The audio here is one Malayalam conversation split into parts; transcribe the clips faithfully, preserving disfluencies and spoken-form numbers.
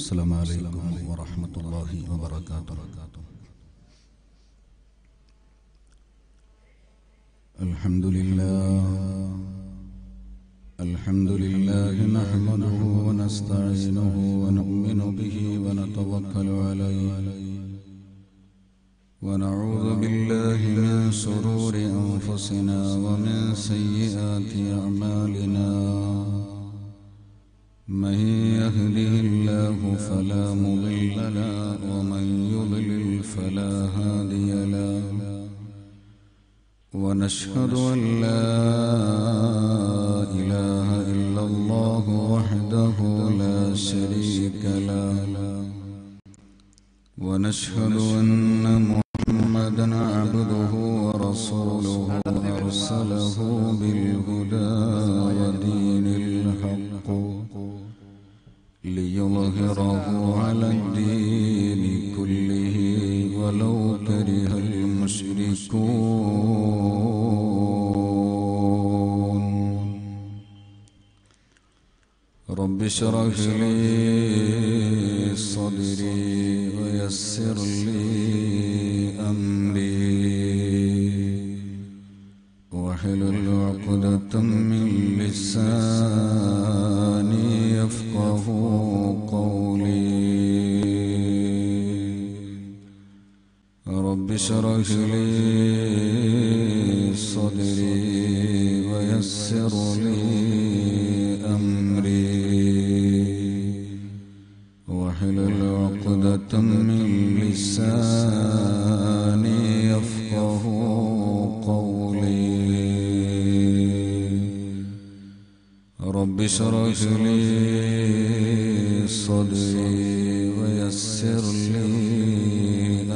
السلام عليكم ورحمة الله وبركاته الحمد لله الحمد لله نحمده ونستعينه ونؤمن به ونتوكل عليه ونعوذ بالله من شرور أنفسنا ومن سيئات أعمالنا من يهده الله فلا مضل له ومن يضلل فلا هادي له ونشهد أن لا إله إلا الله وحده لا شريك له ونشهد أن محمدا عبده ورسوله أرسله بالهدى ودين الحق ليظهره على الدين كله ولو كره المشركون رب اشرح لي صدري ويسر لي أمري واحلل عقدة من لساني يفقه قولي رب اشرح لي صدري ويسر لي أمري واحلل عقدة من لساني يفقه قولي رب اشرح لي صدري ويسر لي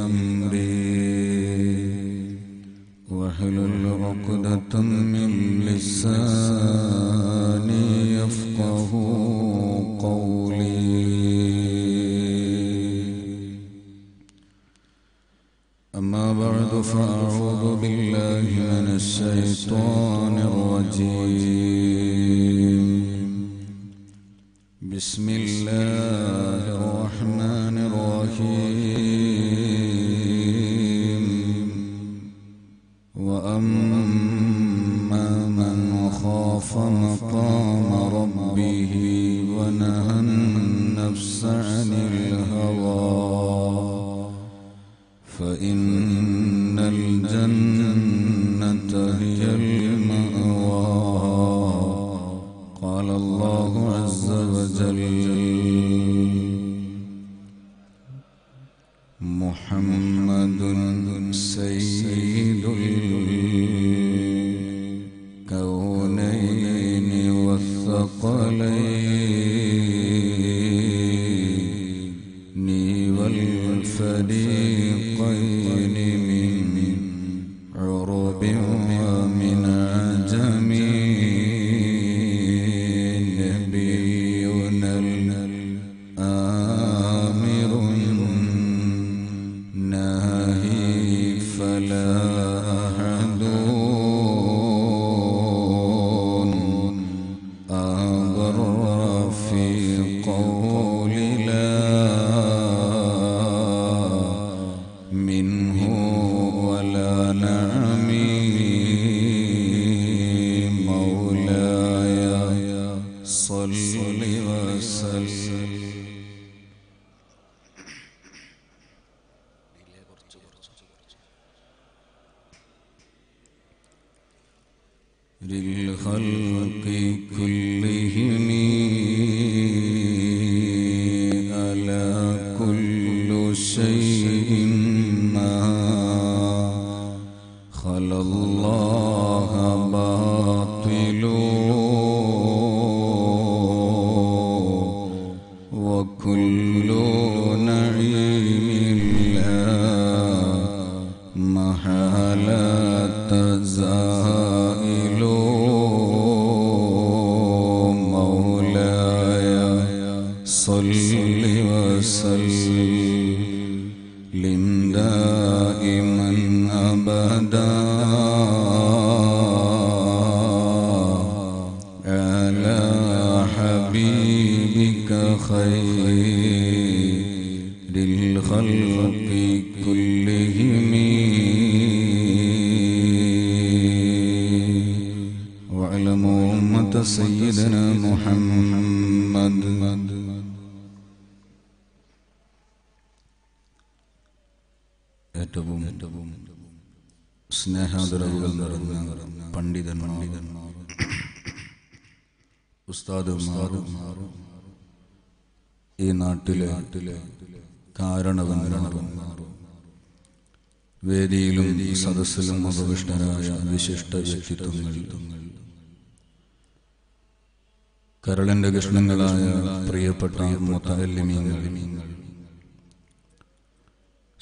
أمري واحلل عقدة من لساني يفقه قولي أما بعد فأعوذ بالله من الشيطان الرجيم بسم الله الرحمن الرحيم وأما من خاف مقام ربه ونهى النفس عن الهوى فإن الجنة هي المأوى قال الله عز وجل محمد سيد الكونين والثقلين والفريقين من عرب ومن عجم للخلق كلهم ألا كل شيء ما خلا الله باطل وكل نعيم لا محالة تزال سيدنا محمد ഏറ്റവും സ്നേഹാദരവുകൾ നിറഞ്ഞ പണ്ഡിതന്മാരും ഉസ്താദുമാരും ഈ നാട്ടിലെ കാരണവന്മാരും വേദിയിലും സദസ്സിലും ഉപവിഷ്ടരായ വിശിഷ്ട വ്യക്തിത്വങ്ങൾ കരളിന്റെ കൃഷ്ണങ്ങളായ പ്രിയപ്പെട്ട മുതഅല്ലിമീങ്ങൾ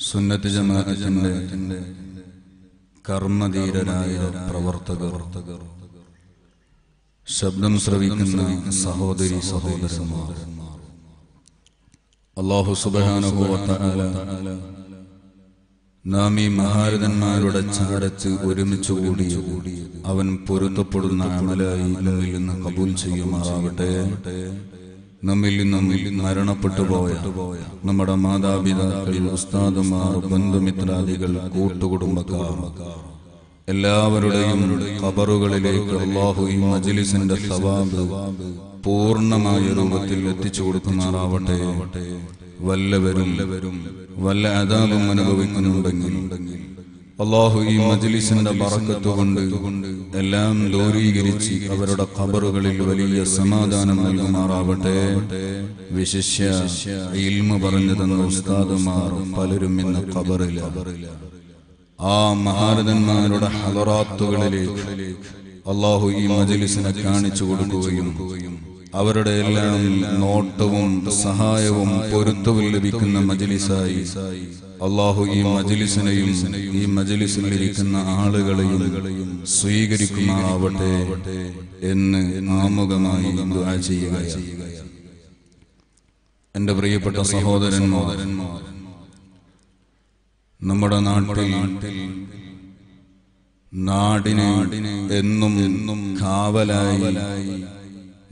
സുന്നത്ത് ജമാഅത്തിന്റെ കർമ്മധീരരായ പ്രവർത്തകർ ശബ്ദം ശ്രവിക്കുന്ന സഹോദരി സഹോദരന്മാർ അല്ലാഹു സുബ്ഹാനഹു വ തആല നാം ഈ മഹാരഥന്മാരുടെ ചാടച്ച് ഒരുമിച്ച് കൂടി അവൻ പൊരുത്തപ്പെടുന്ന അമലായി നമ്മിൽ നിന്ന് കബൂൽ ചെയ്യുമാറാവട്ടെ. നമ്മിൽ നിന്നും മരണപ്പെട്ടു പോയ നമ്മുടെ മാതാപിതാക്കൾ, ഉസ്താദുമാർ, ബന്ധുമിത്രാദികൾ, കൂട്ടുകുടുംബക്കാർ എല്ലാവരുടെയും ഖബറുകളിലേക്ക് അല്ലാഹു ഈ മജ്ലിസിന്റെ സവാബ് പൂർണ്ണമായ രൂപത്തിൽ എത്തിച്ചു കൊടുക്കുമാറാവട്ടെ. വല്ലവരും വല്ല അദാബും അനുഭവിക്കുന്നുണ്ടെങ്കിൽ അല്ലാഹു ഈ മജ്ലിസിന്റെ ബറക്കത്ത് കൊണ്ട് എല്ലാം ദൂരീകരിച്ച് അവരുടെ ഖബറുകളിൽ വലിയ സമാധാനം നൽകുമാറാവട്ടെ. വിശിഷ്യ ഇൽമ പറഞ്ഞു തന്ന ഉസ്താദുമാർ പലരും ഇന്ന് ഖബറിൽ. ആ മഹാരഥന്മാരുടെ ഹളറാത്തുകളിലേക്ക് അല്ലാഹു ഈ മജ്ലിസിനെ കാണിച്ചു കൊടുക്കുകയും അവരുടെ എല്ലാം നോട്ടവും സഹായവും പൊരുത്തവും ലഭിക്കുന്ന മജ്ലിസായി അല്ലാഹു ഈ മജ്ലിസിനെയും ഈ മജ്ലിസിലിരിക്കുന്ന ആളുകളെയും സ്വീകരിക്കുമാറാവട്ടെ എന്ന് നാമുകമായി ദുആ ചെയ്യുകയാണ്. എന്റെ പ്രിയപ്പെട്ട സഹോദരന്മാർ, നമ്മുടെ നാട്ടിൽ നാടിനെ എന്നും എന്നും കാവലായി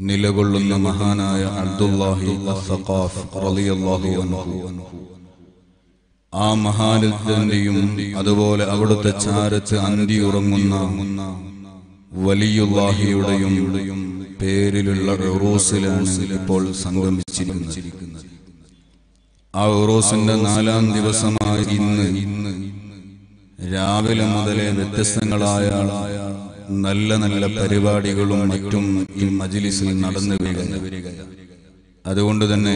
നിലകൊള്ളുന്ന മഹാനായ അബ്ദുല്ലാഹി അസ്സഖാഫ് റളിയല്ലാഹു അൻഹു, ആ മഹാരഥന്റെയും അതുപോലെ അവിടുത്തെ ചാരത്ത് അന്തിയുറങ്ങുന്ന വലിയുള്ളാഹിയുടെയും പേരിലുള്ള ഉറൂസിലാണ് ഇപ്പോൾ സംഗമിച്ചിരിക്കുന്നത്. ആ ഉറൂസിന്റെ നാലാം ദിവസമായി ഇന്ന് ഇന്ന് രാവിലെ മുതലേ വ്യത്യസ്തങ്ങളായ നല്ല നല്ല പരിപാടികളും മറ്റും ഈ മജ്ലിസിൽ നടന്നു വരിക. അതുകൊണ്ട് തന്നെ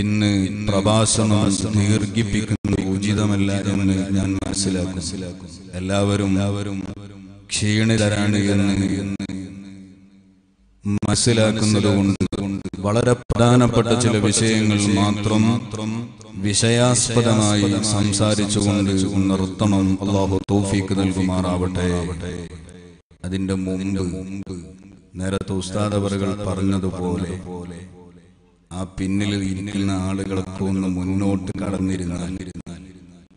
ഇന്ന് പ്രഭാഷണം ദീർഘിപ്പിക്കുന്നത് ഉചിതമല്ല എന്ന് ഞാൻ മനസ്സിലാക്കും. എല്ലാവരും ക്ഷീണിതരാണ് എന്ന് മനസ്സിലാക്കുന്നത് കൊണ്ട് വളരെ പ്രധാനപ്പെട്ട ചില വിഷയങ്ങൾ മാത്രം വിഷയാസ്പദമായി സംസാരിച്ചുകൊണ്ട് നിർത്തണം. അല്ലാഹു തൗഫീഖ് നൽകുമാറാവട്ടെ. അതിന്റെ മുമ്പ് നേരത്തെ ഉസ്താദവറുകൾ പറഞ്ഞതുപോലെ ആ പിന്നിൽ ഇരിക്കുന്ന ആളുകളൊക്കെ ഒന്ന് മുന്നോട്ട് കടന്നിരുന്നാൽ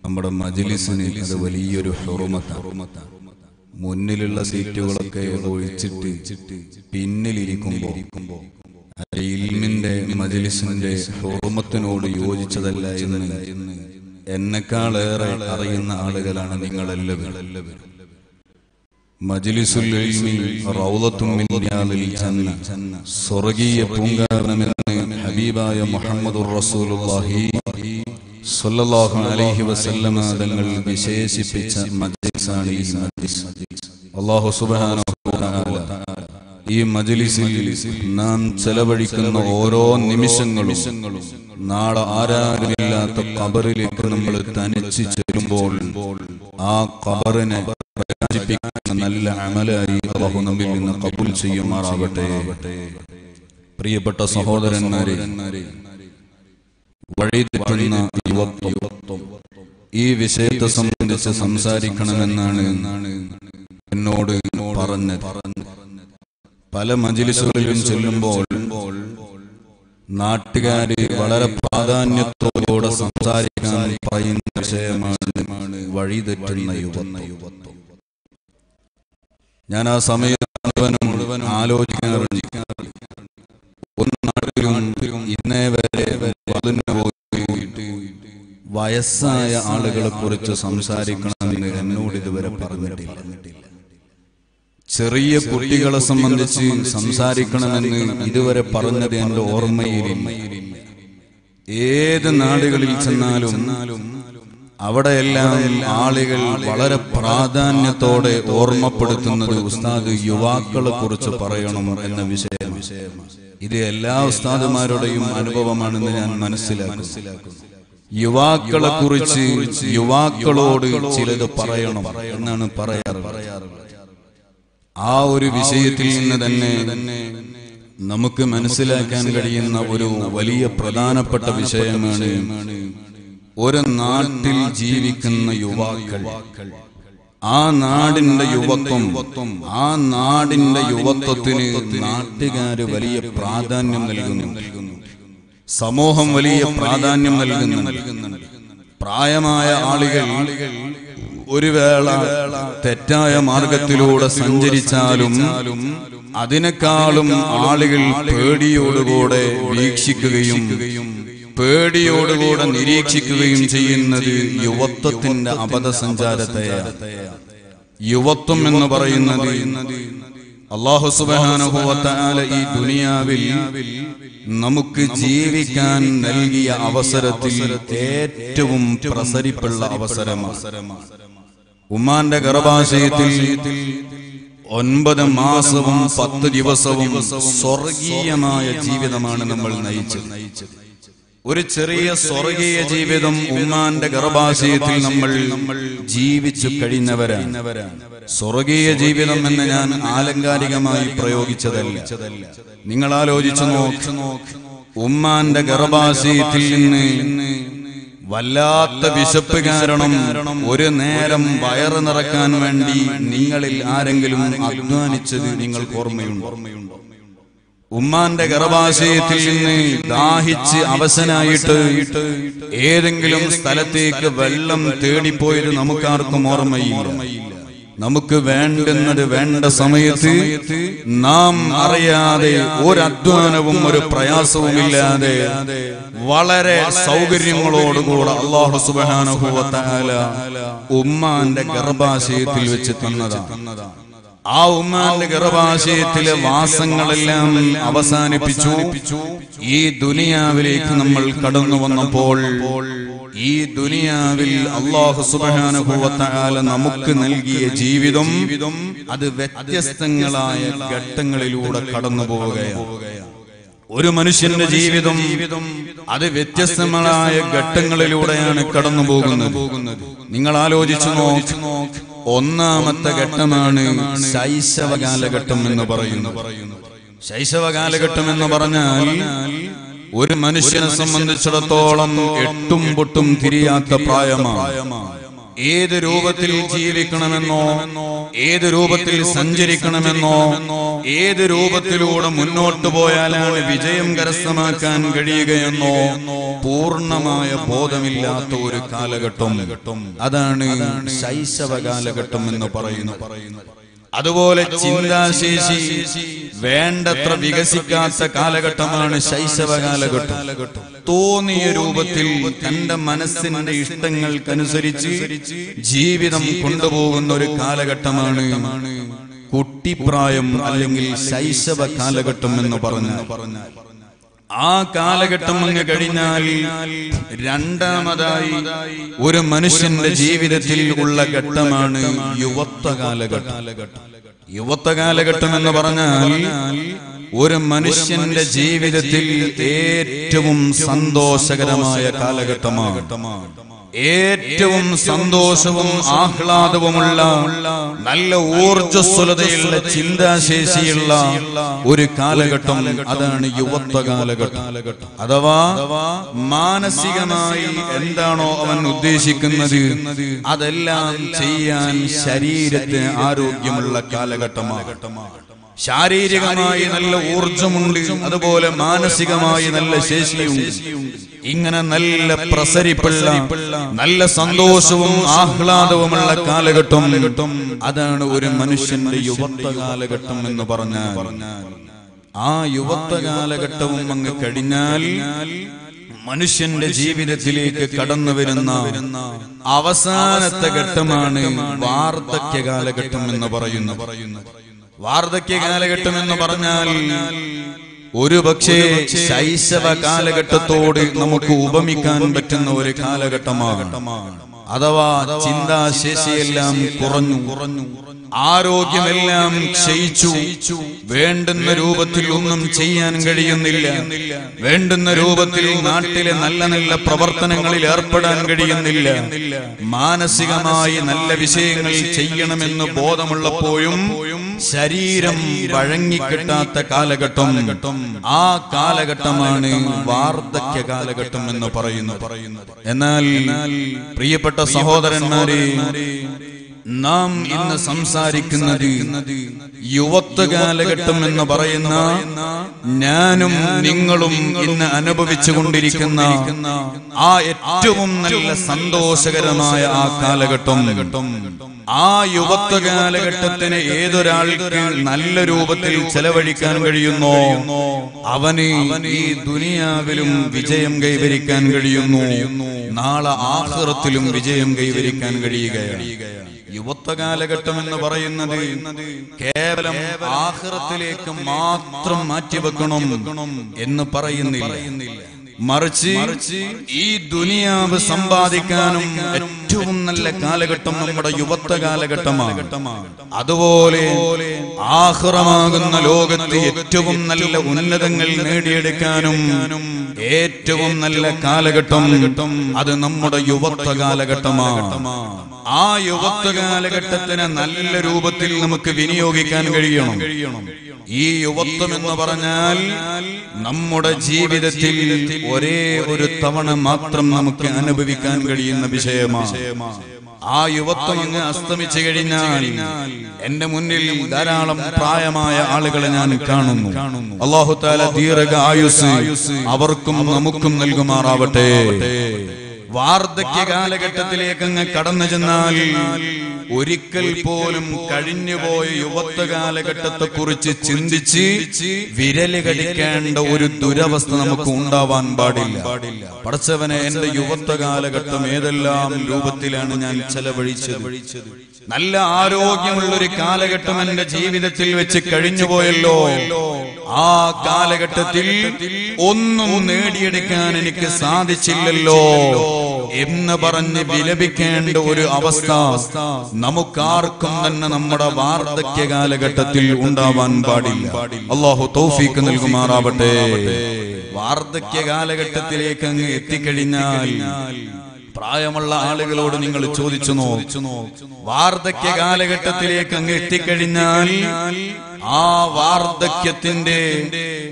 നമ്മുടെ മജ്ലിസിന് അത് വലിയൊരു ഹുർമത്താണ്. മുന്നിലുള്ള സീറ്റുകളൊക്കെ ഒഴിച്ചിട്ട് പിന്നിലിരിക്കുമ്പോൾ ഇൽമിന്റെ മജ്ലിസിന്റെ ഹുർമത്തിനോട് യോജിച്ചതല്ല എന്ന് എന്നെക്കാളേറെ അറിയുന്ന ആളുകളാണ് നിങ്ങളെല്ലാവരും. മജ്ലിസുൽ ഇൽമി റൗളത്തുൻ മിൻ റിയാദിൽ ജന്ന, സ്വർഗീയ പൂങ്കാവനമെന്ന് ഹബീബായ മുഹമ്മദുർ റസൂലുള്ളാഹി സ്വല്ലല്ലാഹു അലൈഹി വസല്ലമ തങ്ങൾ വിശേഷിപ്പിച്ച മജ്ലിസാണ് ഈ മജ്ലിസ്. അല്ലാഹു സുബ്ഹാനഹു വ തആല ഈ മജ്ലിസിൽ നാം ചെലവഴിക്കുന്ന ഓരോ നിമിഷങ്ങളും നാളെ ആരാരുമില്ലാത്ത ഖബറിലേക്ക് നമ്മൾ തനിച്ച് ചേരുമ്പോൾ ആ ഖബറിനെ നല്ല അമലായി അല്ലാഹു നമ്മിൽ നിന്ന് ഖബൂൽ ചെയ്യുമാറാവട്ടെ. പ്രിയപ്പെട്ട സഹോദരന്മാരെ, വഴിതെറ്റുന്ന യുവത്വം ഈ വിഷയത്തെ സംബന്ധിച്ച് സംസാരിക്കണമെന്നാണ് എന്നോട് പറഞ്ഞ് പല മജ്ലിസുകളിലും ചെല്ലുമ്പോൾ നാട്ടുകാര് വളരെ പ്രാധാന്യത്തോടെ സംസാരിക്കാൻ പറയുന്ന വിഷയമാണ് വഴിതെറ്റുന്ന യുവത്വം. ഞാൻ ആ സമയം മുഴുവൻ ആലോചിക്കാറുണ്ട്. ഇന്നേ വരെ പോയിട്ട് വയസ്സായ ആളുകളെ കുറിച്ച് സംസാരിക്കണമെന്ന് എന്നോട് ഇതുവരെ പറഞ്ഞിട്ടില്ല. ചെറിയ കുട്ടികളെ സംബന്ധിച്ച് സംസാരിക്കണമെന്ന് ഇതുവരെ പറഞ്ഞത് എൻ്റെ ഓർമ്മയിലില്ല. ഏത് നാടുകളിൽ ചെന്നാലും അവിടെയെല്ലാം ആളുകൾ വളരെ പ്രാധാന്യത്തോടെ ഓർമ്മപ്പെടുത്തുന്നത് ഉസ്താദ് യുവാക്കളെ കുറിച്ച് പറയണം എന്ന വിഷയം. ഇത് എല്ലാ ഉസ്താദുമാരുടെയും അനുഭവമാണെന്ന് ഞാൻ മനസ്സിലാക്കുന്നു. യുവാക്കളെ കുറിച്ച് യുവാക്കളോട് ചിലത് പറയണം എന്നാണ് പറയാറ്. ആ ഒരു വിഷയത്തിൽ നിന്ന് തന്നെ നമുക്ക് മനസ്സിലാക്കാൻ കഴിയുന്ന ഒരു വലിയ പ്രധാനപ്പെട്ട വിഷയമാണ് ഒരു നാട്ടിൽ ജീവിക്കുന്ന യുവാക്കൾ. ആ നാടിന്റെ യുവത്വം, ആ നാടിന്റെ യുവത്വത്തിന് നാട്ടുകാര് വലിയ പ്രാധാന്യം നൽകുന്നു, സമൂഹം വലിയ പ്രാധാന്യം നൽകുന്നു. പ്രായമായ ആളുകൾ ഒരു വേള തെറ്റായ മാർഗത്തിലൂടെ സഞ്ചരിച്ചാലും അതിനേക്കാളും ആളുകൾ പേടിയോടുകൂടെ വീക്ഷിക്കുകയും പേടിയോടുകൂടെ നിരീക്ഷിക്കുകയും ചെയ്യുന്നത് യുവത്വത്തിന്റെ അബദ്ധസഞ്ചാരത്തെയാണ്. യുവത്വം എന്ന് പറയുന്നത് അല്ലാഹു സുബ്ഹാനഹു വ തആല ഈ ദുനിയാവിൽ നമുക്ക് ജീവിക്കാൻ നൽകിയ അവസരത്തിൽ ഏറ്റവും പ്രസരിപ്പുള്ള അവസരമാണ്. ഉമ്മാന്റെ ഗർഭാശയത്തിൽ ഒൻപത് മാസവും പത്ത് ദിവസവും സ്വർഗീയമായ ജീവിതമാണ് നമ്മൾ നയിച്ചത്. ഒരു ചെറിയ സ്വർഗീയ ജീവിതം ഉമ്മാന്റെ ഗർഭാശയത്തിൽ നമ്മൾ ജീവിച്ചു കഴിഞ്ഞവരാണ്. സ്വർഗീയ ജീവിതം എന്ന് ഞാൻ ആലങ്കാരികമായി പ്രയോഗിച്ചതല്ല. നിങ്ങൾ ആലോചിച്ചു നോക്ക്, ഉമ്മാന്റെ ഗർഭാശയത്തിൽ നിന്ന് വല്ലാത്ത വിശപ്പ് കാരണം ഒരു നേരം വയറ് നിറക്കാൻ വേണ്ടി നിങ്ങളിൽ ആരെങ്കിലും അധ്വാനിച്ചത് നിങ്ങൾക്ക് ഓർമ്മയുണ്ടോ? ഉമ്മാന്റെ ഗർഭാശയത്തിൽ നിന്ന് ദാഹിച്ച് അവശനായിട്ട് ഏതെങ്കിലും സ്ഥലത്തേക്ക് വെള്ളം തേടിപ്പോയത് നമുക്കാർക്കും ഓർമ്മയില്ല. നമുക്ക് വേണ്ടുന്നത് വേണ്ട സമയത്ത് നാം അറിയാതെ ഒരധ്വാനവും ഒരു പ്രയാസവും ഇല്ലാതെ വളരെ സൗകര്യങ്ങളോടുകൂടെ അല്ലാഹു സുബ്ഹാനഹു വ തആല ഉമ്മാന്റെ ഗർഭാശയത്തിൽ വെച്ച് തന്നതാണ്. ആ ഉമ്മാന്റെ ഗർഭാശയത്തിലെ വാസങ്ങളെല്ലാം അവസാനിപ്പിച്ചു ഈ ദുനിയാവിലേക്ക് നമ്മൾ കടന്നു വന്നപ്പോൾ ഈ ദുനിയാവിൽ അല്ലാഹു സുബ്ഹാനഹു വ തആല നമുക്ക് നൽകിയ ജീവിതം അത് വ്യത്യസ്തങ്ങളായ ഘട്ടങ്ങളിലൂടെ കടന്നു പോവുകയാണ്. ഒരു മനുഷ്യന്റെ ജീവിതം അത് വ്യത്യസ്തങ്ങളായ ഘട്ടങ്ങളിലൂടെയാണ് കടന്നു പോകുന്നത്. നിങ്ങൾ ആലോചിച്ചു നോക്ക്, ഒന്നാമത്തെ ഘട്ടമാണ് ശൈശവ കാലഘട്ടം എന്ന് പറയുന്നത്. ശൈശവ കാലഘട്ടം എന്ന് പറഞ്ഞാൽ ഒരു മനുഷ്യനെ സംബന്ധിച്ചിടത്തോളം എട്ടും പൊട്ടും തിരിയാത്ത പ്രായമാണ്. ഏത് രൂപത്തിൽ ജീവിക്കണമെന്നോ ഏത് രൂപത്തിൽ സഞ്ചരിക്കണമെന്നോ ഏത് രൂപത്തിലൂടെ മുന്നോട്ടു പോയാലാണ് വിജയം കരസ്ഥമാക്കാൻ കഴിയുകയെന്നോ പൂർണ്ണമായ ബോധമില്ലാത്ത ഒരു കാലഘട്ടം, അതാണ് ശൈശവ കാലഘട്ടം എന്ന് പറയുന്നത്. അതുപോലെ ചിന്താശേഷി വേണ്ടത്ര വികസിക്കാത്ത കാലഘട്ടമാണ് ശൈശവ കാലഘട്ടം. തോന്നിയ രൂപത്തിൽ തന്റെ മനസ്സിന്റെ ഇഷ്ടങ്ങൾക്കനുസരിച്ച് ജീവിതം കൊണ്ടുപോകുന്ന ഒരു കാലഘട്ടമാണ് കുട്ടിപ്രായം അല്ലെങ്കിൽ ശൈശവ കാലഘട്ടം എന്ന് പറഞ്ഞു. ആ കാലഘട്ടം അങ്ങ് കഴിഞ്ഞാൽ രണ്ടാമതായി ഒരു മനുഷ്യന്റെ ജീവിതത്തിൽ ഉള്ള ഘട്ടമാണ് യുവത്വ കാലഘട്ടം. യുവത്വ കാലഘട്ടം എന്ന് പറഞ്ഞാൽ ഒരു മനുഷ്യന്റെ ജീവിതത്തിൽ ഏറ്റവും സന്തോഷകരമായ കാലഘട്ടമാണ്. ഏറ്റവും സന്തോഷവും ആഹ്ലാദവുമുള്ള നല്ല ഊർജസ്വലതയുള്ള ചിന്താശേഷിയുള്ള ഒരു കാലഘട്ടം, അതാണ് യുവത്വ കാലഘട്ടം. അഥവാ മാനസികമായി എന്താണോ അവൻ ഉദ്ദേശിക്കുന്നത് അതെല്ലാം ചെയ്യാൻ ശരീരത്തിന് ആരോഗ്യമുള്ള കാലഘട്ടമാകട്ടമാണ്. ശാരീരികമായി നല്ല ഊർജമുണ്ട്, അതുപോലെ മാനസികമായി നല്ല ശേഷിയുണ്ട്. ഇങ്ങനെ നല്ല പ്രസരിപ്പുള്ള നല്ല സന്തോഷവും ആഹ്ലാദവുമുള്ള കാലഘട്ടം, അതാണ് ഒരു മനുഷ്യന്റെ യുവത്വ കാലഘട്ടം എന്ന് പറഞ്ഞാൽ. ആ യുവത്വ കാലഘട്ടവും അങ്ങ് കഴിഞ്ഞാൽ മനുഷ്യന്റെ ജീവിതത്തിലേക്ക് കടന്നു വരുന്ന അവസാനത്തെ ഘട്ടമാണ് വാർദ്ധക്യ കാലഘട്ടം എന്ന് പറയുന്നത്. വാർദ്ധക്യ കാലഘട്ടമെന്ന് പറഞ്ഞാൽ ഒരു പക്ഷേ ശൈശവ കാലഘട്ടത്തോട് നമുക്ക് ഉപമിക്കാൻ പറ്റുന്ന ഒരു കാലഘട്ടമാണ്. അഥവാ ചിന്താശേഷിയെല്ലാം കുറഞ്ഞു, കുറഞ്ഞു ആരോഗ്യമെല്ലാം ക്ഷയിച്ചു, വേണ്ടുന്ന രൂപത്തിൽ ഒന്നും ചെയ്യാൻ കഴിയുന്നില്ല, വേണ്ടുന്ന രൂപത്തിൽ നാട്ടിലെ നല്ല നല്ല പ്രവർത്തനങ്ങളിൽ ഏർപ്പെടാൻ കഴിയുന്നില്ല. മാനസികമായി നല്ല വിഷയങ്ങൾ ചെയ്യണമെന്ന് ബോധമുള്ളപ്പോഴും ശരീരം വഴങ്ങിക്കിട്ടാത്ത കാലഘട്ടം, ആ കാലഘട്ടമാണ് വാർദ്ധക്യ കാലഘട്ടം എന്ന് പറയുന്നു. എന്നാൽ പ്രിയപ്പെട്ട സഹോദരന്മാരെ, നാം ഇന്ന് സംസാരിക്കുന്നത് യുവത്വ കാലഘട്ടം എന്ന് പറയുന്ന ഞാനും നിങ്ങളും ഇന്ന് അനുഭവിച്ചു കൊണ്ടിരിക്കുന്ന ആ ഏറ്റവും നല്ല സന്തോഷകരമായ ആ കാലഘട്ടം. ആ യുവത്വ കാലഘട്ടത്തിന് ഏതൊരാൾക്ക് നല്ല രൂപത്തിൽ ചെലവഴിക്കാൻ കഴിയുന്നോ അവന് ഈ ദുനിയാവിലും വിജയം കൈവരിക്കാൻ കഴിയുന്നു, നാളെ ആഖിറത്തിലും വിജയം കൈവരിക്കാൻ കഴിയുകയാണ്. യുവത്വ കാലഘട്ടം എന്ന് പറയുന്നത് കേവലം ആഖിറത്തിലേക്ക് മാത്രം മാറ്റിവെക്കണം എന്ന് പറയുന്നില്ല, മറിച്ച് ഈ ദുനിയാവ് സമ്പാദിക്കാനും ഏറ്റവും നല്ല കാലഘട്ടം നമ്മുടെ യുവത്വ കാലഘട്ടമാണ്. അതുപോലെ ആഖിറമാകുന്ന ലോകത്ത് ഏറ്റവും നല്ല ഉന്നതങ്ങൾ നേടിയെടുക്കാനും ഏറ്റവും നല്ല കാലഘട്ടം അത് നമ്മുടെ യുവത്വ കാലഘട്ടമാണ്. ആ യുവത്വ കാലഘട്ടത്തിന് നല്ല രൂപത്തിൽ നമുക്ക് വിനിയോഗിക്കാൻ കഴിയണം. ഈ യുവത്വം എന്ന് പറഞ്ഞാൽ നമ്മുടെ ജീവിതത്തിൽ ഒരേ ഒരു തവണ മാത്രം നമുക്ക് അനുഭവിക്കാൻ കഴിയുന്ന വിഷയമാണ്. ആ യുവത്വം അങ്ങ് അസ്തമിച്ചു കഴിഞ്ഞാൽ എന്റെ മുന്നിൽ ധാരാളം പ്രായമായ ആളുകളെ ഞാൻ കാണുന്നു. അല്ലാഹു തആല ദീർഘ ആയുസ് അവർക്കും നമുക്കും നൽകുമാറാവട്ടെ. വാർദ്ധക്യ കാലഘട്ടത്തിലേക്ക് അങ്ങ് കടന്നു ചെന്നാൽ ഒരിക്കൽ പോലും കഴിഞ്ഞുപോയ യുവത്വ കാലഘട്ടത്തെ കുറിച്ച് ചിന്തിച്ച് വിരല് കടിക്കേണ്ട ഒരു ദുരവസ്ഥ നമുക്ക് ഉണ്ടാവാൻ പാടില്ല. പഠിച്ചവനെ, എന്റെ യുവത്വ കാലഘട്ടം ഏതെല്ലാം രൂപത്തിലാണ് ഞാൻ ചെലവഴിച്ചത്, നല്ല ആരോഗ്യമുള്ളൊരു കാലഘട്ടം എന്റെ ജീവിതത്തിൽ വെച്ച് കഴിഞ്ഞുപോയല്ലോ. ആ കാലഘട്ടത്തിൽ ഒന്നും നേടിയെടുക്കാൻ എനിക്ക് സാധിച്ചില്ലല്ലോ എന്ന് പറഞ്ഞ് വിലപിക്കേണ്ട ഒരു അവസ്ഥ നമുക്കാർക്കും തന്നെ നമ്മുടെ വാർദ്ധക്യ കാലഘട്ടത്തിൽ ഉണ്ടാവാൻ പാടില്ല. അല്ലാഹു തൗഫീഖ് നൽകുമാറാവട്ടെ. വാർദ്ധക്യ കാലഘട്ടത്തിലേക്ക് അങ്ങ് എത്തിക്കഴിഞ്ഞാൽ പ്രായമുള്ള ആളുകളോട് നിങ്ങൾ ചോദിച്ചു നോക്കുന്നു, വാർദ്ധക്യ കാലഘട്ടത്തിലേക്ക് അങ്ങ് എത്തിക്കഴിഞ്ഞാൽ ആ വാർദ്ധക്യത്തിന്റെ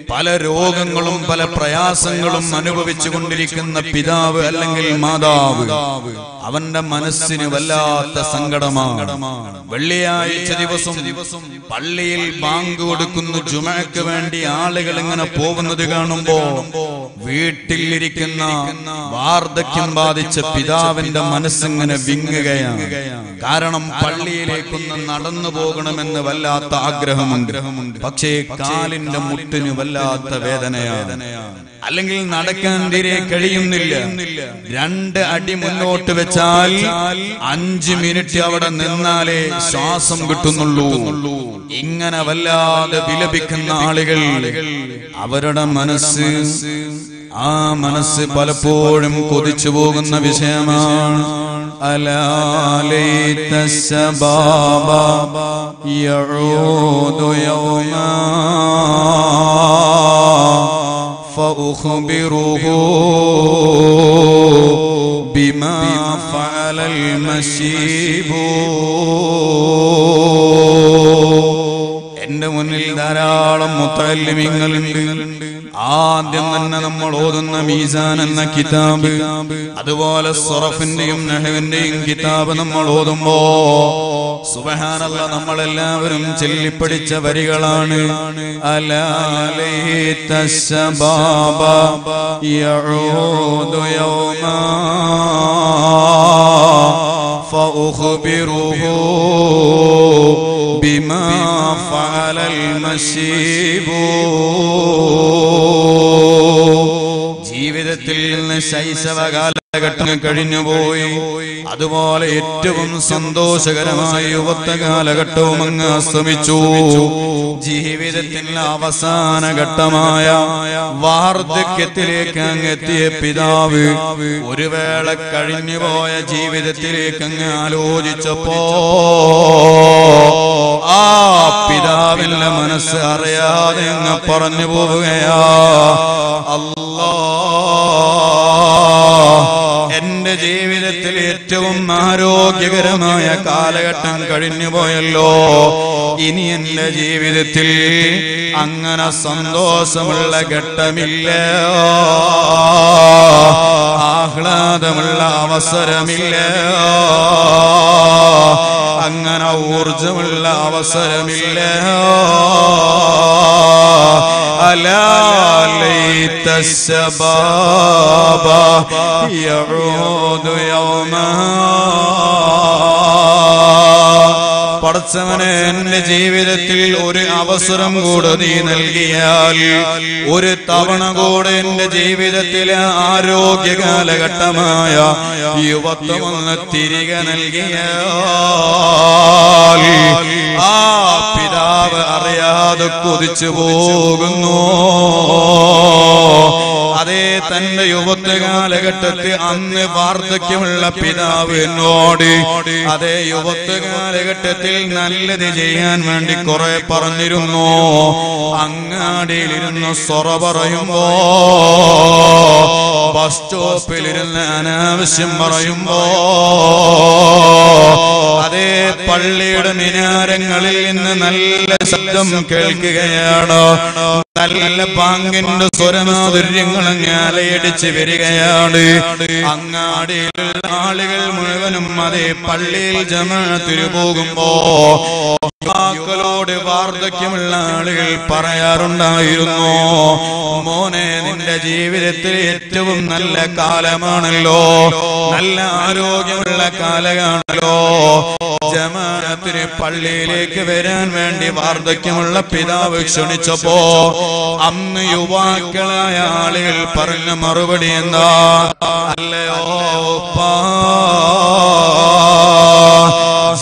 പല രോഗങ്ങളും പല പ്രയാസങ്ങളും അനുഭവിച്ചു കൊണ്ടിരിക്കുന്ന പിതാവ് അല്ലെങ്കിൽ മാതാവ്, അവന്റെ മനസ്സിന് വല്ലാത്ത സങ്കടമാണ്. വെള്ളിയാഴ്ച ദിവസം പള്ളിയിൽ ബാങ്ക് കൊടുക്കുന്നു, ജുമഅക്ക് വേണ്ടി ആളുകൾ ഇങ്ങനെ പോകുന്നത് കാണുമ്പോ വീട്ടിലിരിക്കുന്ന വാർദ്ധക്യം ബാധിച്ച പിതാവിന്റെ മനസ്സിങ്ങനെ വിങ്ങുകയാണ്. കാരണം പള്ളിയിലേക്കൊന്ന് നടന്നു പോകണമെന്ന് വല്ലാത്ത ആഗ്രഹമാണ്, പക്ഷേ കാലിന്റെ മുട്ടിന് വല്ലാത്ത വേദനയാണ്, അല്ലെങ്കിൽ നടക്കാൻ തീരെ കഴിയുന്നില്ല. രണ്ട് അടി മുന്നോട്ട് വെച്ചാൽ അഞ്ച് മിനിറ്റ് അവിടെ നിന്നാലേ ശ്വാസം കിട്ടുന്നുള്ളൂ. ഇങ്ങനെ വല്ലാതെ വിലപിക്കുന്ന ആളുകൾ, അവരുടെ മനസ്സ് ആ മനസ്സ് പലപ്പോഴും കൊതിച്ചു പോകുന്ന വിഷയമാണ്. അലൈത ശബാബ യഊദു യൗമാ ഫഉഖ്ബിറുഹു ബിമാ ഫഅലൽ മശീബു. എന്റെ മുന്നിൽ ധാരാളം മുതഅല്ലിമീങ്ങളുണ്ട്. ആദ്യം തന്നെ നമ്മൾ ഓതുന്ന മീസാൻ എന്ന കിതാബ്, അതുപോലെ സ്വറഫിന്റെയും നഹ്വിന്റെയും കിതാബ് നമ്മൾ ഓതുമ്പോ സുബ്ഹാനല്ലാഹ് നമ്മളെല്ലാവരും ചൊല്ലിപ്പഠിച്ച വരികളാണ്. അലാ ലൈത ശബാബ യഊദു യൗമാ ഫഉഖ്ബിറുഹു ബിമാ ഫഅലൽ മശീബു. ജീവിതത്തിൽ ശൈശവകാല ഘട്ടങ്ങൾ കഴിഞ്ഞുപോയി. അതുപോലെ ഏറ്റവും സന്തോഷകരമായ യുവത്വ കാലഘട്ടവും അങ്ങ് ആസ്വദിച്ചു. ജീവിതത്തിൻ്റെ അവസാന ഘട്ടമായ വാർദ്ധക്യത്തിലേക്ക് അങ്ങ് എത്തിയ പിതാവ് ഒരു വേള കഴിഞ്ഞുപോയ ജീവിതത്തിലേക്ക് അങ്ങ് ആലോചിച്ചപ്പോ ആ പിതാവിന്റെ മനസ്സ് അറിയാതെ അങ്ങ് പറഞ്ഞു പോവുകയാ, അല്ലാ, എന്റെ ജീവിതത്തിൽ ഏറ്റവും ആരോഗ്യകരമായ കാലഘട്ടം കഴിഞ്ഞു പോയല്ലോ. ഇനി എന്റെ ജീവിതത്തിൽ അങ്ങനെ സന്തോഷമുള്ള ഘട്ടമില്ല, ആഹ്ലാദമുള്ള അവസരമില്ല, അങ്ങനെ ഊർജമുള്ള അവസരമില്ല. അലാ ലൈത ശബാബ യഊദു യൗമാ. പടച്ചവനെ, എന്റെ ജീവിതത്തിൽ ഒരു അവസരം കൂടെ നീ നൽകിയാൽ, ഒരു തവണ കൂടെ എന്റെ ജീവിതത്തിലെ ആരോഗ്യ കാലഘട്ടമായ യുവത്വമൊന്ന് തിരികെ നൽകിയാൽ, ആ പിതാവ് അറിയാതെ കൊതിച്ചു പോകുന്നു. അതേ തന്റെ യുവത്വ കാലഘട്ടത്തിൽ അന്ന് വാർദ്ധക്യമുള്ള പിതാവ് എന്നോട് അതേ യുവത്വ കാലഘട്ടത്തിൽ നല്ലത് ചെയ്യാൻ വേണ്ടി കുറെ പറഞ്ഞിരുന്നു. അങ്ങാടിയിലിരുന്ന് സൊറ പറയുമ്പോ, ബസ് സ്റ്റോപ്പിലിരുന്ന് അനാവശ്യം പറയുമ്പോ, അതേ പള്ളിയുടെ മിനാരങ്ങളിൽ നിന്ന് നല്ല ശബ്ദം കേൾക്കുകയാണ്, നല്ല പാങ്കിന്റെ സ്വരമാധുര്യങ്ങൾ അലയടിച്ച് വരികയാണ്. അങ്ങാടിയിലുള്ള ആളുകൾ മുഴുവനും അതേ പള്ളിയിൽ ജമാഅത്തിന് പോകുമ്പോ ോട് വാർദ്ധക്യമുള്ള ആളുകൾ പറയാറുണ്ടായിരുന്നു, മോനെ, നിന്റെ ജീവിതത്തിൽ ഏറ്റവും നല്ല കാലമാണല്ലോ, നല്ല ആരോഗ്യമുള്ള കാലമാണല്ലോ. ജമാഅത്തിന് പള്ളിയിലേക്ക് വരാൻ വേണ്ടി വാർദ്ധക്യമുള്ള പിതാവ് ക്ഷണിച്ചപ്പോ അന്ന് യുവാക്കളായ ആളുകൾ പറഞ്ഞ മറുപടി എന്താ? അല്ലയോ ഉപ്പാ,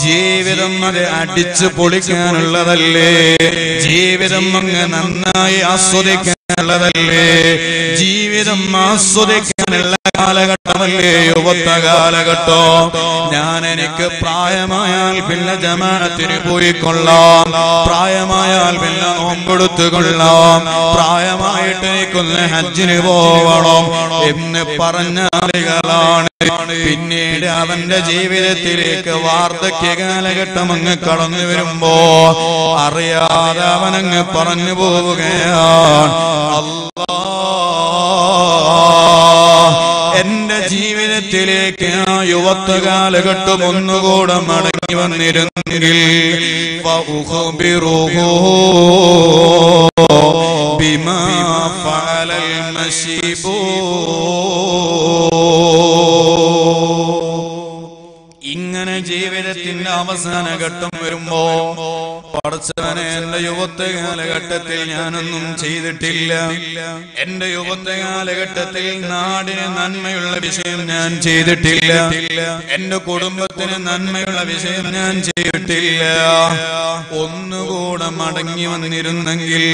ജീവിതം അത് അടിച്ചു പൊളിക്കാനുള്ളതല്ലേ, ജീവിതം അങ്ങ് നന്നായി ആസ്വദിക്കാനുള്ളതല്ലേ, ജീവിതം ആസ്വദിക്കാനുള്ള കാലഘട്ടമല്ലേ യുവത്വ കാലഘട്ടോ. ഞാൻ എനിക്ക് പ്രായമായാൽ പിന്നെ ജമാഅത്തിന് പോയി കൊള്ളാം, പ്രായമായാൽ പിന്നെ നോമ്പെടുത്തു കൊള്ളാം, പ്രായമായിട്ട് എനിക്കൊന്ന് ഹജ്ജിന് പോവണം എന്ന് പറഞ്ഞ ആളുകളാണ് പിന്നീട് അവന്റെ ജീവിതത്തിലേക്ക് വാർദ്ധക്യ കാലഘട്ടം അങ്ങ് കടന്നു വരുമ്പോ അറിയാതെ അവനങ്ങ് പറഞ്ഞു പോവുകയാണ്, അല്ലാ, എന്റെ ജീവിതത്തിലേക്ക് ആ യുവത്വ കാലഘട്ടം ഒന്നുകൂടെ മടങ്ങി വന്നിരുന്നെങ്കിൽ ബിമാ ഫഅലൽ നസീബൂ. ഇങ്ങനെ ജീവിതത്തിന്റെ അവസാന ഘട്ടം വരുമ്പോ, പടച്ചവനെ, എന്റെ യുവത്വ കാലഘട്ടത്തിൽ ഞാനൊന്നും ചെയ്തിട്ടില്ല, എന്റെ യുവത്വ കാലഘട്ടത്തിൽ നാടിന് നന്മയുള്ള വിഷയം ഞാൻ ചെയ്തിട്ടില്ല, എന്റെ കുടുംബത്തിന് നന്മയുള്ള വിഷയം ഞാൻ ചെയ്തിട്ടില്ല, ഒന്നുകൂടെ മടങ്ങി വന്നിരുന്നെങ്കിൽ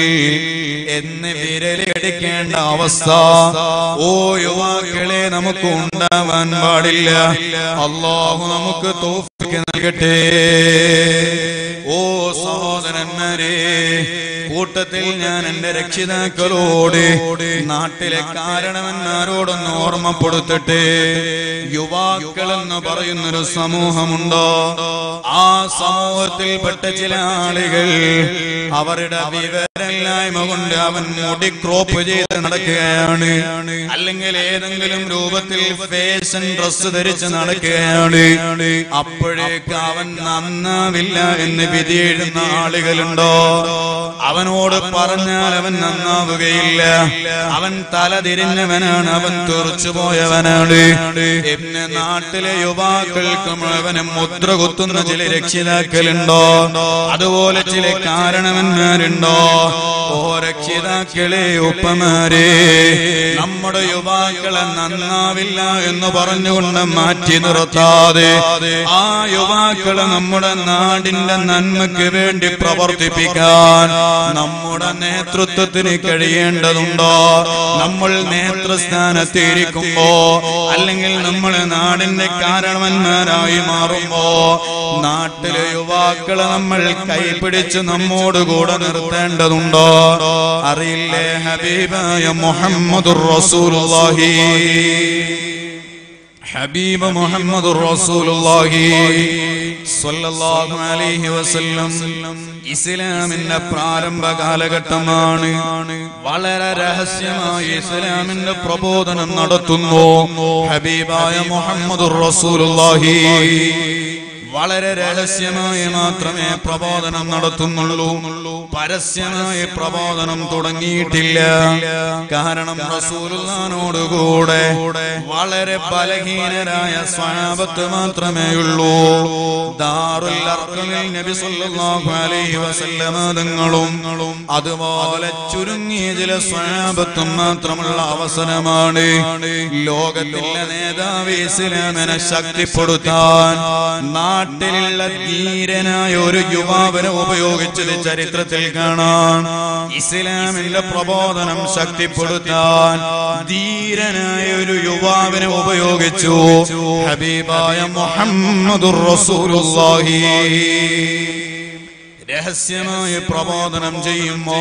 എന്ന് വിരലിടിക്കേണ്ട അവസ്ഥ ഓ യുവാക്കളെ നമുക്ക് ഉണ്ടാവാൻ പാടില്ല. അല്ലാഹു നമുക്ക് തൗഫീഖ് നൽകട്ടെ. ഓ സഹോദരന്മാരെ, കൂട്ടത്തിൽ ഞാൻ എന്റെ രക്ഷിതാക്കളോട്, നാട്ടിലെ കാരണവന്മാരോടൊന്ന് ഓർമ്മപ്പെടുത്തട്ടെ, യുവാക്കൾ എന്ന് പറയുന്നൊരു സമൂഹമുണ്ടോ? ആ സമൂഹത്തിൽപ്പെട്ട ചില ആളുകൾ അവരുടെ വിവരമില്ലായ്മ കൊണ്ട് അവൻ മുടി ക്രോപ്പ് ചെയ്ത് നടക്കുകയാണ്, അല്ലെങ്കിൽ ഏതെങ്കിലും രൂപത്തിൽ ഫാഷൻ ഡ്രസ് ധരിച്ച് നടക്കുകയാണ്. അപ്പോഴേക്ക് അവൻ നന്നാവില്ല എന്ന് വിധി എഴുതുന്ന ആളുകളുണ്ടോ? അവനോ അവനോട് പറഞ്ഞാൽ അവൻ നന്നാവുകയില്ല. അവൻ തല തിരിഞ്ഞവനാണ്, അവൻ തെറിച്ചു പോയവനാണ്. എന്നെ നാട്ടിലെ യുവാക്കൾക്ക് അവനെ മുദ്ര കുത്തുന്ന ചില രക്ഷിതാക്കളുണ്ടോ? അതുപോലെ ചില കാരണവന്മാരുണ്ടോ? ഓ രക്ഷിതാക്കളെ, ഉപ്പമാരെ, നമ്മുടെ യുവാക്കളെ നന്നാവില്ല എന്ന് പറഞ്ഞുകൊണ്ട് മാറ്റി നിർത്താതെ ആ യുവാക്കളെ നമ്മുടെ നാടിന്റെ നന്മയ്ക്ക് വേണ്ടി പ്രവർത്തിപ്പിക്കാൻ നമ്മുടെ നേതൃത്വത്തിന് കഴിയേണ്ടതുണ്ടോ? നമ്മൾ നേതൃസ്ഥാനത്തിരിക്കുമ്പോ അല്ലെങ്കിൽ നമ്മൾ നാടിന്റെ കാരണവന്മാരായി മാറുമ്പോ നാട്ടിലെ യുവാക്കളെ നമ്മൾ കൈപിടിച്ച് നമ്മോട് കൂടെ നിർത്തേണ്ടതുണ്ടോ? അറിയില്ലേ ഹബീബായ മുഹമ്മദുർ റസൂലുള്ളാഹി, ഹബീബ് മുഹമ്മദുർ റസൂലുള്ളാഹി സ്വല്ലല്ലാഹു അലൈഹി വസല്ലം. ഇസ്ലാമിന്റെ പ്രാരംഭ കാലഘട്ടമാണ്. വളരെ രഹസ്യമായി ഇസ്ലാമിന്റെ പ്രബോധനം നടത്തുന്നു ഹബീബായ മുഹമ്മദുർ റസൂലുള്ളാഹി. വളരെ രഹസ്യമായി മാത്രമേ പ്രബോധനം നടത്തുന്നുള്ളൂ. പരസ്യമായി പ്രബോധനം തുടങ്ങിയിട്ടില്ല. കാരണം റസൂലുള്ളാഹിനോട് കൂടെ വളരെ ബലഹീനരായ സ്വഹാബത്ത് മാത്രമേയുള്ളൂ. ദാറുൽ അർഖമിൽ നബി സല്ലല്ലാഹു അലൈഹി വസല്ലം തങ്ങളും അതുപോലെ ചുരുങ്ങിയ ചില സ്വഹാബത്തും മാത്രമുള്ള അവസരമാണ്. ലോകത്തിലെ നേതാവ് ഇസ്ലാമിനെ ശക്തിപ്പെടുത്താൻ നാട്ടിലുള്ള ധീരനായ ഒരു യുവാവിനെ ഉപയോഗിച്ചത് ചരിത്രത്തിൽ കാണാൻ. ഇസ്ലാമിന്റെ പ്രബോധനം ശക്തിപ്പെടുത്താൻ ധീരനായ ഒരു യുവാവിനെ ഉപയോഗിച്ചു ഹബീബായ മുഹമ്മദുർ റസൂലുള്ളാഹി. രഹസ്യമായ പ്രബോധനം ചെയ്യുമ്പോ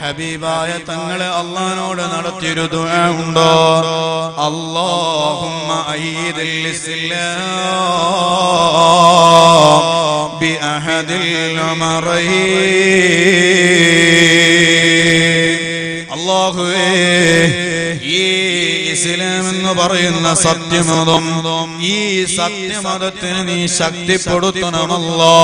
ഹബീബായ തങ്ങളെ അല്ലാഹുവോട് നടത്തിയൊരു ദുആ ഉണ്ടോ? അല്ലാഹുമ്മ അയ്യിദിൽ ഇസ്ലാം ബി അഹദിൽ ഉമറൈൻ. അല്ലാഹുവേ, ഈ ഇസ്ലാം എന്ന് പറയുന്ന സത്യമതം, ഈ സത്യമതത്തിന് നീ ശക്തിപ്പെടുത്തണമല്ലോ.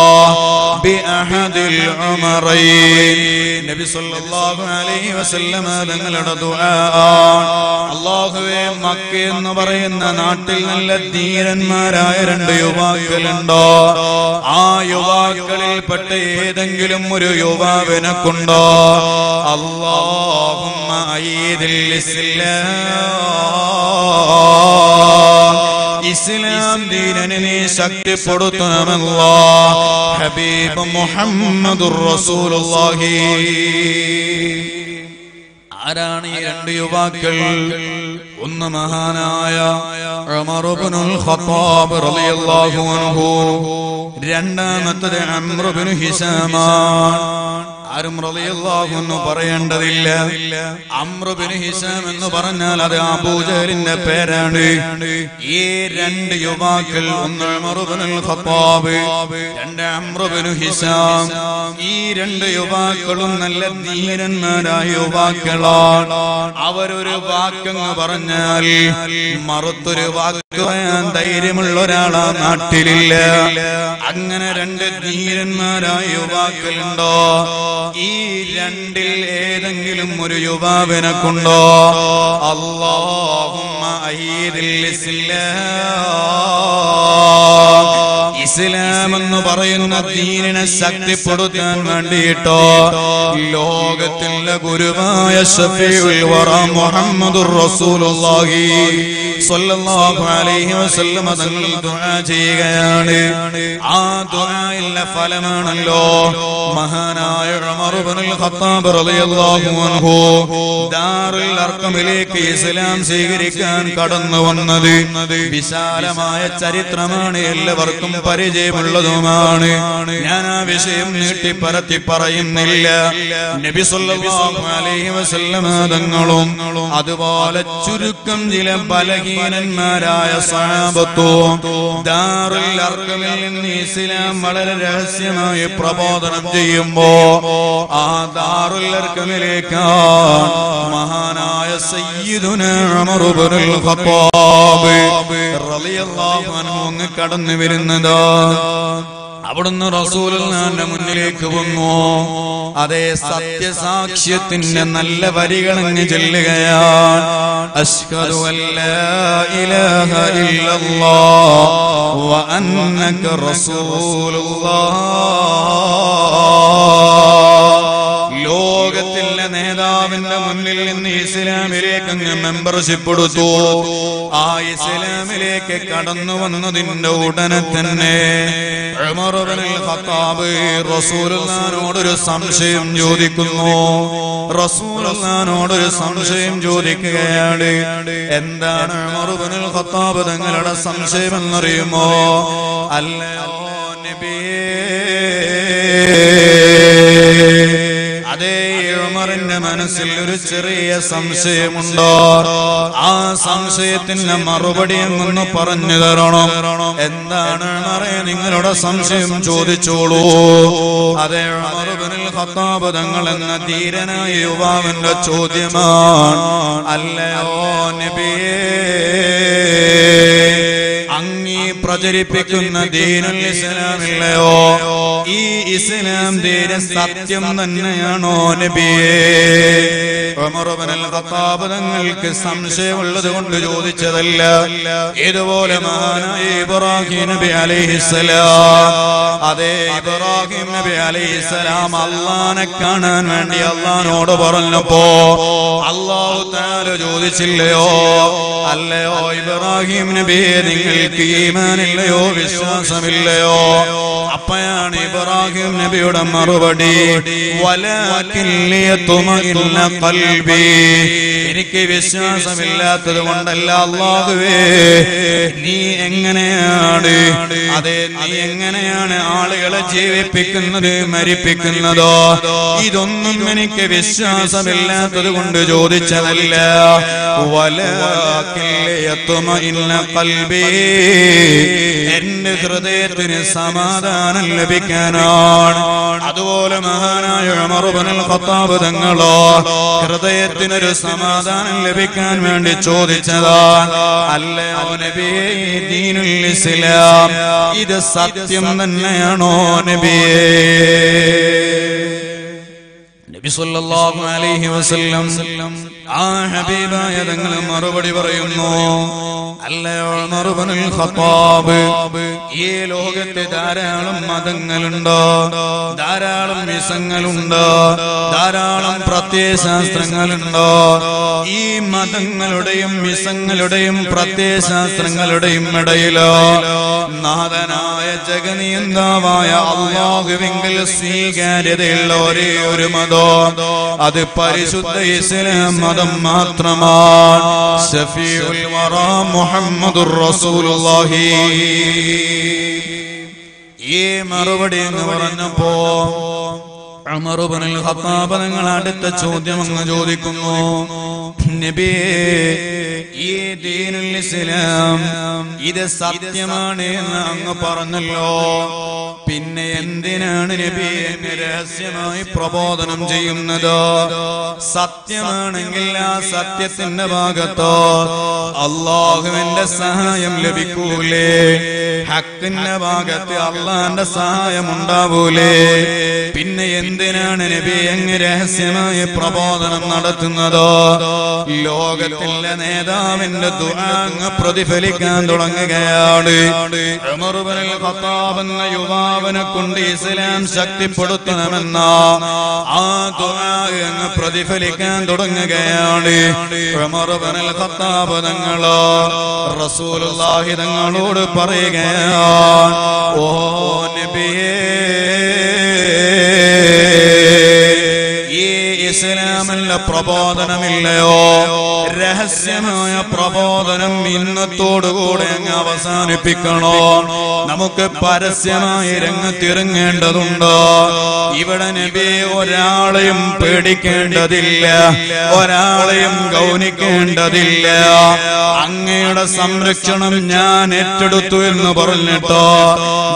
നബി സല്ലല്ലാഹു അലൈഹി വസല്ലം തങ്ങളുടെ ദുആ. അല്ലാഹുവേ, മക്ക എന്ന് പറയുന്ന നാട്ടിൽ നല്ല ധീരന്മാരായ രണ്ട് യുവാക്കളുണ്ടോ? ആ യുവാക്കളിൽപ്പെട്ട ഏതെങ്കിലും ഒരു യുവാവിനെ കൊണ്ടോ അല്ലാഹുമ്മ അയ്യിദിൽ ഇസ്ലാം, ഇസ്ലാം ദീനിനെ നീ ശക്തിപ്പെടുത്തണമല്ലോ ഹബീബ് മുഹമ്മദുർ റസൂലുള്ളാഹി. ആരാണ് ഈ രണ്ട് യുവാക്കൾ? ഒന്ന് മഹാനായ ഉമർ ഇബ്നുൽ ഖത്താബ് റളിയല്ലാഹു അൻഹു, രണ്ടാമത്തത് അംർ ഇബ്നു ഹിസാം. ആരും റളിയല്ലാഹു അൻഹു പറയേണ്ടതില്ല. അംർ ഇബ്നു ഹിസാം എന്ന് പറഞ്ഞാൽ അത് അബൂജഹലിന്റെ പേരാണ്. ഈ രണ്ട് യുവാക്കൾ, ഒന്ന് ഉമർ ഇബ്നുൽ ഖത്താബ്, രണ്ട് അംർ ഇബ്നു ഹിസാം. ഈ രണ്ട് യുവാക്കളും നല്ല ധീരന്മാരായ യുവാക്കളാണ്. അവരൊരു വാക്കെന്ന് പറഞ്ഞാൽ മറുത്തൊരു വാക്ക് പറയാൻ ധൈര്യമുള്ള ഒരാളാ നാട്ടിലില്ല. അങ്ങനെ രണ്ട് ധീരന്മാരായ യുവാക്കളുണ്ടോ? ഈ രണ്ടിൽ ഏതെങ്കിലും ഒരു യുവാവിനെ കൊണ്ടോ അല്ലാഹുമ്മ അയ്യിദിൽ ഇസ്ലാം, ഇസ്ലാം എന്ന് പറയുന്ന ദീനിനെ ശക്തിപ്പെടുത്താൻ വേണ്ടിയിട്ടോ ലോകത്തിലെ ഗുരുവായ ശഫീഉൽ വറാ മുഹമ്മദുർ റസൂലുള്ളാഹി സ്വല്ലല്ലാഹു അലൈഹി വസല്ലം തങ്ങൾ ദുആ ചെയ്യുകയാണ്. ആ ദുആയിലെ ഫലമാണല്ലോ മഹാനായ ഉമർ ഇബ്നുൽ ഖത്താബ് റളിയല്ലാഹു അൻഹു ദാറുൽ അർഖമിലേക്ക് ഇസ്ലാം സ്വീകരിക്കാൻ കടന്നു വന്നത്. വിശാലമായ ചരിത്രമാണ്, എല്ലാവർക്കും പരിചയമുള്ളതുമാണ്. ഞാൻ ആ വിഷയം നീട്ടി പരത്തി പറയുന്നില്ല. നബി സല്ലല്ലാഹു അലൈഹി വസല്ലം തങ്ങളും അതുപോലെ ചുരുക്കം ചില ബലഹീനന്മാരായ സ്വഹാബത്തോ ദാറുൽ അർഖമിൽ നിന്ന് ഇസ്ലാം വളരെ രഹസ്യമായി പ്രബോധനം ചെയ്യുമ്പോ ആ ദാറുൽ അർഖമിലേക്ക് മഹാനായ സയ്യിദുനാ ഉമർ ഇബ്നുൽ ഖത്താബ് റളിയല്ലാഹു അൻഹു കടന്നു വരുന്നത്. അവിടുന്ന് റസൂലുള്ളാഹിന്റെ മുന്നിലേക്ക് വന്നു. അതേ സത്യസാക്ഷ്യത്തിന്റെ നല്ല വരികളങ്ങ് ചൊല്ലുകയാണ്. അശ്ഹദു അല്ലാ ഇലാഹ ഇല്ലല്ലാഹ് വ അന്നക റസൂലുള്ളാഹ്. ലോകത്തിലെ നേതാവിന്റെ മുന്നിൽ നിന്ന് ഇസ്ലാമിലേക്ക് അങ്ങ് മെമ്പർഷിപ്പ് എടുത്തു. ആ ഇസ്ലാമിലേക്ക് കടന്നു വന്നതിന്റെ ഉടനെ തന്നെ ഉമർ ഇബ്നുൽ ഖത്താബ് റസൂലുള്ളാഹിനോടൊരു സംശയം ചോദിക്കുന്നു. റസൂലുള്ളാഹിനോടൊരു സംശയം ചോദിക്കുകയാണ്. എന്താണ് ഉമർ ഇബ്നുൽ ഖത്താബ് തങ്ങളുടെ സംശയം എന്നറിയുമോ? അല്ലയോ നബിയേ, അതേ ഉമറിന്റെ മനസ്സിൽ ഒരു ചെറിയ സംശയമുണ്ടോ? ആ സംശയത്തിന്റെ മറുപടി ഒന്ന് പറഞ്ഞു തരണം. എന്താണ് ഉമറേ നിങ്ങളുടെ സംശയം? ചോദിച്ചോളൂ. അതേ ഉമർ ഇബ്നുൽ ഖത്താബ് തങ്ങൾ എന്ന ധീരനായ യുവാവിന്റെ ചോദ്യമാണ്. അല്ലയോ നബിയേ, അങ്ങീ പ്രചരിപ്പിക്കുന്ന ദീനുൽ ഇസ്ലാമില്ലയോ? ഈ ഇസ്ലാം ദീന സത്യം തന്നെയാണോ നബിയേ? ഉമർ ഇബ്നുൽ ഖത്താബ് തങ്ങൾക്ക് സംശയമുള്ളത് കൊണ്ട് ചോദിച്ചതല്ല. ഇതുപോലെ മഹാനായ ഇബ്രാഹിം നബി അലൈഹിസ്സലാം, അതേ ഇബ്രാഹിം നബി അലൈഹിസ്സലാം അള്ളാനെ കാണാൻ വേണ്ടി അള്ളാനോട് പറഞ്ഞപ്പോ അള്ളാഹു തആല ചോദിച്ചില്ലയോ? അല്ലയോ ഇബ്രാഹിം നബിയെ, നിങ്ങൾ ഈമാനില്ലയോ, വിശ്വാസമില്ലയോ? അപ്പയാണ് ഇബ്രാഹിം നബിയുടെ മറുപടി, വലാകില്ലതുമഇല്ല ഖൽബി. എനിക്ക് വിശ്വാസമില്ലാത്തത് കൊണ്ടല്ല അല്ലാഹുവേ, നീ എങ്ങനെയാണ് അതേ നീ എങ്ങനെയാണ് ആളുകളെ ജീവിപ്പിക്കുന്നത് മരിപ്പിക്കുന്നതോ, ഇതൊന്നും എനിക്ക് വിശ്വാസമില്ലാത്തത് കൊണ്ട് ചോദിച്ചതല്ല. വലാകില്ലതുമഇല്ല ഖൽബി, എന്റെ ഹൃദയത്തിന് സമാധാനം ലഭിക്കാനാണ്. അതുപോലെ മഹാനായ ഉമർ ഇബ്നുൽ ഖത്താബ് തങ്ങളോ ഹൃദയത്തിനൊരു സമാധാനം ലഭിക്കാൻ വേണ്ടി ചോദിച്ചതാണ്. അല്ലയോ നബിയേ, ദീനുൽ ഇസ്ലാം ഇത് സത്യം തന്നെയാണോ നബിയേ? നബി സല്ലല്ലാഹു അലൈഹി വസല്ലം ആ ഹബീബായ തങ്ങൾ മറുപടി പറയുന്നു. അല്ലയോ ഉമർ ഇബ്നുൽ ഖത്താബ്, ഈ ലോകത്തെ ധാരാളം മതങ്ങളുണ്ട്, ധാരാളം വിസങ്ങളുണ്ട്, ധാരാളം പ്രത്യയശാസ്ത്രങ്ങളുണ്ട്. ഈ മതങ്ങളുടെയും വിസങ്ങളുടെയും പ്രത്യയശാസ്ത്രങ്ങളുടെയും ഇടയിലോ നാഥനായ ജഗനിയന്താവായ അല്ലാഹുവിങ്കൽ സ്വീകാര്യതയുള്ള ഒരേ ഒരു മതം, അത് പരിശുദ്ധ ഇസ്ലാം മതം മാത്രമാണ്. ശഫീഉൽ വറാ മുഹമ്മദുർ റസൂലുള്ളാഹി. ഈ മറുപടി എന്ന് പറഞ്ഞപ്പോ ഉമർ ഇബ്നുൽ ഖത്താബ് തങ്ങൾ അടുത്ത ചോദ്യം അങ്ങ് ചോദിക്കുന്നു. നബിയേ, ഈ ദീനുൽ ഇസ്ലാം ഇത് സത്യമാണ് എന്ന് അങ്ങ് പറഞ്ഞല്ലോ, പിന്നെ എന്തിനാണ് നബിയെ രഹസ്യമായി പ്രബോധനം ചെയ്യുന്നത്? സത്യമാണെങ്കിൽ ആ സത്യത്തിന്റെ ഭാഗത്തോ അല്ലാഹുവിന്റെ സഹായം ലഭിക്കൂലേ? ഹക്കിന്റെ ഭാഗത്ത് അല്ലാഹുവിന്റെ സഹായം ഉണ്ടാവൂലേ? പിന്നെ എന്തിനാണ് നബി അങ്ങ് രഹസ്യമായി പ്രബോധനം നടത്തുന്നതോ? ലോകത്തിലെ നേതാവിന്റെ ദുആ അങ്ങ് പ്രതിഫലിക്കാൻ തുടങ്ങുകയാണ്. ഉമർ ഇബ്നുൽ ഖത്താബ് എന്ന യുവാവിനെ കൊണ്ട് ഇസ്ലാം ശക്തിപ്പെടുത്തണമെന്ന ആ ദുആ അങ്ങ് പ്രതിഫലിക്കാൻ തുടങ്ങുകയാണ്. ഉമർ ഇബ്നുൽ ഖത്താബ് തങ്ങളോ റസൂലുള്ളാഹി തങ്ങളോട് പറയുകയാണ്, ഓ നബിയേ, ഈ ഇസ്ലാമല്ല പ്രബോധനമില്ലയോ, രഹസ്യമായ പ്രബോധനം ഇന്നത്തോടുകൂടെ അങ്ങ് അവസാനിപ്പിക്കണോ? നമുക്ക് പരസ്യമായി രംഗത്തിറങ്ങേണ്ടതുണ്ടോ? ഇവിടെ നബിയെ ഒരാളെയും പേടിക്കേണ്ടതില്ല, ഒരാളെയും ഗൗനിക്കേണ്ടതില്ല. അങ്ങയുടെ സംരക്ഷണം ഞാൻ ഏറ്റെടുത്തു എന്ന് പറഞ്ഞിട്ടോ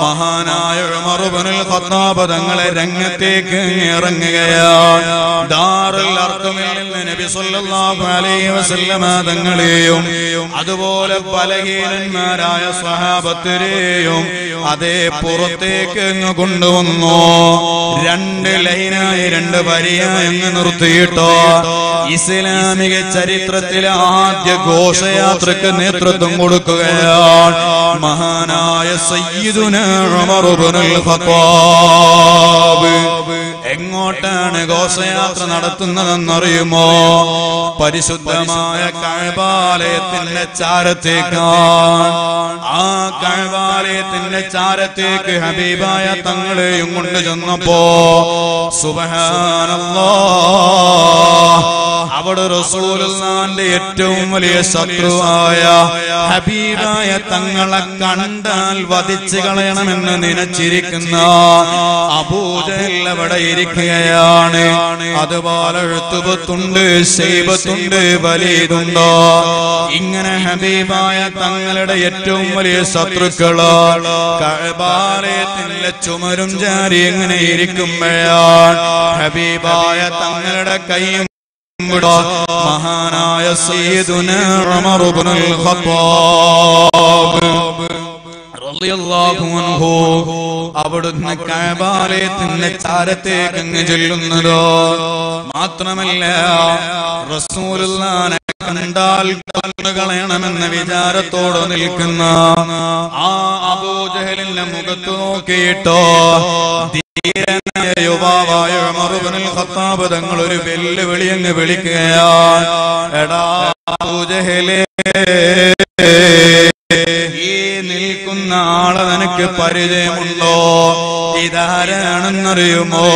മഹാനായ ഉമർ ഇബ്നുൽ ഖത്താബ് തങ്ങളെ രംഗത്തേക്ക് ഇറങ്ങുകയാണ്. ദാറുൽ അർഖമിൽ നിന്ന് നബി സല്ലല്ലാഹു അലൈഹി വസല്ലം തങ്ങളെയും അതുപോലെ ബലഹീനന്മാരായ സ്വഹാബത്തിനെയും അതേ പുറത്തേക്ക് അങ്ങ് കൊണ്ടുവന്നു. രണ്ട് ലൈനായി രണ്ട് വരിയായി അങ്ങ് നിർത്തിയിട്ടോ ഇസ്ലാമിക ചരിത്രത്തിലെ ആദ്യ ഘോഷയാത്രക്ക് നേതൃത്വം കൊടുക്കുകയാണ് മഹാനായ സയ്യിദുനാ ഉമർ ഇബ്നുൽ ഖത്താബ്. എങ്ങോട്ടാണ് ഘോഷയാത്ര നടത്തുന്നതെന്നറിയുമോ? പരിശുദ്ധമായ കഅബാലയത്തിന്റെ ചാരത്തേക്കാണ്. ആ കഅബാലയത്തിന്റെ ചാരത്തേക്ക് ഹബീബായ തങ്ങളെയും കൊണ്ട് ചെന്നപ്പോ സുബ്ഹാനല്ലാഹ്, അവിടെ റസൂലുള്ളാന്റെ ഏറ്റവും വലിയ ശത്രുവായ ഹബീബായ തങ്ങളെ കണ്ടാൽ വധിച്ചു കളയണമെന്ന് നനച്ചിരിക്കുന്ന അബൂജഹൽ അവിടെ ഇരിക്കുകയാണ്. അതുപോലെ ഉത്തുബത്തുണ്ട്, ശൈബത്തുണ്ട്, വലീദുണ്ട്. ഇങ്ങനെ ഹബീബായ തങ്ങളുടെ ഏറ്റവും വലിയ ശത്രുക്കള് കഅബാലയത്തിലെ ചുമരും ചാരി ഇങ്ങനെ ഇരിക്കുമ്പോഴാണ് ഹബീബായ തങ്ങളുടെ കൈയും മഹാനായ സയ്യിദുനാ ഉമർ ഇബ്നുൽ ഖത്താബ് റളിയല്ലാഹു അൻഹു അവിടുന്ന് കഅബാലയത്തിന്റെ ചാരത്തേക്ക് ചെല്ലുന്നത്. മാത്രമല്ല റസൂലുള്ളാനെ കണ്ടാൽ കൊന്നുകളയണമെന്ന വിചാരത്തോടെ നിൽക്കുന്ന ആ അബൂജഹലിന്റെ മുഖത്ത് നോക്കിയിട്ടോ യുവാവായ ഉമർ ഇബ്നുൽ ഖത്താബ് തങ്ങൾ ഒരു വെല്ലുവിളി അങ്ങ് വിളിക്കുകയാണ്. എടാ അബൂജഹലേ, ഈ നിൽക്കുന്ന ആളെ നിനക്ക് പരിചയമുണ്ടോ? ഇതാരാണെന്നറിയുമോ?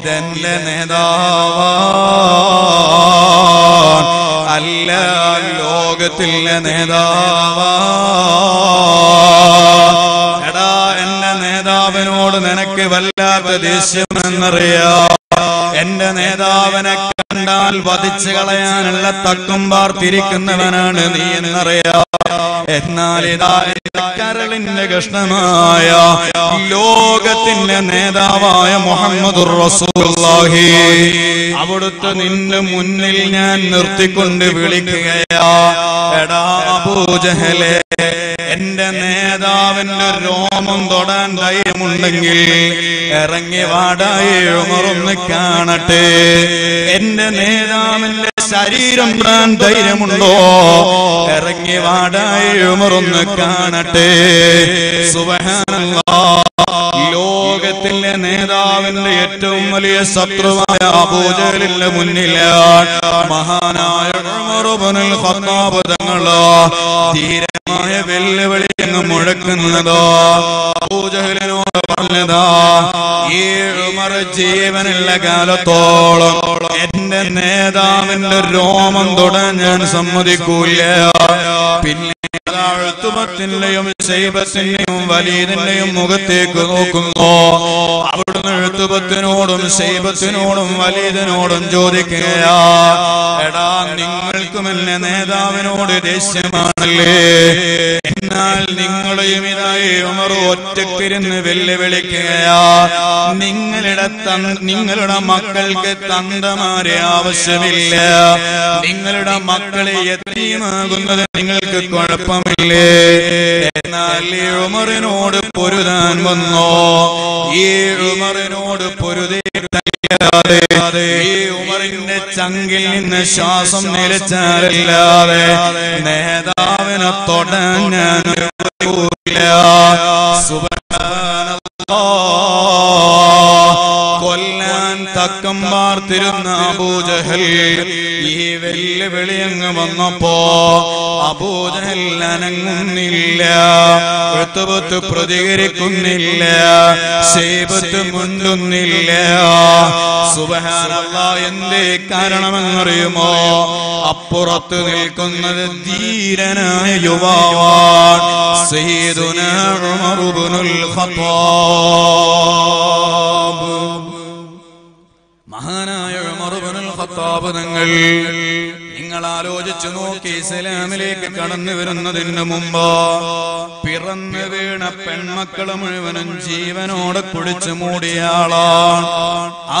ഇതെന്റെ നേതാവാണ്, അല്ല ലോകത്തിലെ നേതാവാണ്. എടാ, എന്റെ നേതാവിനോട് നിനക്ക് വല്ലാത്ത ദേഷ്യമെന്നറിയാം. എന്റെ നേതാവിനെ കണ്ടാൽ വധിച്ചു കളയാനുള്ള തക്കം പാർത്തിരിക്കുന്നവനാണ് നീ എന്നറിയാം. എന്നാൽ ഇതാ കരളിന്റെ കഷ്ണമായ ലോകത്തിന്റെ നേതാവായ മുഹമ്മദുർ റസൂലുള്ളാഹി അവിടുത്തെ നിന്റെ മുന്നിൽ ഞാൻ നിർത്തിക്കൊണ്ട് വിളിക്കുകയാ, എടാ അബൂജഹലേ, എന്റെ നേതാവിന്റെ രോമം തൊടാൻ ധൈര്യമുണ്ടെങ്കിൽ ഇറങ്ങി വാടായി ഉമറൊന്ന് കാണട്ടെ. എന്റെ നേതാവിന്റെ ശരീരം തൊടാൻ ധൈര്യമുണ്ടോ? ഇറങ്ങി വാടായി ഉമറൊന്ന് കാണട്ടെ. സുബ്ഹാനല്ലാഹ്, ലോകത്തിലെ നേതാവിന്റെ ഏറ്റവും വലിയ ശത്രുവായ അബൂജഹലിന്റെ മുന്നിലാണ് മഹാനായ ഉമർ ഇബ്നുൽ ഖത്താബ് തങ്ങള് ധീരമായ വെല്ലുവിളി അങ്ങ് മുഴക്കുന്നതോ. അബൂജഹലിനോട് പറഞ്ഞതാ, ഈ ഉമർ ജീവനുള്ള കാലത്തോളം എന്റെ നേതാവിന്റെ രോമം തൊടാൻ ഞാൻ സമ്മതിക്കൂല. പിന്നെ ത്തിന്റെയും ശൈബത്തിന്റെയും വലീദിന്റെയും മുഖത്തേക്ക് നോക്കുന്നു. അവിടുന്ന് എഴുത്തുപത്തിനോടും ശൈബത്തിനോടും വലീദിനോടും ചോദിക്കുകയാ, എടാ, നിങ്ങൾക്കും എന്നെ നേതാവിനോട് ദേഷ്യമാണല്ലേ? എന്നാൽ നിങ്ങളെയും ഇതായി ഉമർ ഒറ്റക്കിരുന്ന് വെല്ലുവിളിക്കുകയാ, നിങ്ങളുടെ നിങ്ങളുടെ മക്കൾക്ക് തന്തമാരെ ആവശ്യമില്ല, നിങ്ങളുടെ മക്കളെ യതീമാകുന്നത് നിങ്ങൾക്ക് കുഴപ്പമില്ലേ? എന്നാൽ ഈ ഉമറിനോട് പൊരുതാൻ വന്നോ? ഈ ഉമറിനോട് പൊരുതി ഈ ഉമറിന്റെ ചങ്കിൽ നിന്ന് ശ്വാസം നിലച്ചാലല്ലാതെ നേതാവിനെ തൊടാൻ ഞാൻ അനുവദിക്കൂല. സുബ്ഹാനല്ലാഹ്, കൊല്ലാൻ തക്കം പാർത്തിരുന്ന അബൂജഹൽ ഈ വെല്ലുവിളി അങ്ങ് വന്നപ്പോ അബൂജഹൽ അനങ്ങുന്നില്ല, ഉത്തുബത്ത് പ്രതികരിക്കുന്നില്ല, ശൈബത്ത് മുണ്ടുന്നില്ല. സുബ്ഹാനല്ലാഹ്, എന്തേ കാരണമെന്നറിയുമോ? അപ്പുറത്ത് നിൽക്കുന്നത് ധീരനായ യുവാവാണ് സയ്യിദുനാ ഉമർ ഇബ്നുൽ ഖത്താബ്. മഹാനായ ഉമർ ഇബ്നുൽ ഖത്താബ് തങ്ങൾ ആലോചിച്ചു നോക്കി ഇസ്ലാമിലേക്ക് കടന്നു വരുന്നതിന് മുമ്പ് പിറന്നു വീണ പെൺമക്കളെ മുഴുവനും ജീവനോടെ കുടിച്ചു മൂടിയാളാണ്.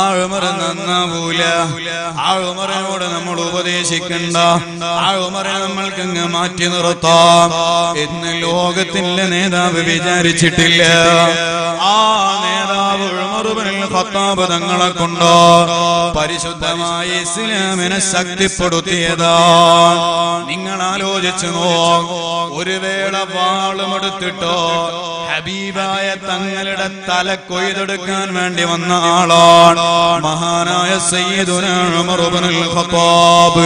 ആ ഉമർ നന്നാവൂല. ആ ഉമറിനോട് നമ്മൾ ഉപദേശിക്കണ്ട. ആ ഉമറെ നമ്മൾക്കങ്ങ് മാറ്റി നിർത്താം എന്ന് ലോകത്തിന്റെ നേതാവ് വിചാരിച്ചിട്ടില്ല. ആ നേതാവ് ഉമർ ഇബ്നുൽ ഖത്താബ് തങ്ങളെ കൊണ്ട് പരിശുദ്ധമായ ഇസ്ലാമിനെ ശക്തിപ്പെടുത്തിയതാണ്. നിങ്ങൾ ആലോചിച്ചു നോക്ക്, ഒരു വേള വാളുമെടുത്തിട്ടോ ഹബീബായ തങ്ങളുടെ തല കൊയ്തെടുക്കാൻ വേണ്ടി വന്ന ആളാണ് മഹാനായ സയ്യിദുനാ ഉമർ ഇബ്നുൽ ഖത്താബ്.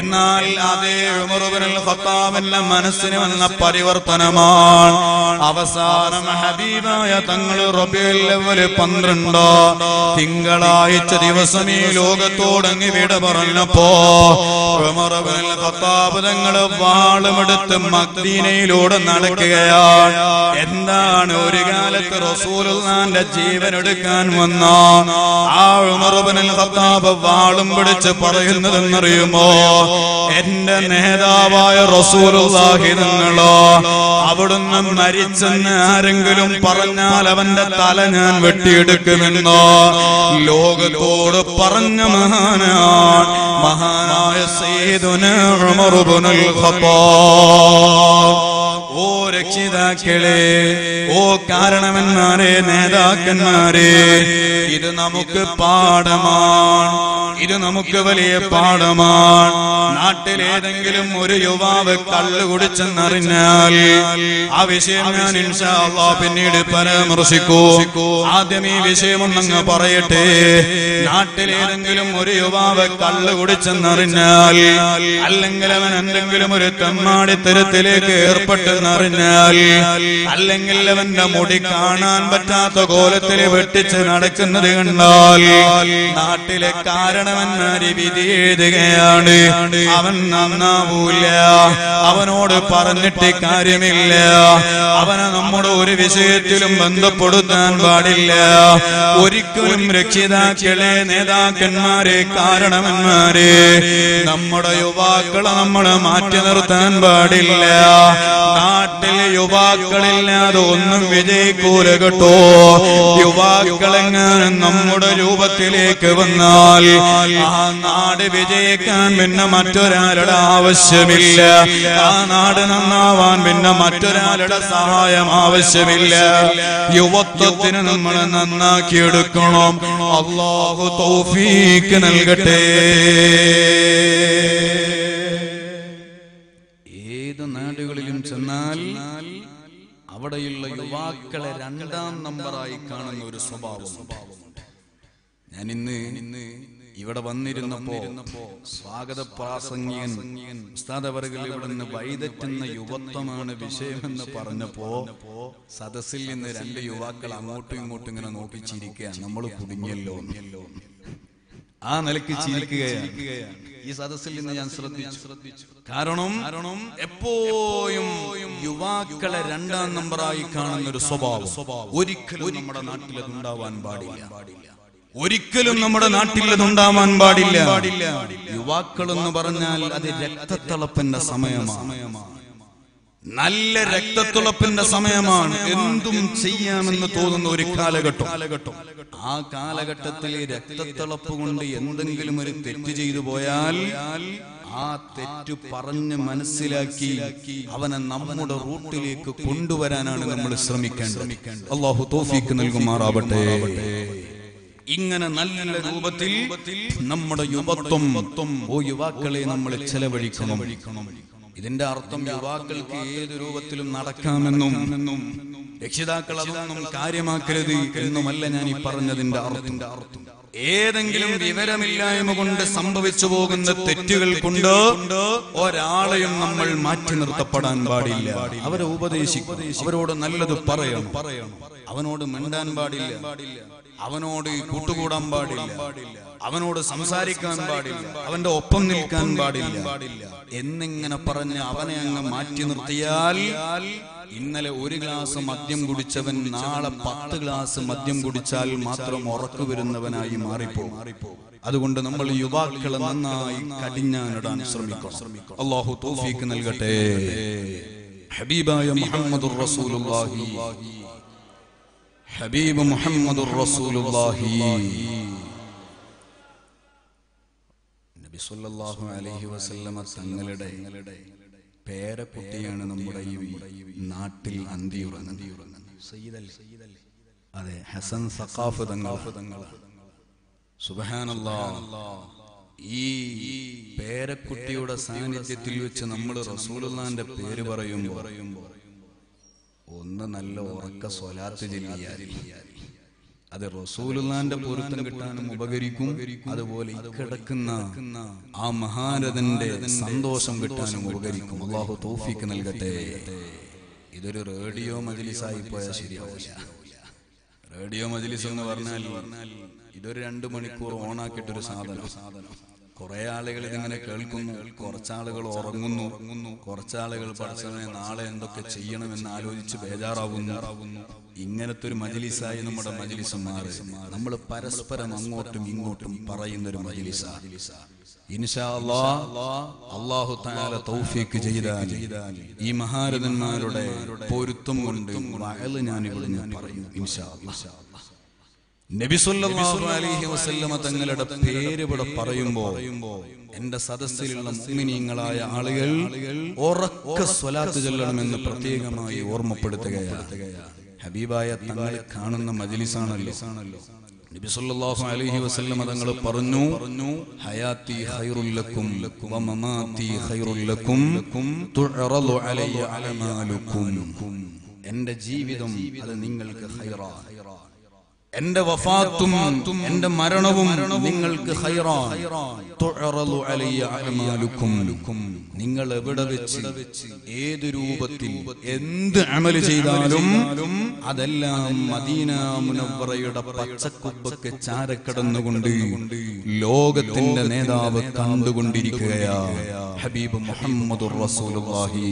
എന്നാൽ അതേ ഉമർ ഇബ്നുൽ ഖത്താബിന്റെ മനസ്സിന് വന്ന പരിവർത്തനമാണ്. അവസാനം ഹബീബായ തങ്ങൾ റബീഉൽ അവ്വൽ പന്ത്രണ്ട് തിങ്കളാഴ്ച ദിവസം ഈ ലോകത്തോടങ്ങ് വിട പറഞ്ഞപ്പോ ഉമർ ഇബ്നുൽ ഖത്താബ് തങ്ങൾ വാളുമെടുത്ത് മദീനയിലൂടെ നടക്കുകയാണ്. എന്താണ് ഒരു കാലത്ത് റസൂലുള്ളാന്റെ ജീവൻ എടുക്കാൻ വന്ന ആ ഉമർ ഇബ്നുൽ ഖത്താബ് വാളും പിടിച്ച് പറയുന്നതെന്നറിയുമോ? എന്റെ നേതാവായ റസൂലുള്ളാഹി തങ്ങളോ, അവിടുന്ന് മരിച്ചെന്ന് ആരെങ്കിലും പറഞ്ഞാൽ അവന്റെ തല ഞാൻ വെട്ടിയെടുക്കുമെന്നോ ലോകത്തോട് പറഞ്ഞ മഹാനാണ് മഹാനായ സയ്യിദുനാ ഉമർ ഇബ്നുൽ ഖത്താബ്. ഓ രക്ഷിതാക്കളെ, ഓ കാരണവന്മാരെ, നേതാക്കന്മാരെ, ഇത് നമുക്ക് പാഠമാണ്. ഇത് നമുക്ക് വലിയ പാഠമാണ്. നാട്ടിലേതെങ്കിലും ഒരു യുവാവ് കള്ളു കുടിച്ചെന്നറിഞ്ഞാൽ ആ വിഷയം ഞാൻ ഇൻഷാ അല്ലാഹ് പിന്നീട് പരാമർശിക്കൂ. ആദ്യം ഈ വിഷയമൊന്നങ്ങ് പറയട്ടെ. നാട്ടിലേതെങ്കിലും ഒരു യുവാവ് കള്ളു കുടിച്ചെന്നറിഞ്ഞാൽ, അല്ലെങ്കിൽ അവൻ എന്തെങ്കിലും ഒരു തെമ്മാടിത്തരത്തിലേക്ക് ഏർപ്പെട്ടെന്നറിഞ്ഞാൽ, അല്ലെങ്കിൽ അവന്റെ മുടി കാണാൻ പറ്റാത്ത കോലത്തിൽ വെട്ടിച്ച് നടക്കുന്നത് കണ്ടാൽ നാട്ടിലെ കാരണവന്മാര് വിധി എഴുതുകയാണ്. അവൻ നന്നാവൂല. അവനോട് പറഞ്ഞിട്ട് കാര്യമില്ല. അവനെ നമ്മുടെ ഒരു വിഷയത്തിലും ബന്ധപ്പെടുത്താൻ പാടില്ല. ഒരിക്കലും രക്ഷിതാക്കളെ, നേതാക്കന്മാരെ, കാരണവന്മാരെ, നമ്മുടെ യുവാക്കളെ നമ്മളെ മാറ്റി നിർത്താൻ പാടില്ല. നാട്ടിലെ യുവാക്കളില്ലാതെ ഒന്നും വിജയിക്കൂല കേട്ടോ. യുവാക്കളെങ്ങാനും നമ്മുടെ രൂപത്തിലേക്ക് വന്നാൽ ആ നാട് വിജയിക്കാൻ പിന്നെ മറ്റൊരാളുടെ ആവശ്യമില്ല. ആ നാട് നന്നാവാൻ പിന്നെ മറ്റൊരാളുടെ സഹായം ആവശ്യമില്ല. യുവത്വത്തിന് നമ്മൾ നന്നാക്കിയെടുക്കണം. അല്ലാഹു തൗഫീഖ് നൽകട്ടെ. ഏത് നാടുകളിലും ചെന്നാൽ അവിടെയുള്ള യുവാക്കളെ രണ്ടാം നമ്പറായി കാണുന്ന ഒരു സ്വഭാവം സ്വഭാവമുണ്ട്. ഞാൻ ഇന്ന് ഇന്ന് ഇവിടെ വന്നിരുന്നപ്പോ സ്വാഗത പ്രാസംഗികൻ ഉസ്താദ് അവർകൾ ഇവിടെ നിന്ന് വഴിതെറ്റുന്ന യുവത്വമാണ് വിഷയമെന്ന് പറഞ്ഞപ്പോ സദസ്സിൽ നിന്ന് രണ്ട് യുവാക്കൾ അങ്ങോട്ടും ഇങ്ങോട്ടും ഇങ്ങനെ നോക്കി ചിരിക്കുക. നമ്മൾ കുടുങ്ങിയല്ലോ ആ നിലയ്ക്ക് ചിരിക്കുകയാണ്. ഈ സദസ്സിൽ നിന്ന് ഞാൻ ശ്രദ്ധിച്ചു. കാരണം എപ്പോഴും യുവാക്കളെ രണ്ടാം നമ്പറായി കാണുന്ന ഒരു സ്വഭാവം ഒരിക്കലും നമ്മുടെ നാട്ടിൽ ഉണ്ടാവാൻ പാടില്ല. ഒരിക്കലും നമ്മുടെ നാട്ടിൽ ഉണ്ടാവാൻ പാടില്ല. യുവാക്കൾ എന്ന് പറഞ്ഞാൽ അത് രക്തത്തിളപ്പിന്റെ സമയമാണ്. നല്ല രക്തത്തിളപ്പിന്റെ സമയമാണ്. എന്തും ചെയ്യാമെന്ന് തോന്നുന്ന ഒരു കാലഘട്ടം. ആ കാലഘട്ടത്തിൽ രക്തത്തിളപ്പ് കൊണ്ട് എന്തെങ്കിലും ഒരു തെറ്റ് ചെയ്തു പോയാൽ ആ തെറ്റ് പറഞ്ഞ് മനസ്സിലാക്കി അവനെ നമ്മുടെ റൂട്ടിലേക്ക് കൊണ്ടുവരാനാണ് നമ്മൾ ശ്രമിക്കേണ്ടത്. അല്ലാഹു തൗഫീഖ് നൽകുമാറാവട്ടെ. ഇങ്ങനെ നല്ല രൂപത്തിൽ നമ്മുടെ യുവത്വം ഓ യുവാക്കളെ നമ്മൾ ചെലവഴിക്കണം. ഇതിന്റെ അർത്ഥം യുവാക്കൾക്ക് ഏത് രൂപത്തിലും നടക്കാമെന്നും രക്ഷിതാക്കൾ അതൊന്നും കാര്യമാക്കരുത് എന്നുമല്ല ഞാൻ ഈ പറഞ്ഞതിന്റെ അർത്ഥത്തിന്റെ അർത്ഥം. ഏതെങ്കിലും വിവരമില്ലായ്മ കൊണ്ട് സംഭവിച്ചു പോകുന്ന തെറ്റുകൾ കൊണ്ട് ഒരാളെയും നമ്മൾ മാറ്റി നിർത്തപ്പെടാൻ പാടില്ല. അവരെ ഉപദേശിക്കും, അവരോട് നല്ലത് പറയണം, അവനോട് മിണ്ടാൻ പാടില്ല, അവനോട് കൂട്ടുകൂടാൻ പാടില്ല, അവനോട് സംസാരിക്കാൻ പാടില്ല, അവന്റെ ഒപ്പം നിൽക്കാൻ പാടില്ല എന്നിങ്ങനെ പറഞ്ഞ് അവനെ അങ്ങ് മാറ്റി നിർത്തിയാൽ ഇന്നലെ ഒരു ഗ്ലാസ് മദ്യം കുടിച്ചവൻ നാളെ പത്ത് ഗ്ലാസ് മദ്യം കുടിച്ചാൽ മാത്രം ഉറക്കു വരുന്നവനായി മാറിപ്പോകും. അതുകൊണ്ട് നമ്മൾ യുവാക്കളെ നന്നായി കടിഞ്ഞാനിടാൻ ശ്രമിക്കണം. അല്ലാഹു തൗഫീഖ് നൽകട്ടെ. ഹബീബായ മുഹമ്മദുർ റസൂലുള്ളാഹി, ഹബീബ് മുഹമ്മദുർ റസൂലുള്ളാഹി നബി സല്ലല്ലാഹു അലൈഹി വസല്ലം തങ്ങളുടെ പേരക്കുട്ടിയാണ് നമ്മുടെ ഈ നാട്ടിൽ അന്തിയുറങ്ങുന്നത്. അതെ, ഹസൻ സഖാഫ് തങ്ങളാണ്. സുബ്ഹാനല്ലാഹ്, ഈ പേരക്കുട്ടിയുടെ സാന്നിധ്യത്തിൽ വെച്ച് നമ്മൾ റസൂലുള്ളാന്റെ പേര് പറയുമ്പോൾ ഒന്ന് നല്ല ഉറക്ക സ്വലാത്ത് ചൊല്ലിയാൽ അത് റസൂലുള്ളാന്റെ പൊരുത്തം കിട്ടാനും ഉപകരിക്കും. അതുപോലെ കിടക്കുന്ന ആ മഹാരഥന്റെ സന്തോഷം കിട്ടാനും ഉപകരിക്കും. അല്ലാഹു തൗഫീഖ് നൽകട്ടെ. ഇതൊരു റേഡിയോ മജ്‌ലിസായി പോയാൽ ശരിയാവില്ല. റേഡിയോ മജ്‌ലിസ് എന്ന് പറഞ്ഞാൽ ഇതൊരു രണ്ടു മണിക്കൂർ ഓണാക്കിയിട്ടൊരു സാധനം. കുറെ ആളുകൾ ഇതിങ്ങനെ കേൾക്കുന്നു, കുറച്ചാളുകൾ ഉറങ്ങുന്നു, കുറച്ചാളുകൾ പഠിച്ചവനെ നാളെ എന്തൊക്കെ ചെയ്യണമെന്ന് ആലോചിച്ച് ബേജാറാവുന്നു. ഇങ്ങനത്തെ ഒരു മജ്‌ലിസായി നമ്മുടെ മജ്‌ലിസ് മാറി. നമ്മൾ പരസ്പരം അങ്ങോട്ടും ഇങ്ങോട്ടും പറയുന്ന ഒരു മജ്‌ലിസാണ്. ഇൻഷാ അല്ലാഹ് അല്ലാഹു തആല തൗഫീഖ് ചെയ്താൽ ഈ മഹാരഥന്മാരുടെ പൊരുത്തം കൊണ്ട് വഅൽ ഞാൻ ഇവിടെ ഞാൻ പറയും ഇൻഷാ അല്ലാഹ്. നബി സല്ലല്ലാഹു അലൈഹി വസല്ലമ തങ്ങളുടെ പേര് ഇവിടെ പറയുമ്പോൾ എന്റെ സദസ്സിലുള്ള മുഅ്മിനീങ്ങളായ ആളുകൾ ഉറക്ക സ്വലാത്ത് ചൊല്ലണമെന്ന് പ്രത്യേകമായി ഓർമ്മപ്പെടുത്തുകയാണ്. ഹബീബായ തങ്ങളെ കാണുന്ന മജ്‌ലിസാണല്ലോ. നബി സല്ലല്ലാഹു അലൈഹി വസല്ലമ തങ്ങൾ പറഞ്ഞു, ഹയാത്തി ഖൈറുൽ ലക്കും വ മമാതി ഖൈറുൽ ലക്കും തുഅറദു അലയ്യ അഅമാലുക്കും. എന്റെ ജീവിതം അത് നിങ്ങൾക്ക് ഖൈറാണ്, എന്റെ വഫാത്തും എന്റെ മരണവും നിങ്ങൾക്ക് ഖൈറാണ്. തുഅറദു അലയ്യ അഅമാലുക്കും, നിങ്ങൾ എവിടെ വെച്ച് ഏത് രൂപത്തിൽ എന്ത് അമൽ ചെയ്താലും അതെല്ലാം മദീന മുനവ്വറയുടെ പച്ചക്കുബക്ക് ചാരക്കടന്നുകൊണ്ട് ലോകത്തിന്റെ നേതാവ് കണ്ടുകൊണ്ടിരിക്കുകയാണ് ഹബീബ് മുഹമ്മദുർ റസൂലുള്ളാഹി.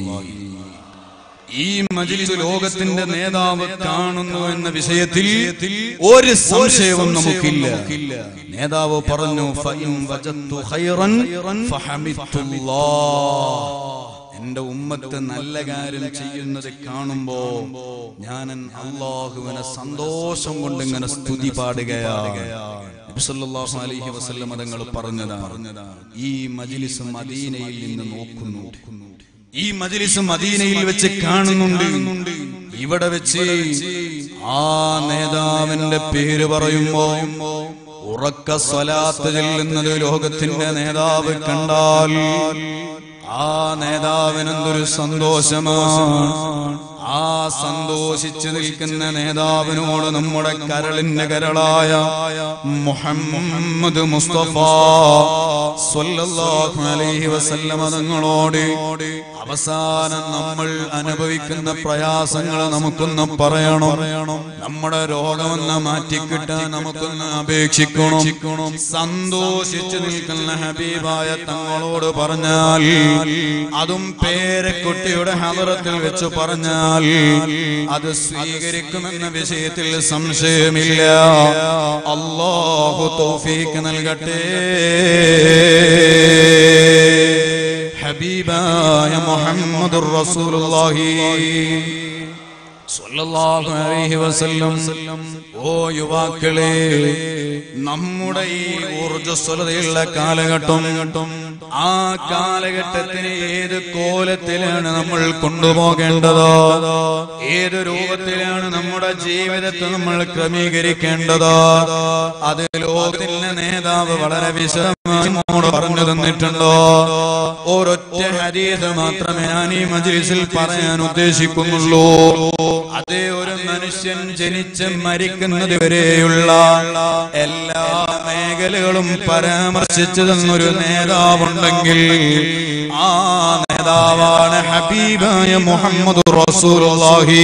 ഈ മജ്‌ലിസ് ലോകത്തിന്റെ നേതാവ് കാണുന്നു എന്ന വിഷയത്തിൽ ഒരു സംശയവും നമുക്കില്ല. നേതാവ് പറഞ്ഞു, ഫഇൻ വജത്തു ഖൈറൻ ഫഹമിദുല്ലാഹ്. എന്റെ ഉമ്മത്ത് നല്ല കാര്യം ചെയ്യുന്നത് കാണുമ്പോ ഞാൻ അല്ലാഹുവിനെ സന്തോഷം കൊണ്ട് ഇങ്ങനെ സ്തുതി പാടുകയാണ്. നബി സല്ലല്ലാഹു അലൈഹി വസല്ലം തങ്ങൾ പറഞ്ഞതാണ്, ഈ മജ്‌ലിസ് മദീനയിൽ നിന്ന് നോക്കുന്നു, ഈ മജ്‌ലിസ് മദീനയിൽ വെച്ച് കാണുന്നുണ്ട്. ഇവിടെ വെച്ച് ആ നേതാവിന്റെ പേര് പറയുമ്പോ ഉറക്ക സ്വലാത്ത് ചൊല്ലുന്നത് ലോകത്തിന്റെ നേതാവ് കണ്ടാൽ ആ നേതാവിനെന്തൊരു സന്തോഷമാണ്. ആ സന്തോഷിച്ചു നിൽക്കുന്ന നേതാവിനോട് നമ്മുടെ കരളിന്റെ കരളായ മുഹമ്മദ് മുസ്തഫ സ്വല്ലല്ലാഹു അലൈഹി വസല്ലം തങ്ങളോട് അവസാനം നമ്മൾ അനുഭവിക്കുന്ന പ്രയാസങ്ങൾ നമുക്കൊന്ന് പറയണം. നമ്മുടെ രോഗമെന്ന് മാറ്റിക്കിട്ടാൻ നമുക്കൊന്ന് അപേക്ഷിക്കണം. സന്തോഷിച്ചു നിൽക്കുന്ന ഹബീബായ തങ്ങളോട് പറഞ്ഞാൽ, അതും പേരക്കുട്ടിയുടെ ഹദറത്തിൽ വെച്ച് പറഞ്ഞാൽ അത് സ്വീകരിക്കുമെന്ന വിഷയത്തിൽ സംശയമില്ല. അല്ലാഹു തൗഫീഖ് നൽകട്ടെ. ഹബീബായ മുഹമ്മദുർ റസൂലുള്ളാഹി സല്ലല്ലാഹു അലൈഹി വസല്ലം. ഓ യുവാക്കളെ, നമ്മുടെ ഈ ഊർജ്ജസ്വലതയുള്ള കാലഘട്ടം, ആ കാലഘട്ടത്തിന് ഏത് കോലത്തിലാണ് നമ്മൾ കൊണ്ടുപോകേണ്ടത്, ഏത് രൂപത്തിലാണ് നമ്മുടെ ജീവിതത്തെ നമ്മൾ ക്രമീകരിക്കേണ്ടത്, അത് ലോകത്തിന്റെ നേതാവ് വളരെ വിശദമായി പറഞ്ഞു തന്നിട്ടുണ്ടോ? ഒരൊറ്റ ഹദീസ് മാത്രമേ ഞാൻ ഈ മജ്‌ലിസിൽ പറയാൻ ഉദ്ദേശിക്കുന്നുള്ളൂ. അതേ, ഒരു മനുഷ്യൻ ജനിച്ച് മരിക്കുന്നത് വരെയുള്ള എല്ലാ മേഖലകളും പരാമർശിച്ചു തന്നൊരു നേതാവുണ്ടെങ്കിൽ ആ നേതാവാണ് ഹബീബായ മുഹമ്മദ് റസൂലുള്ളാഹി.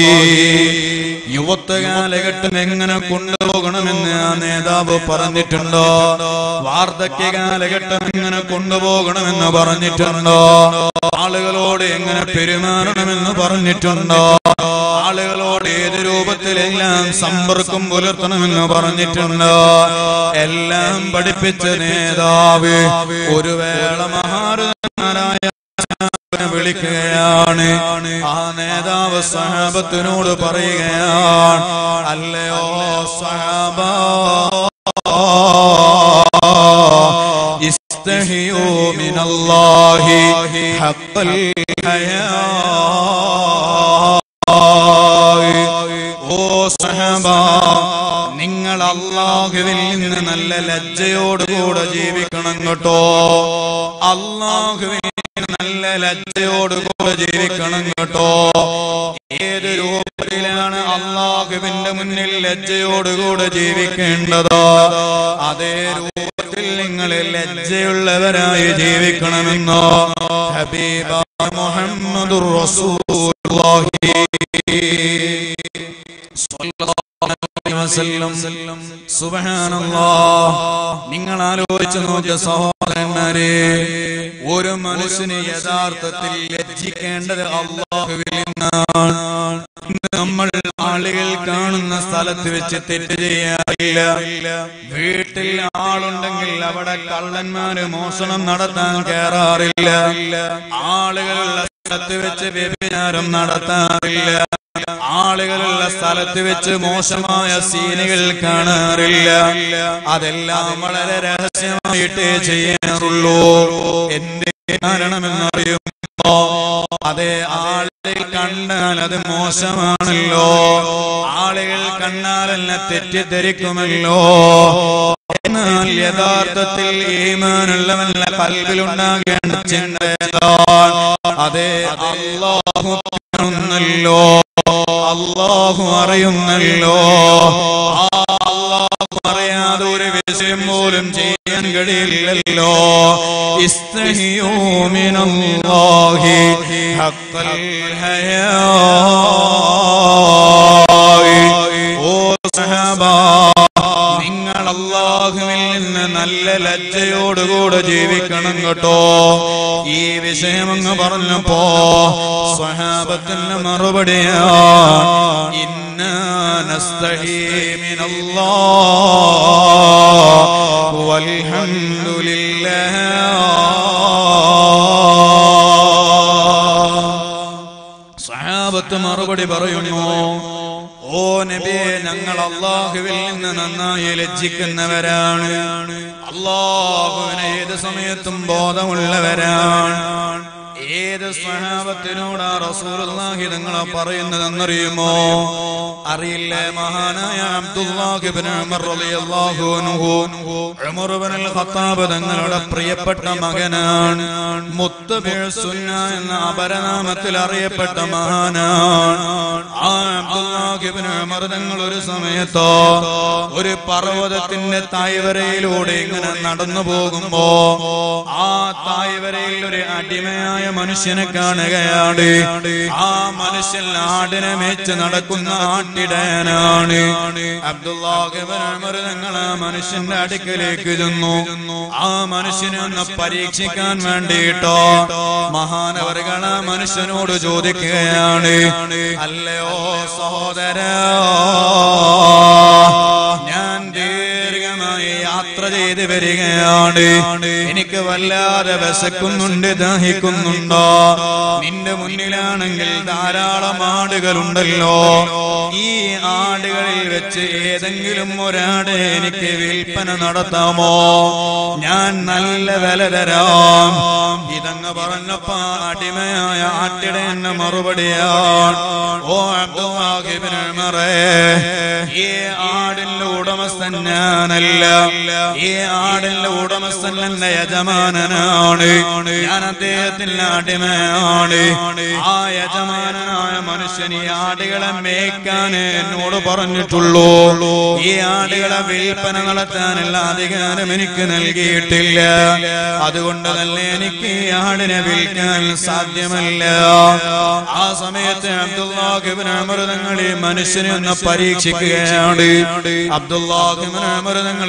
യുവത്വ കാലഘട്ടം എങ്ങനെ കൊണ്ടുപോകണമെന്ന് ആ നേതാവ് പറഞ്ഞിട്ടുണ്ടോ? വാർദ്ധക്യ കാലഘട്ടം എങ്ങനെ കൊണ്ടുപോകണമെന്ന് പറഞ്ഞിട്ടുണ്ടോ? ആളുകളോട് എങ്ങനെ പെരുമാറണമെന്ന് പറഞ്ഞിട്ടുണ്ടോ? ആളുകളോട് ഏത് രൂപത്തിലെല്ലാം സമ്പർക്കം പുലർത്തണമെന്ന് പറഞ്ഞിട്ടുണ്ട്. എല്ലാം പഠിപ്പിച്ച നേതാവ് ഒരു വേള മഹാരഥന്മാരായ വിളിക്കുകയാണ്. ആ നേതാവ് സഹാബത്തിനോട് പറയുകയാണ്, അല്ലയോ സഹാബ, ഇസ്തഹിയൂ മിനല്ലാഹി ഹഖൽ ഹയാ. ഓ സഹാബ, നിങ്ങൾ അല്ലാഹുവിൽ നിന്ന് നല്ല ലജ്ജയോടുകൂടെ ജീവിക്കണം കേട്ടോ. അല്ലാഹുവിൽ നല്ല ലജ്ജയോടുകൂടെ ജീവിക്കണം കേട്ടോ. ഏത് രൂപത്തിലാണ് അല്ലാഹുവിന്റെ മുന്നിൽ ലജ്ജയോടുകൂടെ ജീവിക്കേണ്ടത്? അതേ രൂപത്തിൽ നിങ്ങൾ ലജ്ജയുള്ളവരായി ജീവിക്കണമെന്നോ ഹബീബ മുഹമ്മദുർ റസൂലുള്ളാഹി സ്വല്ലല്ലാഹു അലൈഹി വസല്ലം. സുബ്ഹാനല്ലാഹ്, നിങ്ങൾ ആലോചിച്ചു നോക്കിയ സഹോദരന്മാരെ, ഒരു മനുഷ്യന് യഥാർത്ഥത്തിൽ ലജ്ജിക്കേണ്ടത് അല്ലാഹുവിൽ നിന്നാണ്. നമ്മൾ ആളുകൾ കാണുന്ന സ്ഥലത്ത് വെച്ച് തെറ്റ് ചെയ്യാറില്ല. വീട്ടിൽ ആളുണ്ടെങ്കിൽ അവിടെ കള്ളന്മാര് മോഷണം നടത്താൻ കയറാറില്ല. ആളുകളുള്ള സ്ഥലത്ത് വെച്ച് വ്യഭിചാരം നടത്താറില്ല. ആളുകളുള്ള സ്ഥലത്ത് വെച്ച് മോശമായ സീനുകൾ കാണാറില്ല. അതെല്ലാം വളരെ രഹസ്യമായിട്ടേ ചെയ്യാറുള്ളൂ. എന്ത് കാരണമെന്നറിയുമോ? അതേ, ആളുകൾ കണ്ടാൽ അത് മോശമാണല്ലോ, ആളുകൾ കണ്ടാലെന്നെ തെറ്റിദ്ധരിക്കുമല്ലോ. എന്നാൽ യഥാർത്ഥത്തിൽ ഈമാനുള്ളവല്ല കൽവിലുണ്ടാകേണ്ട ചിന്തയാണ്. അതേ, അല്ലാഹു കാണുന്നല്ലോ, അല്ലാഹു അറിയുന്നല്ലോ. ആ അല്ലാഹു അറിയാതെ ഒരു വിഷയം പോലും ചെയ്യാൻ കഴിയില്ലല്ലോ. ഇസ്തഹിയൂ മിനല്ലാഹി ഹഖൽ ഹയാ. ഓ സഹാബ, നിങ്ങൾ അല്ലാഹുവിൽ നിന്ന് നല്ല ലജ്ജയോടുകൂടെ ജീവിക്കണം കേട്ടോ. ഈ വിഷയമങ്ങ് പറഞ്ഞപ്പോ സ്വഹാബത്തിന്റെ മറുപടിയാണ്, ഇന്നാ നസ്തഹീ മിനല്ലാഹ് വൽഹംദുലില്ലാഹ്. സ്വഹാബത്ത് മറുപടി പറയുന്നു, ഓ നബിയെ, ഞങ്ങൾ അല്ലാഹുവിൽ നിന്ന് നന്നായി ലജ്ജിക്കുന്നവരാണ്. അല്ലാഹുവിനെ ഏത് സമയത്തും ബോധമുള്ളവരാണ്. ഏത് സ്വഹാബത്തിനോടാ റസൂലുള്ളാഹി തങ്ങളെ പറയുന്നതെന്നറിയുമോ? അറിയില്ലേ? മഹാനായ അബ്ദുല്ലാഹി ഇബ്നു ഉമർ റളിയല്ലാഹു അൻഹു, ഉമർ ഇബ്നുൽ ഖത്താബ് തങ്ങളുടെ പ്രിയപ്പെട്ട മകനാണ്. മുത്തബിഉ സുന്ന എന്ന അപരനാമത്തിൽ അറിയപ്പെട്ട മഹാനാണ്. ആ അബ്ദുല്ലാഹി ഇബ്നു ഉമർ തങ്ങൾ ഒരു സമയത്ത് ഒരു പർവ്വതത്തിന്റെ താഴ്വരയിലൂടെ ഇങ്ങനെ നടന്നു പോകുമ്പോ ആ താഴ്വരയിൽ ഒരു അടിമയായ മനുഷ്യനെ കാണുകയാണ്. ആ മനുഷ്യൻ ആടിനെ മേച്ച് നടക്കുന്ന ആട്ടിടയനാണ്. അബ്ദുല്ലാഹി ഇബ്നു ഉമർ തങ്ങൾ ആ മനുഷ്യന്റെ അടുക്കലേക്ക് ചെന്നു. ആ മനുഷ്യനെ ഒന്ന് പരീക്ഷിക്കാൻ വേണ്ടിയിട്ടോ മഹാനവർകൾ ആ മനുഷ്യനോട് ചോദിക്കുകയാണ്, അല്ലയോ സഹോദരാ, ഞാൻ യാത്ര ചെയ്ത് വരികയാണ്. എനിക്ക് വല്ലാതെ വിശക്കുന്നുണ്ട്, ദാഹിക്കുന്നുണ്ടോ? നിന്റെ മുന്നിലാണെങ്കിൽ ധാരാളം ആടുകളുണ്ടല്ലോ. ഈ ആടുകളിൽ വെച്ച് ഏതെങ്കിലും ഒരാടെ എനിക്ക് വിൽപ്പന നടത്താമോ? ഞാൻ നല്ല വില തരാം. ഇതങ്ങ് പറഞ്ഞപ്പോ അടിമയായ ആട്ടിടെ എന്നെ മറുപടിയാണ്, ഓ അബ്ദുല്ലാഹി ഇബ്നു ഉമറേ, ഈ ആടിന്റെ ഉടമസ്ഥ ഉടമസ്ഥനാണല്ല, ഈ ആടിന്റെ ഉടമസ്ഥൻ എന്ന യജമാനനാണ്, ഞാൻ അദ്ദേഹത്തിന്റെ അടിമയാണ്. ആ യജമാനനായ മനുഷ്യൻ ഈ ആടുകളെ മേയ്ക്കാൻ എന്നോട് പറഞ്ഞിട്ടുള്ളൂ. ഈ ആടുകളെ വിൽപ്പന നടത്താനുള്ള അധികാരം എനിക്ക് നൽകിയിട്ടില്ല. അതുകൊണ്ട് തന്നെ എനിക്ക് ഈ ആടിനെ വിൽക്കാൻ സാധ്യമല്ല. ആ സമയത്ത് അബ്ദുല്ലാഹ് ഇബ്നു ഉമർ തങ്ങൾ ഈ മനുഷ്യനെ ഒന്ന് പരീക്ഷിക്കുകയാണ്. അബ്ദുല്ലാഹ് ഇബ്നു ഉമർ തങ്ങൾ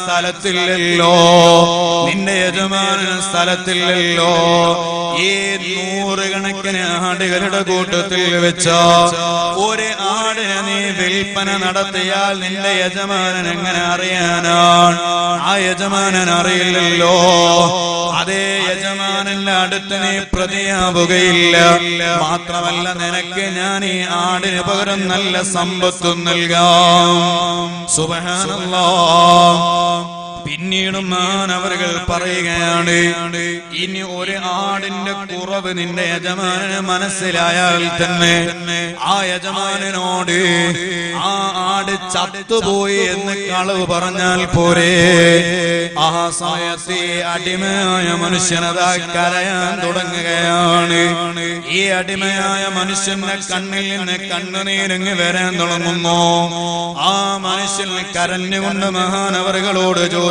സ്ഥലത്തില്ലല്ലോ, നിന്റെ യജമാനൻ സ്ഥലത്തില്ലല്ലോ. ഈ നൂറുകണക്കിന് ആടുകളുടെ കൂട്ടത്തിൽ വെച്ച ഒരു ആടിനെ നീ വിൽപ്പന നടത്തിയാൽ നിന്റെ യജമാനൻ എങ്ങനെ അറിയാനാണ്? ആ യജമാനൻ അറിയില്ലല്ലോ. അതേ യജമാനന്റെ അടുത്ത് നീ പ്രതിയാവുകയില്ല. മാത്രമല്ല, നിനക്ക് ഞാൻ ഈ ആടിന് പകരം നല്ല സമ്പത്തും നൽകാം. സുബ്ഹാനല്ലാഹ്. പിന്നീട് മാനവറുകൾ പറയുകയാണ്, ഇനി ഒരു ആടിന്റെ കുറവ് നിന്റെ യജമാനന് മനസ്സിലായാൽ തന്നെ ആ യജമാനനോട് ആ ആട് ചത്തുപോയി എന്ന് കളവ് പറഞ്ഞാൽ പോരെ. ആ സമയത്ത് അടിമയായ മനുഷ്യനതാ കരയാൻ തുടങ്ങുകയാണ്. ഈ അടിമയായ മനുഷ്യന്റെ കണ്ണിൽ നിന്ന് കണ്ണുനീരങ്ങി വരാൻ തുടങ്ങുന്നു. ആ മനുഷ്യൻ കരഞ്ഞുകൊണ്ട് മഹാനവറുകളോട് ചോദിച്ചു,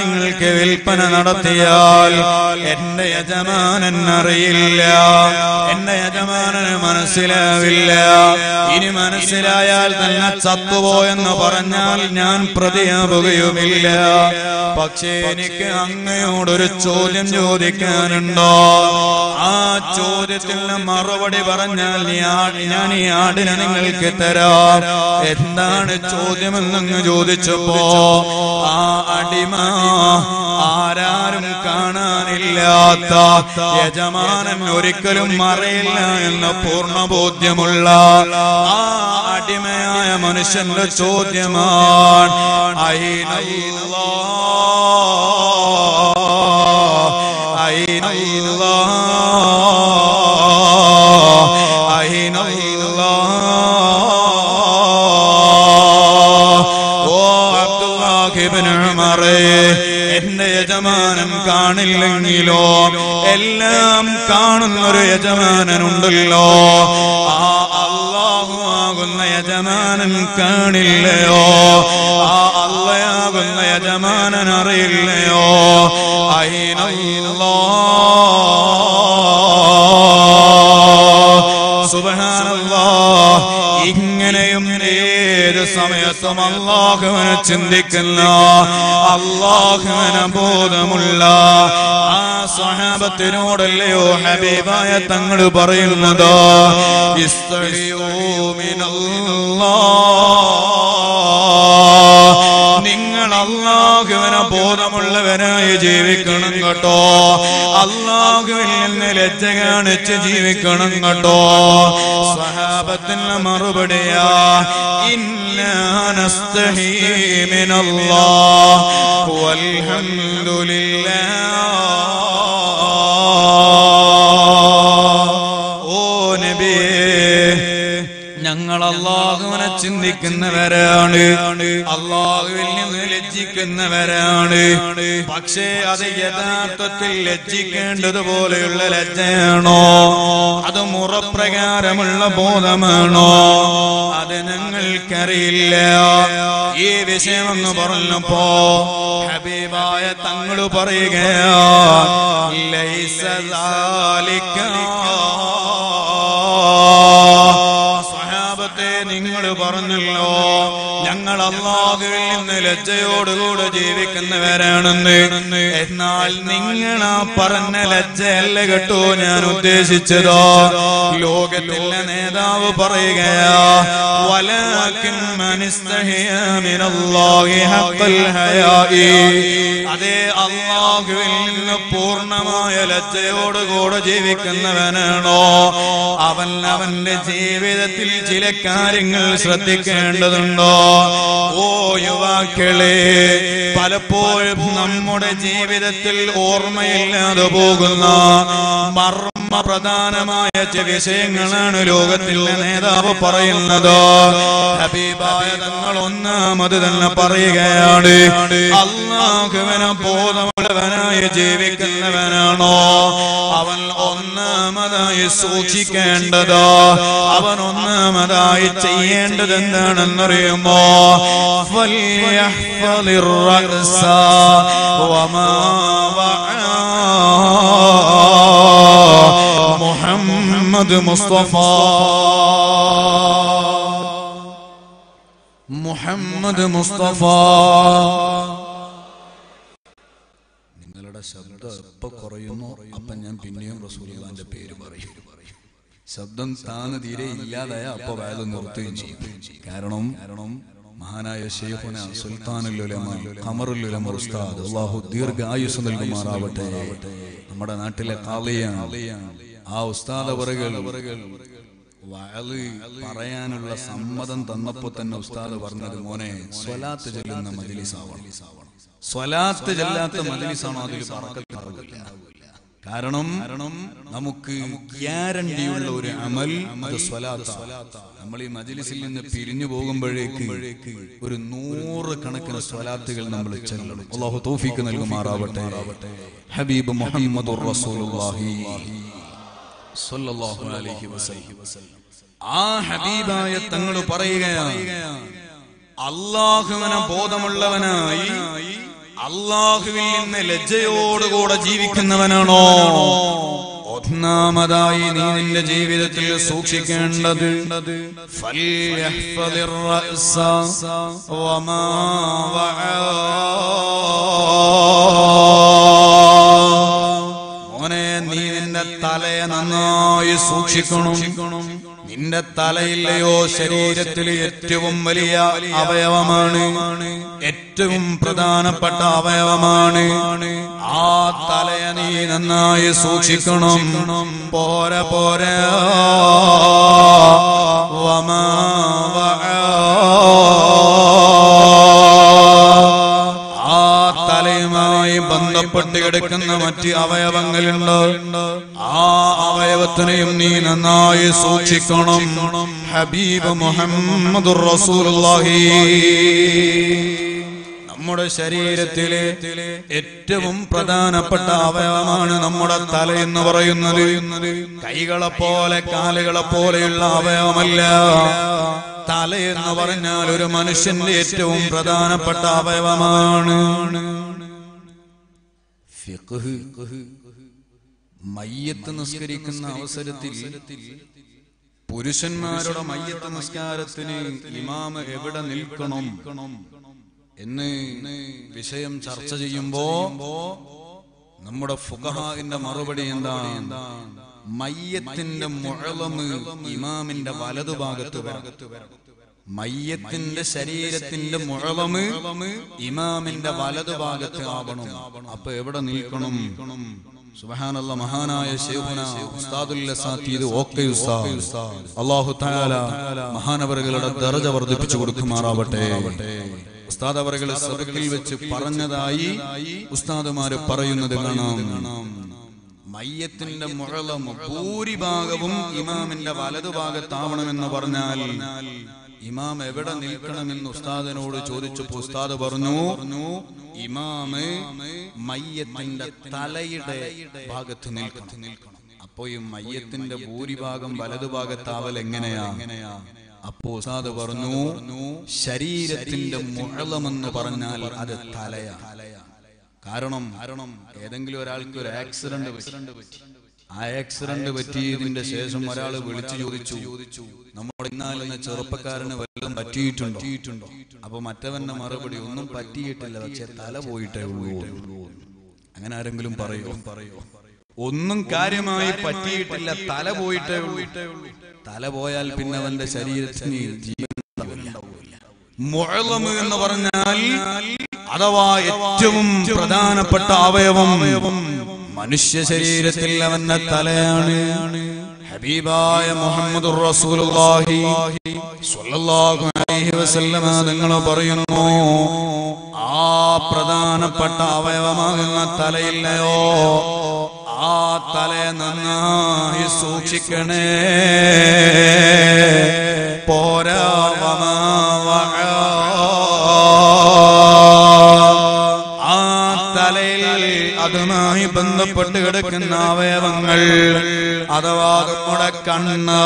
നിങ്ങൾക്ക് വിൽപ്പന നടത്തിയാൽ എന്റെ യജമാനൻ അറിയില്ല, എന്റെ യജമാനന് മനസ്സിലാവില്ല. ഇനി മനസ്സിലായാൽ തന്നെ ചത്തുപോയെന്ന് പറഞ്ഞാൽ ഞാൻ പ്രതിയാവുകയുമില്ല. പക്ഷേ എനിക്ക് അങ്ങയോടൊരു ചോദ്യം ചോദിക്കാനുണ്ടോ? ആ ചോദ്യത്തിന് മറുപടി പറഞ്ഞാൽ ഞാൻ ഈ ആടിനെ നിങ്ങൾക്ക് തരാം. എന്താണ് ചോദ്യമെന്ന് ചോദിച്ചപ്പോ ആ അടിമ ആരാരും കാണാനില്ലാത്ത, യജമാനൻ ഒരിക്കലും അറിയില്ല എന്ന് പൂർണ്ണ ബോധ്യമുള്ള ആ അടിമയായ മനുഷ്യന്റെ ചോദ്യമാണ്, എന്റെ യജമാനൻ കാണില്ലെങ്കിലോ എല്ലാം കാണുന്നൊരു യജമാനനുണ്ടല്ലോ. ആ അല്ലാഹുവാകുന്ന യജമാനൻ കാണില്ലയോ? ആ അല്ലാഹുവാകുന്ന യജമാനൻ അറിയില്ലയോ? അല്ലാഹ്. സുബ്ഹാനല്ലാഹ്. ഇങ്ങനെയും ഏത് സമയത്തും അല്ലാഹുവിനെ ചിന്തിക്കുന്ന, അല്ലാഹുവിനെ ബോധമുള്ള ആ സ്വഹാബത്തിനോടല്ലയോ ഹബീബായ തങ്ങൾ പറയുന്നത്, ഇസ്തഈനൂ മിനല്ലാഹ്, നിങ്ങൾ അല്ലാഹുവിനെ ബോധമുള്ളവനായി ജീവിക്കണം കേട്ടോ, അല്ലാഹുവിൽ നിന്ന് ലജ്ജ കാണിച്ച് ജീവിക്കണം കേട്ടോ. സഹാബത്തിന് മറുപടിയാ, ഇന്നാ നസ്തഹീ മിനല്ലാഹ് വൽഹംദുലില്ലാഹ്. ഓ നബിയേ, ഞങ്ങൾ അല്ലാഹുവിനെ ചിന്തിക്കുന്നവരാണ്, അല്ലാഹുവിൽ നിന്ന് ലജ്ജിക്കുന്നവരാണ്. പക്ഷേ അത് യഥാർത്ഥത്തിൽ ലജ്ജിക്കേണ്ടതുപോലെയുള്ള ലജ്ജയാണോ? അത് മുറപ്രകാരമുള്ള ബോധമാണോ? അത് ഞങ്ങൾക്കറിയില്ല. ഈ വിഷയമെന്ന് പറഞ്ഞപ്പോ ഹബീബായ തങ്ങൾ പറയുകയാണ്, ലൈസ ദാലിക, നിങ്ങൾ പറഞ്ഞല്ലോ ഞങ്ങൾ അല്ലാഹുവിൽ നിന്ന് ലജ്ജയോടുകൂടെ ജീവിക്കുന്നവരാണെന്ന്. എന്നാൽ നിങ്ങൾ ആ പറഞ്ഞ ലജ്ജയല്ല കേട്ടോ ഞാൻ ഉദ്ദേശിച്ചതോ. ലോകത്തിലെ നേതാവ് പറയുകയാ, വലാകിൻ മൻ ഇസ്തഹിയ മിനല്ലാഹി ഹഖൽ ഹയാഇ, അതേ അല്ലാഹുവിൽ നിന്ന് പൂർണ്ണമായ ലജ്ജയോടുകൂടെ ജീവിക്കുന്നവനാണോ? അവൻ അവന്റെ ജീവിതത്തിൽ ചില കാര്യങ്ങൾ ശ്രദ്ധിക്കേണ്ടതുണ്ടോ? O Yuvakele, Palapol, Namude Jeevidathil, Ormayillathu Pokunna, Marma Pradhanamaya Vishayangalanu Lokathil Nethavu Parayunnathu, Habibaya Thangal Onnathu Thanne Parayukayanu, Allahuvine Bodhamullavayi Jeevikkunnavanaano, Avan Onnamayi Soochikkendathu, Avan Onnamayi Cheyyendathu Enthanennu Ariyumo, Falyahfadhir Ra'sa Wama Wa'a Muhammad Mustafa Muhammad Mustafa Pocorino, upon Yampinium, Rosulian, the Peribari. Subdon Tana di Ilada, Pavada Nortinji, Karanum, Aranum, Mahana Yashapona, Sultan Lulema, Kamar Lulamursta, the Lahu Dirga, Yusan Lamaravate, Madame Attila Kalian, Austada Varagel. Wali, Parayan, Samadan, Tanaputan, Nostada, Varna, the Mone, Solat, the Jelana Madilisawa, Solat, the Jelata, Madilisana, the Paraka, Karanum, Namuk, Yar and Diolori, Amal, the Solata, Amali Majilisil in the Pirinu Bogamberek, with no Kanaka Solatical number of children, Olahotofi and Elmaravate, Habib Muhammad Rasulullahi. Sallallahu Alaihi Wasallam. Ah, Habibaya Tangalu Paraya Allah Humana Bodamullavanai Allah Humil Lejo to go to Jeevikanavana. Otna Madai in the Jeevit Sukhikandadu Falyahfadhir Ra'sa Wama Wa'a Talayana is Suchikunum in the Talayleo, Sedatili, Etivum Malia, Avayavamani, Etum Pradana Patavayavamani, Ah Talayana is Suchikunum, Pora Pora Wama Ah Talayma, Bandapatikanamatri, Avayavangalinda. Ah, Avayavatanayam Neenanai Suchikonam Habib Muhammadur Rasulullahi Nammude Shariratile Ettavum Pradhanappetta Avayavamanu Nammude Thala ennu parayunnathu Kaikale pole Kaalukale poleyulla Avayavamalla Thala ennu paranjal oru manushante ettavum pradhanappetta Avayavamanu Fiqh മയ്യത്ത് നമസ്കരിക്കുന്ന അവസരത്തിൽ പുരുഷന്മാരുടെ മയ്യത്ത് നമസ്കാരത്തിന് ഇമാം എവിടെ നിൽക്കണം എന്ന് വിഷയം ചർച്ച ചെയ്യുമ്പോൾ നമ്മുടെ ഫുഖഹാന്റെ മറുപടി എന്താണ് മയ്യത്തിന്റെ മുഅ്ലമ് ഇമാമിന്റെ വലതുഭാഗത്ത് വരണം മയ്യത്തിന്റെ ശരീരത്തിന്റെ മുഅ്ലമ് ഇമാമിന്റെ വലതുഭാഗത്ത് ആവണം അപ്പോൾ എവിടെ നിൽക്കണം Subhanallah Mahanaya Shaykhuna Ustadul Lasati the Oke Ustad Allahu Ta'ala Mahanavaragala Daraja Vardipichu Kumaravate Ustadavaragala Sabakil with Paranadai Ustadamare Parayuna de Ganam Mayet in the Moralam Puri Bagavum Imam in the Valadu Bagatavanam in the Varnal Imam Evada Nilkanam in Ustad and Oda Chodichu Postada Varno Imam Mayatinda Talayde Bagatunilkan. Apoy Mayatinda Buri Bagam Baladu Bagatava Lenganea. Aposa the Varno Shariatinda Moralam the Varnal Adat Talaya. Karanum, Aranum, Edangular Alcur accident of it. I accident of a teeth in the Sesam Marala Vilichu. Namadinal and the Chorapakar and a welcome Patitundo. Abamatavan Marabadunum Patiatala Chetala Voitavu. An Arangulum Parayo Parayo. Unum Karimai Patiatala Talavoitavu. Talavoyal Pinavan the Sari Moralam Navarnal Adava Etum Pradana Patavavam Manisha Sari Tilavan Talayani. ഹബീബായ മുഹമ്മദുർ റസൂലുള്ളാഹി സ്വല്ലല്ലാഹു അലൈഹി വസല്ലമ തങ്ങൾ പറയുന്നു, ആ പ്രധാനപ്പെട്ട അവയവമാകുന്ന തലയില്ലയോ, ആ തലയെ നന്നായി സൂക്ഷിക്കണേ. പോരാ ആ തലയിൽ അതുമായി ബന്ധപ്പെട്ട് കിടക്കുന്ന അവയവങ്ങൾ, അഥവാ നമ്മുടെ കണ്ണ്,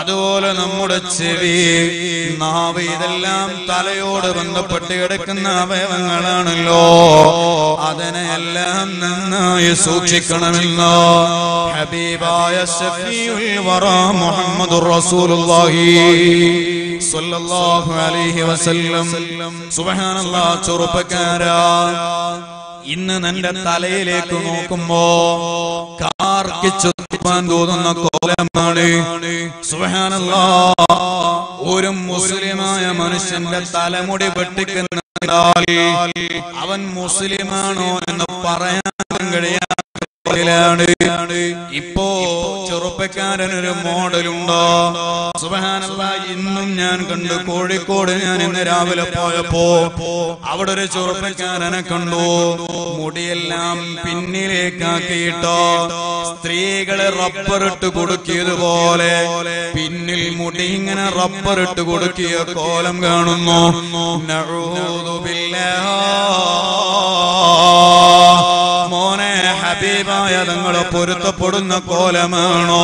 അതുപോലെ നമ്മുടെ ചെവി, നാവ്, ഇതെല്ലാം തലയോട് ബന്ധപ്പെട്ട് കിടക്കുന്ന അവയവങ്ങളാണല്ലോ. അതിനെയെല്ലാം നന്നായി സൂക്ഷിക്കണമെന്ന് ഹബീബായ ശഫീഉൽ വറാ മുഹമ്മദുർ റസൂലുള്ളാഹി സ്വല്ലല്ലാഹു അലൈഹി വസല്ലം. സുബ്ഹാനല്ലാഹ്, ചെറുപ്പക്കാരാ, ഇന്ന് നിന്റെ തലയിലേക്ക് നോക്കുമ്പോ കാർക്കിച്ചു തോന്നുന്ന കോലമാണ്. സുബ്ഹാനല്ലാഹ്, ഒരു മുസ്ലിമായ മനുഷ്യന്റെ തലമുടി വെട്ടിക്കുന്ന അവൻ മുസ്ലിമാണോ എന്ന് പറയാൻ കഴിയാത്ത. ഇപ്പോ ചെറുപ്പക്കാരനൊരു മോഡലുണ്ടോ? സുബ്ഹാനല്ലാഹ്, ഇന്നും ഞാൻ കണ്ടു. കോഴിക്കോട് ഞാൻ ഇന്ന് രാവിലെ പോയപ്പോ അവിടെ ഒരു ചെറുപ്പക്കാരനെ കണ്ടു. മുടിയെല്ലാം പിന്നിലേക്കാക്കിയിട്ടോ, സ്ത്രീകളെ റബ്ബറിട്ട് കൊടുക്കിയതുപോലെ പിന്നിൽ മുടി ഇങ്ങനെ റബ്ബറിട്ട് കൊടുക്കിയ കോലം കാണുന്നു. നഊദു ബില്ലാഹ്. മോനെ, ഹബീബായ തങ്ങളെ പൊരുത്തപ്പെടുന്ന കോലമാണോ?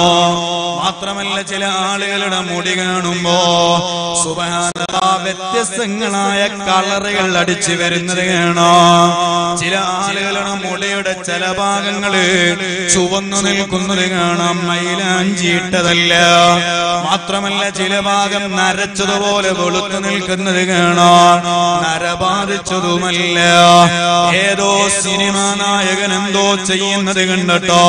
മാത്രമല്ല, ചില ആളുകളുടെ മുടി കാണുമ്പോ സുബ്ഹാനല്ലാഹ് വ്യത്യസ്തങ്ങളായ കളറുകൾ അടിച്ചു വരുന്നത് കാണാം. ചില ആളുകളുടെ മുടിയുടെ ചില ഭാഗങ്ങള് ചുവന്നു നിൽക്കുന്നത് കാണാം, മൈലാഞ്ചി ഇട്ടതല്ല. മാത്രമല്ല, ചില ഭാഗം നരച്ചതുപോലെ വെളുത്തു നിൽക്കുന്നത് കാണാം, നരബാധിച്ചതുമല്ല. ഏതോ സിനിമാ നായകൻ എന്തോ ചെയ്യുന്നത് കണ്ടിട്ടോ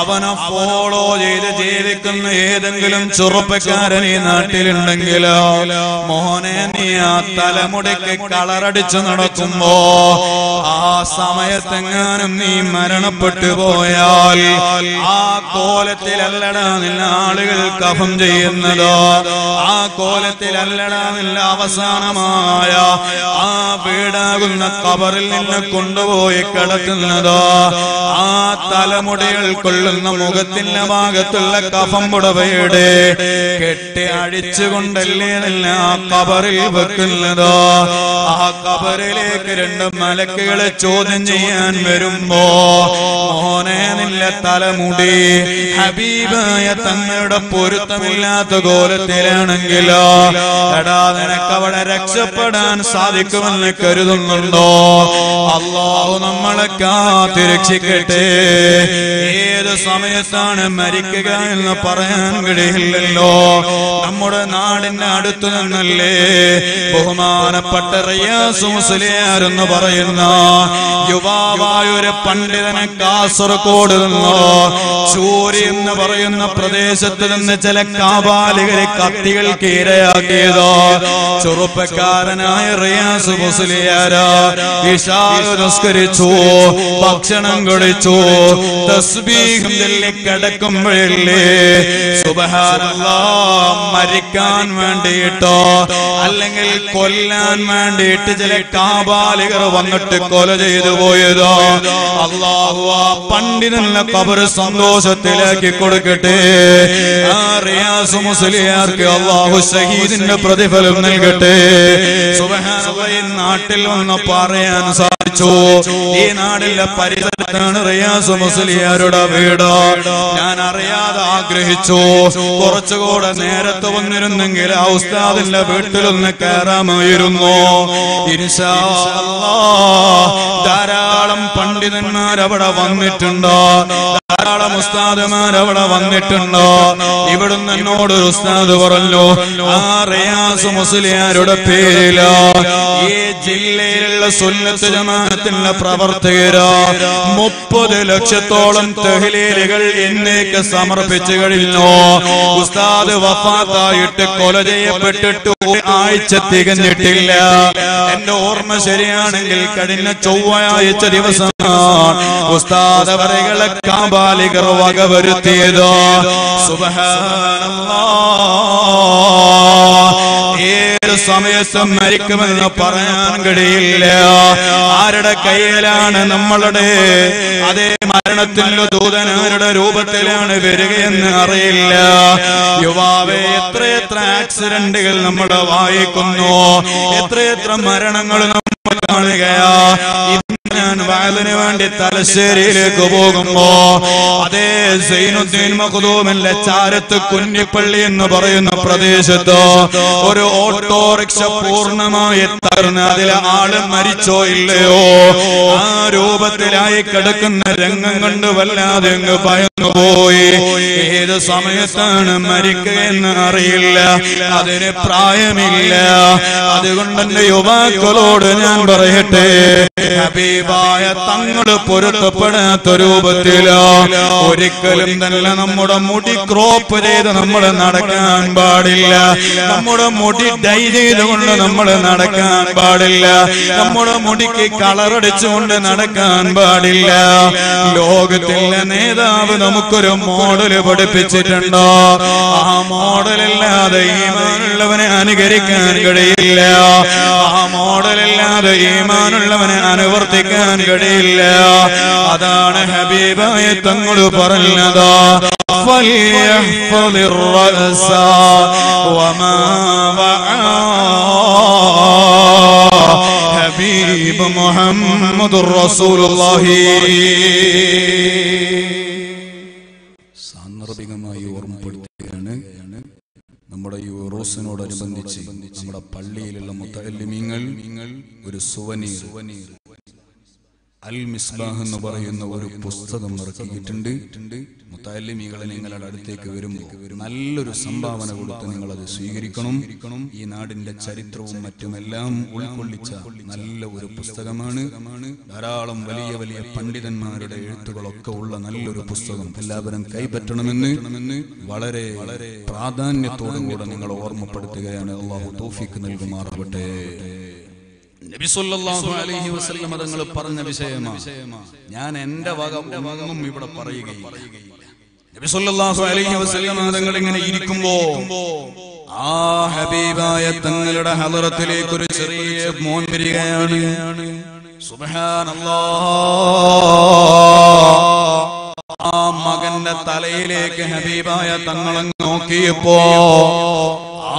അവനെ ഫോളോ ചെയ്ത് ജീവിക്കുന്ന ഏതെങ്കിലും ചെറുപ്പക്കാരൻ ഈ നാട്ടിലുണ്ടെങ്കിലോ, മോനെ, നീ ആ തലമുടിക്ക് കളറടിച്ചു നടക്കുമ്പോ ആ സമയത്തെങ്ങാനും നീ മരണപ്പെട്ടു പോയാൽ ആ കോലത്തിലല്ലടാ നിന്ന ആളുകൾ കഫം ചെയ്യുന്നതോ, ആ കോലത്തിലല്ലടാ നിന്ന അവസാനമായ ആ വീടാകുന്ന കബറിൽ നിന്ന് കൊണ്ടുപോയി കിടക്കുന്നതോ, ആ തലമുടികൾ കൊള്ളുന്ന മുഖത്തിന്റെ ഭാഗത്തുള്ള കഫം പുടവയുടെ കെട്ടി അഴിച്ചുകൊണ്ടല്ലേ നില്ല ആ കബറിൽ വെക്കുന്നതോ. ആ കബറിലേക്ക് രണ്ട് മലക്കുകളെ ചോദ്യം ചെയ്യാൻ വരുമ്പോ, മോനെ, നിന്റെ തലമുടി ഹബീബായ തങ്ങളുടെ പൊരുത്തമില്ലാത്ത കോലത്തിലാണെങ്കിലോ, എടാ, നിനക്കവിടെ രക്ഷപ്പെടാൻ സാധിക്കുമെന്ന് കരുതുന്നുണ്ടോ? അല്ലാഹു നമ്മളെ കാത്തിരക്ഷിക്കട്ടെ. ഏത് സമയത്താണ് മരിക്കുക എന്ന് പറയാൻ കഴിയില്ലല്ലോ. നമ്മുടെ നാടിന്റെ അടുത്തു നിന്നല്ലേ ബഹുമാനപ്പെട്ട റിയാസ് മുസ്ലിയാർ എന്ന് പറയുന്ന യുവാവായൊരു പണ്ഡിതനെ കാസർഗോഡ് നിന്നോ ചൂരി എന്ന് പറയുന്ന പ്രദേശത്ത് നിന്ന് ചില കാബാലികരെ കത്തികൾക്ക് ഇരയാക്കിയതോ ചെറുപ്പക്കാരനായ റിയാസ് മുസ്ലിയാർ. ഇശാ നമസ്കരിച്ചു, ഭക്ഷണം കഴിച്ചു, തസ്ബീഹ് ചൊല്ലി കിടക്കുമ്പോഴല്ലേ സുബ്ഹാനല്ലാഹ് മരിക്കാൻ വേണ്ടിയിട്ടോ അല്ലെങ്കിൽ കൊല്ലാൻ വേണ്ടിയിട്ട് ചില കാബാലികർ വന്നിട്ട് കൊല ചെയ്തു പോയതോ. അല്ലാഹു ആ പണ്ഡിതന്റെ ഖബറ് സന്തോഷത്തിലേക്ക് കൊടുക്കട്ടെ. ആ റിയാസ് മുസ്ലിയാർക്ക് അല്ലാഹു ഷഹീദിന്റെ പ്രതിഫലം നൽകട്ടെ. സുബ്ഹാനല്ലാഹ്, നാട്ടിൽ വന്ന് പറയാൻ സാധിച്ചു. ഈ നാടിന്റെ പരിസരത്താണ് റിയാസ് മുസ്ലിയാരുടെ വീട്. ഞാൻ അറിയാതെ ആഗ്രഹിച്ചു കുറച്ചുകൂടെ നേരത്തെ വന്നിരുന്നെങ്കിൽ ആ ഉസ്താദിന്റെ വീട്ടിലൊന്ന് കയറാമായിരുന്നു. ഇൻഷാ അല്ലാഹ് ധാരാളം പണ്ഡിതന്മാരവിടെ വന്നിട്ടുണ്ട്, ധാരാളം ഉസ്താദുമാരവിടെ വന്നിട്ടുണ്ട്. ഇവിടുന്ന് എന്നോടൊരു ഉസ്താദ് പറഞ്ഞു, ആ റിയാസ് മുസ്ലിയാരുടെ പേരില് ഈ ജില്ലയിലുള്ള സുന്നത്ത് ജമാഅത്തിന്റെ പ്രവർത്തകര് മുപ്പത് ലക്ഷത്തോളം തഹ്ലീലുകൾ എന്നേക്ക് സമർപ്പിച്ചു കഴിഞ്ഞു. ഉസ്താദ് വഫാത്തായിട്ട് കൊല ചെയ്യപ്പെട്ടിട്ട് ഒരാഴ്ച തികഞ്ഞിട്ടില്ല. എന്റെ ഓർമ്മ ശരിയാണെങ്കിൽ കഴിഞ്ഞ ചൊവ്വയാഴ്ച ദിവസം ഉസ്താദ് അവരെകളെ കാബാലികർ വകവരുത്തിയതോ. സുബ്ഹാനല്ലാഹ്. സമയത്തും മരിക്കുമെന്ന് പറയാൻ കഴിയില്ല. ആരുടെ കയ്യിലാണ് നമ്മളുടെ അതേ മരണത്തിനുള്ള ദൂതൻ ആരുടെ രൂപത്തിലാണ് വരികയെന്ന് അറിയില്ല. യുവാവെ, എത്ര എത്ര ആക്സിഡന്റുകൾ നമ്മൾ വായിക്കുന്നു, എത്രയെത്ര മരണങ്ങൾ നമ്മൾ കാണുകയാ. ിന് വേണ്ടി തലശ്ശേരിയിലേക്ക് പോകുമ്പോ അതേ സൈനുദ്ദീൻ മഖ്ദൂമിന്റെ ചാരത്ത് കുഞ്ഞിപ്പള്ളി എന്ന് പറയുന്ന പ്രദേശത്ത് ഒരു ഓട്ടോറിക്ഷ പൂർണ്ണമായി തകർന്ന് അതിലെ ആള് മരിച്ചോ ഇല്ലയോ, ആ രൂപത്തിലായി കിടക്കുന്ന രംഗം കണ്ട് വല്ലാതെ അങ്ങ് ഭയന്നുപോയി. ഏത് സമയത്താണ് മരിക്കുകയെന്ന് അറിയില്ല, അതിന് പ്രായമില്ല. അതുകൊണ്ട് എന്റെ യുവാക്കളോട് ഞാൻ പറയട്ടെ, ഹബീബായ തങ്ങള് പൊരുത്തപ്പെടാത്ത രൂപത്തിലോ ഒരിക്കലും തന്നെ നമ്മുടെ മുടി ക്രോപ്പ് ചെയ്ത് നമ്മൾ നടക്കാൻ പാടില്ല. നമ്മുടെ മുടി ഡൈ ചെയ്തുകൊണ്ട് നമ്മൾ നടക്കാൻ പാടില്ല. നമ്മുടെ മുടിക്ക് കളറടിച്ചുകൊണ്ട് നടക്കാൻ പാടില്ല. ലോകത്തിലെ നേതാവ് നമുക്കൊരു മോഡല് പഠിപ്പിച്ചിട്ടുണ്ടോ? ആ മോഡലില്ലാതെ ഈമാനുള്ളവനെ അനുകരിക്കാൻ കഴിയില്ല. ആ മോഡലില്ലാതെ ഈമാനുള്ളവനെ അനുവർത്തിക്കാൻ കഴിയില്ല. അതാണ് ഹബീബായ തങ്ങൾ പറഞ്ഞത്, ഫൽയഹ്ഫളിർ റഅസ വമാ വഅ. ഹബീബ് മുഹമ്മദുർ റസൂലുള്ളാഹി. സാന്ദർഭികമായി ഓർമ്മപ്പെടുത്തുകയാണ്, നമ്മുടെ ഈ റോസിനോടനുബന്ധിച്ച് നമ്മുടെ പള്ളിയിലുള്ള മുത്തഅല്ലിമീങ്ങൾ ഒരു സുവനീർ അൽ മിസ്ബാഹ് എന്ന് പറയുന്ന ഒരു പുസ്തകം ഇറക്കിയിട്ടുണ്ട്. മുത്തഅല്ലിമീങ്ങളെ നിങ്ങളുടെ അടുത്തേക്ക് വരുമ്പോൾ നല്ലൊരു സംഭാവന കൊടുത്ത് നിങ്ങൾ അത് സ്വീകരിക്കണം. ഈ നാടിന്റെ ചരിത്രവും മറ്റുമെല്ലാം ഉൾക്കൊള്ളിച്ച നല്ല ഒരു പുസ്തകമാണ്. ധാരാളം വലിയ വലിയ പണ്ഡിതന്മാരുടെ എഴുത്തുകളൊക്കെ ഉള്ള നല്ലൊരു പുസ്തകം. എല്ലാവരും കൈപ്പറ്റണമെന്ന് വളരെ വളരെ പ്രാധാന്യത്തോടുകൂടെ നിങ്ങൾ ഓർമ്മപ്പെടുത്തുകയാണ്. അല്ലാഹു തൗഫീഖ് നൽകുമാറാവട്ടെ. നബി സല്ലല്ലാഹു അലൈഹി വസല്ലം തങ്ങൾ പറഞ്ഞ വിഷയമാണ്, ഞാൻ എന്റെ വക ഒന്നും ഇവിടെ പറയുകയില്ല. നബി സല്ലല്ലാഹു അലൈഹി വസല്ലം തങ്ങൾ ഇങ്ങനെ ഇരിക്കുമ്പോ ആ ഹബീബായ തങ്ങളുടെ ഹളറത്തിലേക്ക് ഒരു ചെറിയ മോൻ വരികയാണ്. സുബ്ഹാനല്ലാഹ്. ആ മകന്റെ തലയിലേക്ക് ഹബീബായ തങ്ങളെ നോക്കിയപ്പോ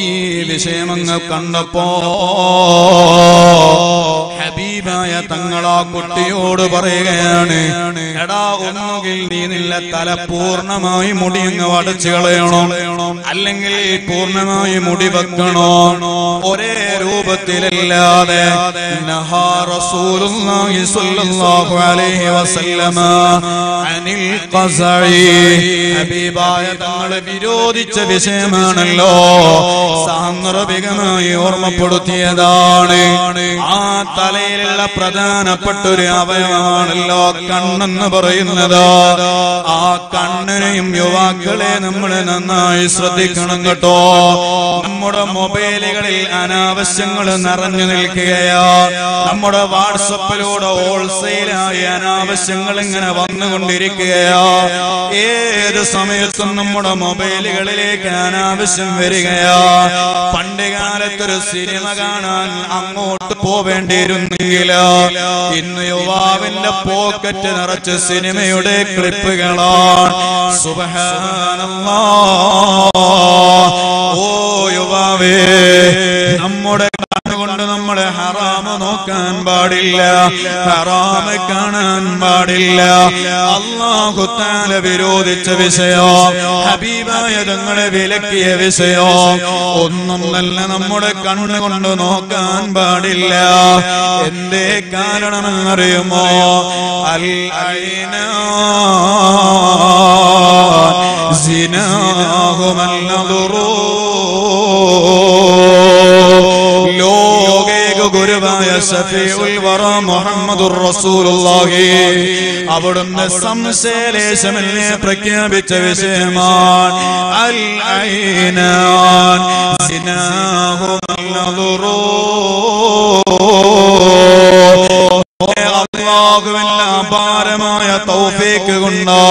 ഈ വിഷയമങ്ങ് കണ്ടപ്പോ ഹബീബായ തങ്ങളാ കുട്ടിയോട് പറയുകയാണ്, എടാ, ഒന്നുകിൽ നീ നിന്റെ തല പൂർണ്ണമായി മുടി അങ്ങ് വടിച്ചു കളയണോ, അല്ലെങ്കിൽ പൂർണ്ണമായി മുടി വെക്കണോ. ഒരേ രൂപത്തിലല്ലാതെ റസൂലുള്ളാഹി സ്വല്ലല്ലാഹു അലൈഹി വസല്ലമ അനിൽ ഖസഇ. ഹബീബായ തങ്ങളെ വിരോധിച്ച വിഷയമാണല്ലോ, സാന്ദർഭികമായി ഓർമ്മപ്പെടുത്തിയതാണ്. ആ തലയിലുള്ള പ്രധാനപ്പെട്ട ഒരു അവയവമാണല്ലോ കണ്ണെന്ന് പറയുന്നത്. ആ കണ്ണിനെയും യുവാക്കളെ നമ്മൾ നന്നായി ശ്രദ്ധിക്കണം കേട്ടോ. നമ്മുടെ മൊബൈലുകളിൽ അനാവശ്യങ്ങൾ നിറഞ്ഞു നിൽക്കുകയാ. നമ്മുടെ വാട്സപ്പിലൂടെ ഹോൾസെയിലായി അനാവശ്യങ്ങൾ ഇങ്ങനെ വന്നുകൊണ്ടിരിക്കുകയാ. ഏത് സമയത്തും നമ്മുടെ മൊബൈലുകളിലേക്ക് അനാവശ്യം വരികയാ. പണ്ട് കാലത്തൊരു സിനിമ കാണാൻ അങ്ങോട്ട് പോവേണ്ടിയിരുന്നില്ല, ഇന്ന് യുവാവിന്റെ പോക്കറ്റ് നിറച്ച് സിനിമയുടെ ക്ലിപ്പുകളാണ്. സുബ്ഹാനല്ലാഹ്. ഓ യുവാവേ, നമ്മുടെ കണ്ണുകൊണ്ട് നമ്മളെ ഹറാമ് നോക്കാൻ പാടില്ല, ഹറാമ് കാണാൻ പാടില്ല. അല്ലാഹു തആല വിരോധിച്ച വിഷയോ, ഹബീബായ തങ്ങളെ വിലക്കിയ വിഷയോ ഒന്നും തന്നെ നമ്മുടെ കണ്ണുകൊണ്ട് നോക്കാൻ പാടില്ല. എന്തേ കാരണമെന്നറിയുമോ? അൽ അയ്നാ സിനാഹുമൽ നദുറു. ലോകേക ഗുരുവായ Shafi'ul Wara Muhammadur Rasulullah Abudunna Samselesamille Prakyabicha Vishaman Al-Aynan Sinahum Al-Dhurur Allahuvilla Paramaya Tawfiq Gunda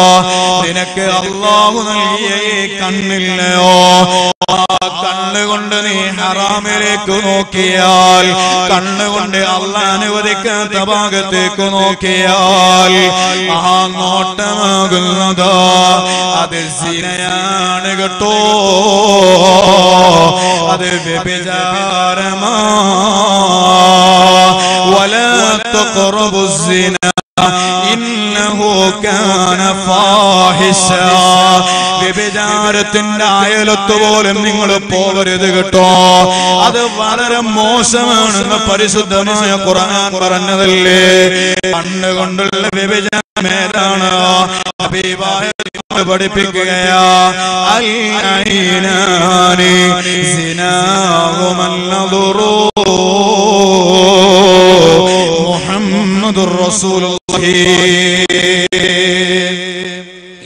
Ninakku Allahu Nalgiya Kannillayo നോക്കിയാൽ കണ്ണുകൊണ്ട് അല്ലാഹ് അനുവദിക്കാത്ത ഭാഗത്തേക്ക് നോക്കിയാൽ ആ നോട്ടമാകുന്നത് അത് സിനയാണ് കേട്ടോ, അത് വ്യഭിചാരമാ. വലാ തഖറബു സിനാ ഇന്നഹു കാന ഫാഹിഷ. വ്യഭിചാരത്തിന്റെ അയലത്ത് പോലും നിങ്ങൾ പോകരുത് കേട്ടോ, അത് വളരെ മോശമാണെന്ന് പരിശുദ്ധമായ ഖുർആൻ പറഞ്ഞതല്ലേ. കണ്ണുകൊണ്ടുള്ള വ്യഭിചാരം ഏതാണ് ഹബീബായ പഠിപ്പിക്കുകയാ. അൽഅൈനാനി സിനാഹുമൽ ദുറൂ മുഹമ്മദുർ റസൂലുള്ളാഹി.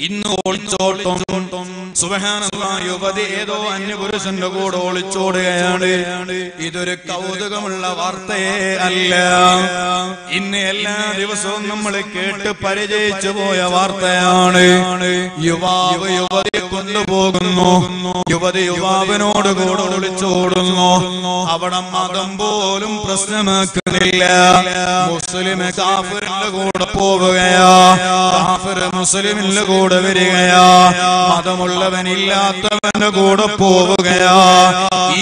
ഇന്ന് ഒളിച്ചോട്ടം സുബ്ഹാനല്ലാഹ്, യുവതി ഏതോ അന്യപുരുഷന്റെ കൂടെ ഒളിച്ചോടുകയാണ്. ഇതൊരു കൗതുകമുള്ള വാർത്തയെ അല്ല, ഇന്ന് എല്ലാ ദിവസവും നമ്മൾ കേട്ട് പരിചയിച്ചു പോയ വാർത്തയാണ്. യുവാവ് യുവതിയെ കൊണ്ടുപോകുന്നു, യുവതി യുവാവിനോട് കൂടെ ഒളിച്ചോടുന്നു. അവിടെ മതം പോലും പ്രശ്നമാക്കുന്നില്ല. മുസ്ലിം കാഫിറിന്റെ കൂടെ പോവുകയാ, കാഫിർ മുസ്ലിമിന്റെ കൂടെ വരികയാ, മതമുള്ളവനില്ലാത്തവന്റെ കൂടെ പോവുകയാ.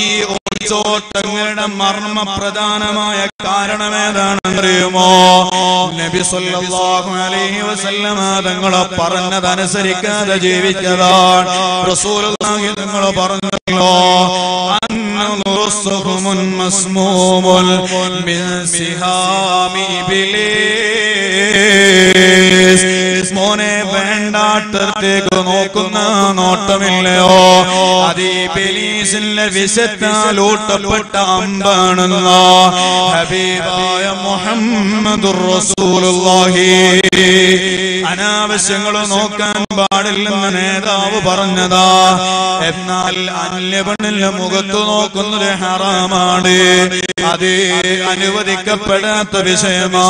ഈ ഒളിച്ചോട്ടങ്ങളുടെ മർമ്മ പ്രധാനമായ കാരണം ഏതാണെന്നറിയുമോ? നബി സല്ലല്ലാഹു അലൈഹി വസല്ലമ തങ്ങൾ പറഞ്ഞതനുസരിക്കാതെ ജീവിച്ചതാണ്. റസൂലുള്ളാഹി തങ്ങൾ പറഞ്ഞല്ലോ, അന്നറുസുഹുമുൻ മസ്മൂമുൽ മിൻ സിഹാമി ബിലീസ്. മോനെ, വേണ്ടാട്ടത്തേക്ക് നോക്കുന്ന നോട്ടമില്ലയോ, അത് ഇബ്ലീസിന്റെ വിശത്താൽ ഊട്ടപ്പെട്ട അമ്പാണെന്ന ഹബീബായ മുഹമ്മദുർ റസൂലുള്ളാഹി. അനാവശ്യങ്ങൾ നോക്കാൻ പാടില്ലെന്ന് നേതാവ് പറഞ്ഞതാ. എന്നാൽ അന്യപെണ്ണിന്റെ മുഖത്ത് നോക്കുന്നത് ഹറാമാണ്, അത് അനുവദിക്കപ്പെടാത്ത വിഷയമാ.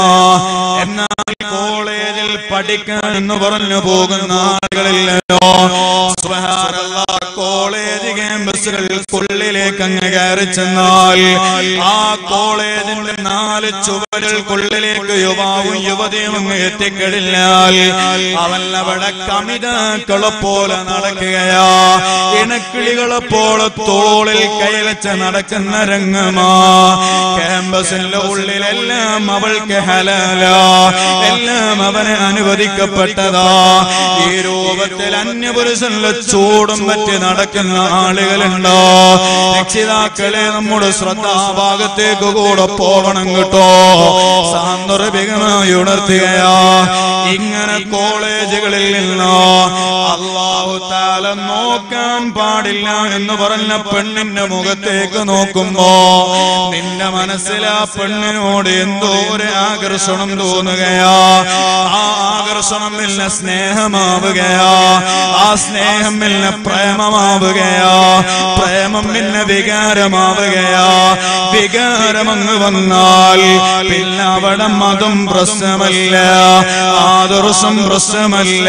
എന്നാൽ കോളേജിൽ പഠിക്കാൻ എന്ന് പറഞ്ഞു പോകുന്ന ആളുകളില്ലയോ, കോളേജ് ക്യാമ്പസുകൾക്കുള്ളിലേക്ക് അങ്ങ് കയറി ചെന്നാൽ ആ കോളേജിന്റെ നാല് ചുവരുകൾക്കുള്ളിലേക്ക് യുവാവും യുവതിയും അങ്ങ് എത്തിക്കഴിഞ്ഞാൽ അവനവിടെ കമിതാക്കളെ പോലെ നടക്കുകയാ, ഇണക്കിളികളെ പോലെ തോളിൽ കൈവച്ച് നടക്കുന്ന രംഗമാ. ക്യാമ്പസിന്റെ ഉള്ളിലെല്ലാം അവൾക്ക് ഹലാല, എല്ലാം അവന് അനുവദിക്കപ്പെട്ടതാ. ഈ രൂപത്തിൽ അന്യപുരുഷന്റെ ചൂടും പറ്റി നടക്കുന്ന ആളുകളുണ്ടോ? രക്ഷിതാക്കളെ, നമ്മുടെ ശ്രദ്ധ ആ ഭാഗത്തേക്ക് കൂടെ പോകണം കേട്ടോ. സാന്ദർഭികമായി ഉണർത്തുകയാ, ഇങ്ങനെ കോളേജുകളിൽ നിന്നോ അല്ലാഹു തആല നോക്കാൻ പാടില്ല എന്ന് പറഞ്ഞ പെണ്ണിന്റെ മുഖത്തേക്ക് നോക്കുമ്പോ നിന്റെ മനസ്സിൽ ആ പെണ്ണിനോട് എന്തോ ഒരു ആകർഷണം തോന്നുകയാ. ആ ആകർഷണം നിന്നെ സ്നേഹമാവുകയാ, ആ സ്നേഹം നിന്നെ പ്രേമമാവുകയാ, പ്രേമം നിന്നെ വികാരമാവുകയാ. വികാരമെന്ന് വന്നാൽ പിന്നെ അവിടെ മതം പ്രശ്നമല്ല, ആദർശം പ്രശ്നമല്ല,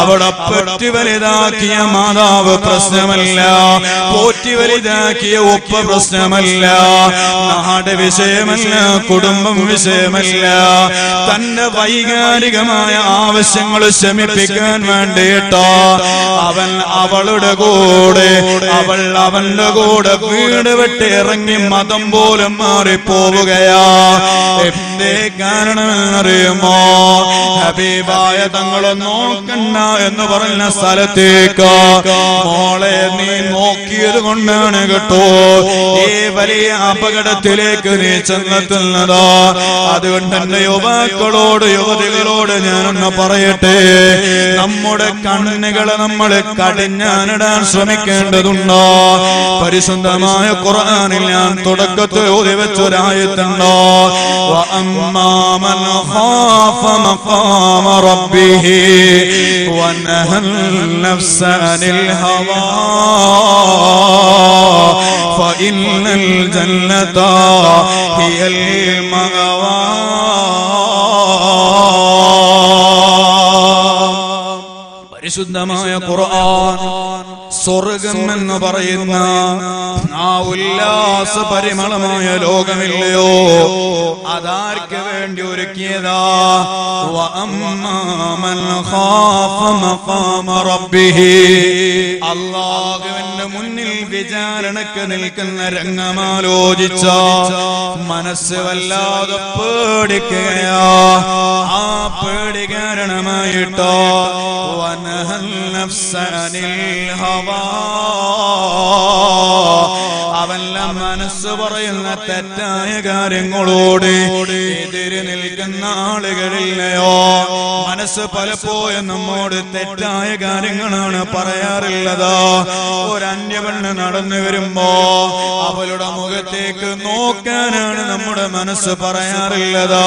അവിടെ പറ്റി വലുതാക്കിയ മാതാവ് പ്രശ്നമല്ല, പോറ്റി വലുതാക്കിയ ഉപ്പ പ്രശ്നമല്ല, നാട് വിഷയമല്ല, കുടുംബം വിഷയമല്ല. തന്റെ വൈകാരികമായ ആവശ്യങ്ങൾ ശമിപ്പിക്കാൻ വേണ്ടിയിട്ടോ അവൻ അവളുടെ കൂടെ, അവൾ അവന്റെ കൂടെ വീട് വിട്ട് ഇറങ്ങി മതം പോലും മാറിപ്പോവുകയാ. എന്തേ കാരണമെന്നറിയുമോ? ഹബീബായ തങ്ങളെ നോക്കണ്ട എന്ന് പറഞ്ഞ സ്ഥലത്തേക്ക് മോളെ നീ നോക്കിയത് കൊണ്ടാണ് കേട്ടോ ഈ വലിയ അപകടത്തിലേക്ക് നീ ചെന്നെത്തുന്നത്. അതുകൊണ്ട് എന്റെ യുവാക്കളോട് യുവതികളോട് ഞാനൊന്ന് പറയട്ടെ, നമ്മുടെ കണ്ണുകളെ നമ്മൾ കടിഞ്ഞാനിടാൻ ശ്രമിക്കേണ്ടതുണ്ട്. പരിശുദ്ധമായ ഖുർആനിൽ ഞാൻ തുടക്കത്തിൽ ഓതി വെച്ച ഒരു ആയത്തുണ്ടോ, വഅമ്മാമൻ ഖാഫ മഖാമ റബ്ബിഹി വനഹൽ നഫ്സ അനിൽ ഹവാ ഫഇന്നൽ ജന്നത ഹിയൽ മഅവാ. പരിശുദ്ധമായ ഖുർആൻ സ്വർഗം എന്ന് പറയുന്ന ആ ഉല്ലാസ പരിമളമായ ലോകമില്ലയോ, അതാർക്ക് വേണ്ടി ഒരുക്കിയതാ? അള്ളാഹുവിന്റെ മുന്നിൽ വിചാരണക്ക് നിൽക്കുന്ന രംഗമാലോചിച്ച മനസ്സ് വല്ലാതെ പേടിക്കുകയാ. ആ പേടി കാരണമായിട്ടോ അവന്റെ മനസ്സ് പറയുന്ന തെറ്റായ കാര്യങ്ങളോട് എതിര് നിൽക്കുന്ന ആളുകളില്ലയോ. മനസ്സ് പലപ്പോഴും നമ്മോട് തെറ്റായ കാര്യങ്ങളാണ് പറയാറുള്ളത്. ഒരന്യപെണ്ണ് നടന്നു വരുമ്പോ അവളുടെ മുഖത്തേക്ക് നോക്കാനാണ് നമ്മുടെ മനസ്സ് പറയാറുള്ളത്.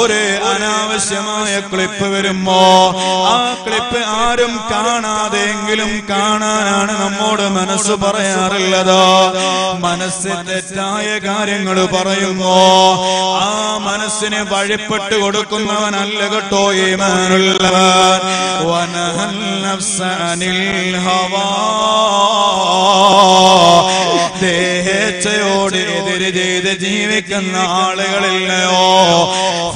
ഒരു അനാവശ്യമായ ക്ലിപ്പ് വരുമ്പോ ആ ക്ലിപ്പ് ആരും കാണാതെങ്കിലും കാണാനാണ് നമ്മോട് മനസ്സ് പറയാറുള്ളത്. മനസ്സ് തെറ്റായ കാര്യങ്ങൾ പറയുമോ, ആ മനസ്സിനെ വഴിപ്പെട്ട് കൊടുക്കുന്നവനല്ല കേട്ടോ ഈമാനുള്ളവൻ. വനഹൽ നഫ്സ അനിൽ ഹവാ, ദേഹേച്ഛയോട് എതിര് ചെയ്ത് ജീവിക്കുന്ന ആളുകളില്ലയോ.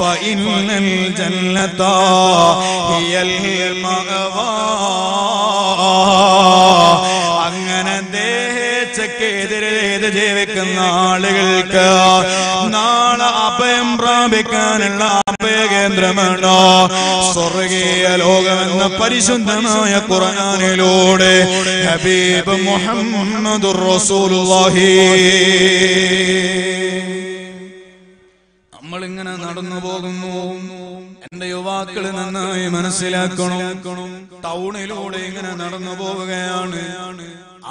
ഫഇന്നൽ ജന്നത ഹിയൽ മഅവാ, അങ്ങനെ േത് ജീവിക്കുന്ന ആളുകൾക്ക് നാളെ അഭയം പ്രാപിക്കാനുള്ള അഭയകേന്ദ്രമാണോ സ്വർഗീയ ലോകമെന്ന പരിശുദ്ധമായ ഖുർആനിലൂടെ ഹബീബ് മുഹമ്മദുർ റസൂലുള്ളാഹി. നമ്മളിങ്ങനെ നടന്നു പോകുന്നു. എന്റെ യുവാക്കൾ നന്നായി മനസ്സിലാക്കണം. ടൗണിലൂടെ ഇങ്ങനെ നടന്നു പോവുകയാണ്.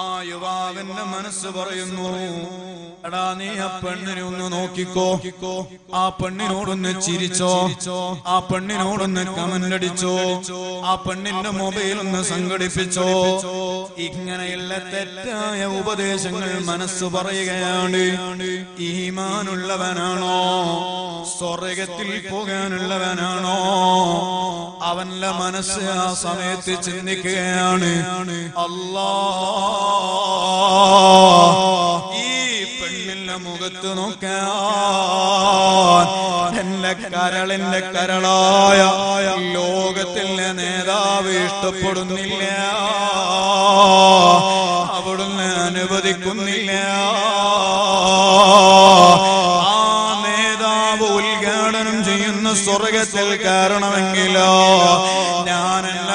ആ യുവാവിന്റെ മനസ്സ് പറയുന്നു, എടാ നീ ആ പെണ്ണിനെ ഒന്ന് നോക്കിക്കോ, ആ പെണ്ണിനോടൊന്ന് ചിരിച്ചോ, ആ പെണ്ണിനോടൊന്ന് കമന്റ് അടിച്ചോ, ആ പെണ്ണിന്റെ മൊബൈൽ ഒന്ന് സംഘടിപ്പിച്ചോ. ഇങ്ങനെയുള്ള തെറ്റായ ഉപദേശങ്ങൾ മനസ്സ് പറയുകയാണ്. ഈമാനുള്ളവനാണോ സ്വർഗത്തിൽ പോകാനുള്ളവനാണോ? അവന്റെ മനസ്സ് ആ സമയത്ത് ചിന്തിക്കുകയാണ്, അല്ലാ ഈ പെണ്ണിന്റെ മുഖത്ത് നോക്കാൻ എന്റെ കരളിന്റെ കരളായ ലോകത്തിലെ നേതാവ് ഇഷ്ടപ്പെടുന്നില്ല, അവിടുന്ന് അനുവദിക്കുന്നില്ല. ആ നേതാവ് ഉദ്ഘാടനം ചെയ്യുന്ന സ്വർഗത്തിൽ കാരണമെങ്കിലോ ഞാൻ എന്റെ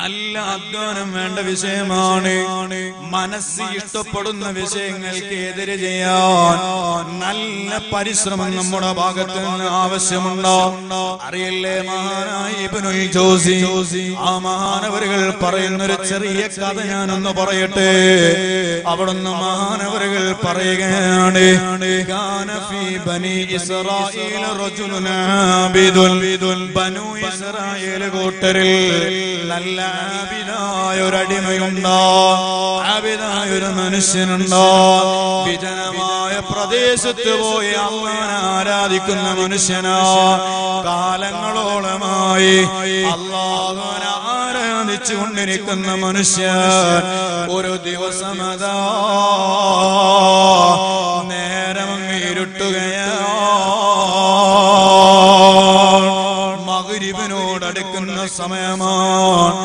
നല്ല അധ്വാനം വേണ്ട വിഷയമാണ്. മനസ്സ് ഇഷ്ടപ്പെടുന്ന വിഷയങ്ങൾക്ക് എതിരെ ചെയ്യാൻ നല്ല പരിശ്രമം നമ്മുടെ ഭാഗത്ത് നിന്ന് ആവശ്യമുണ്ടോ? അറിയില്ലേ, മഹാനായ ഇബ്നുൽ ജൗസി ആ മഹാനവരുകൾ പറയുന്നൊരു ചെറിയ കഥ ഞാനൊന്ന് പറയട്ടെ. അവിടുന്ന് മഹാനവരുകൾ പറയുകയാണ്, കാന ഫീ ബനി ഇസ്രായീൽ റജുലുൻ ആബിദുൻ. ബനൂ ഇസ്രായേൽ കൂട്ടരിൽ നല്ല ആബിദായ ഒരു അടിമയുണ്ടോ, ആബിദായ ഒരു മനുഷ്യനുണ്ടോ? വിജനമായ പ്രദേശത്ത് പോയി അല്ലാഹുവിനെ ആരാധിക്കുന്ന മനുഷ്യനാ. കാലങ്ങളോളമായി അല്ലാഹുവിനെ ആരാധിച്ചു കൊണ്ടിരിക്കുന്ന മനുഷ്യൻ ഒരു ദിവസമതാ നേരം ഇരുട്ടുകയാ, മഗ്‌രിബിനോടടുക്കുന്ന സമയമാണ്,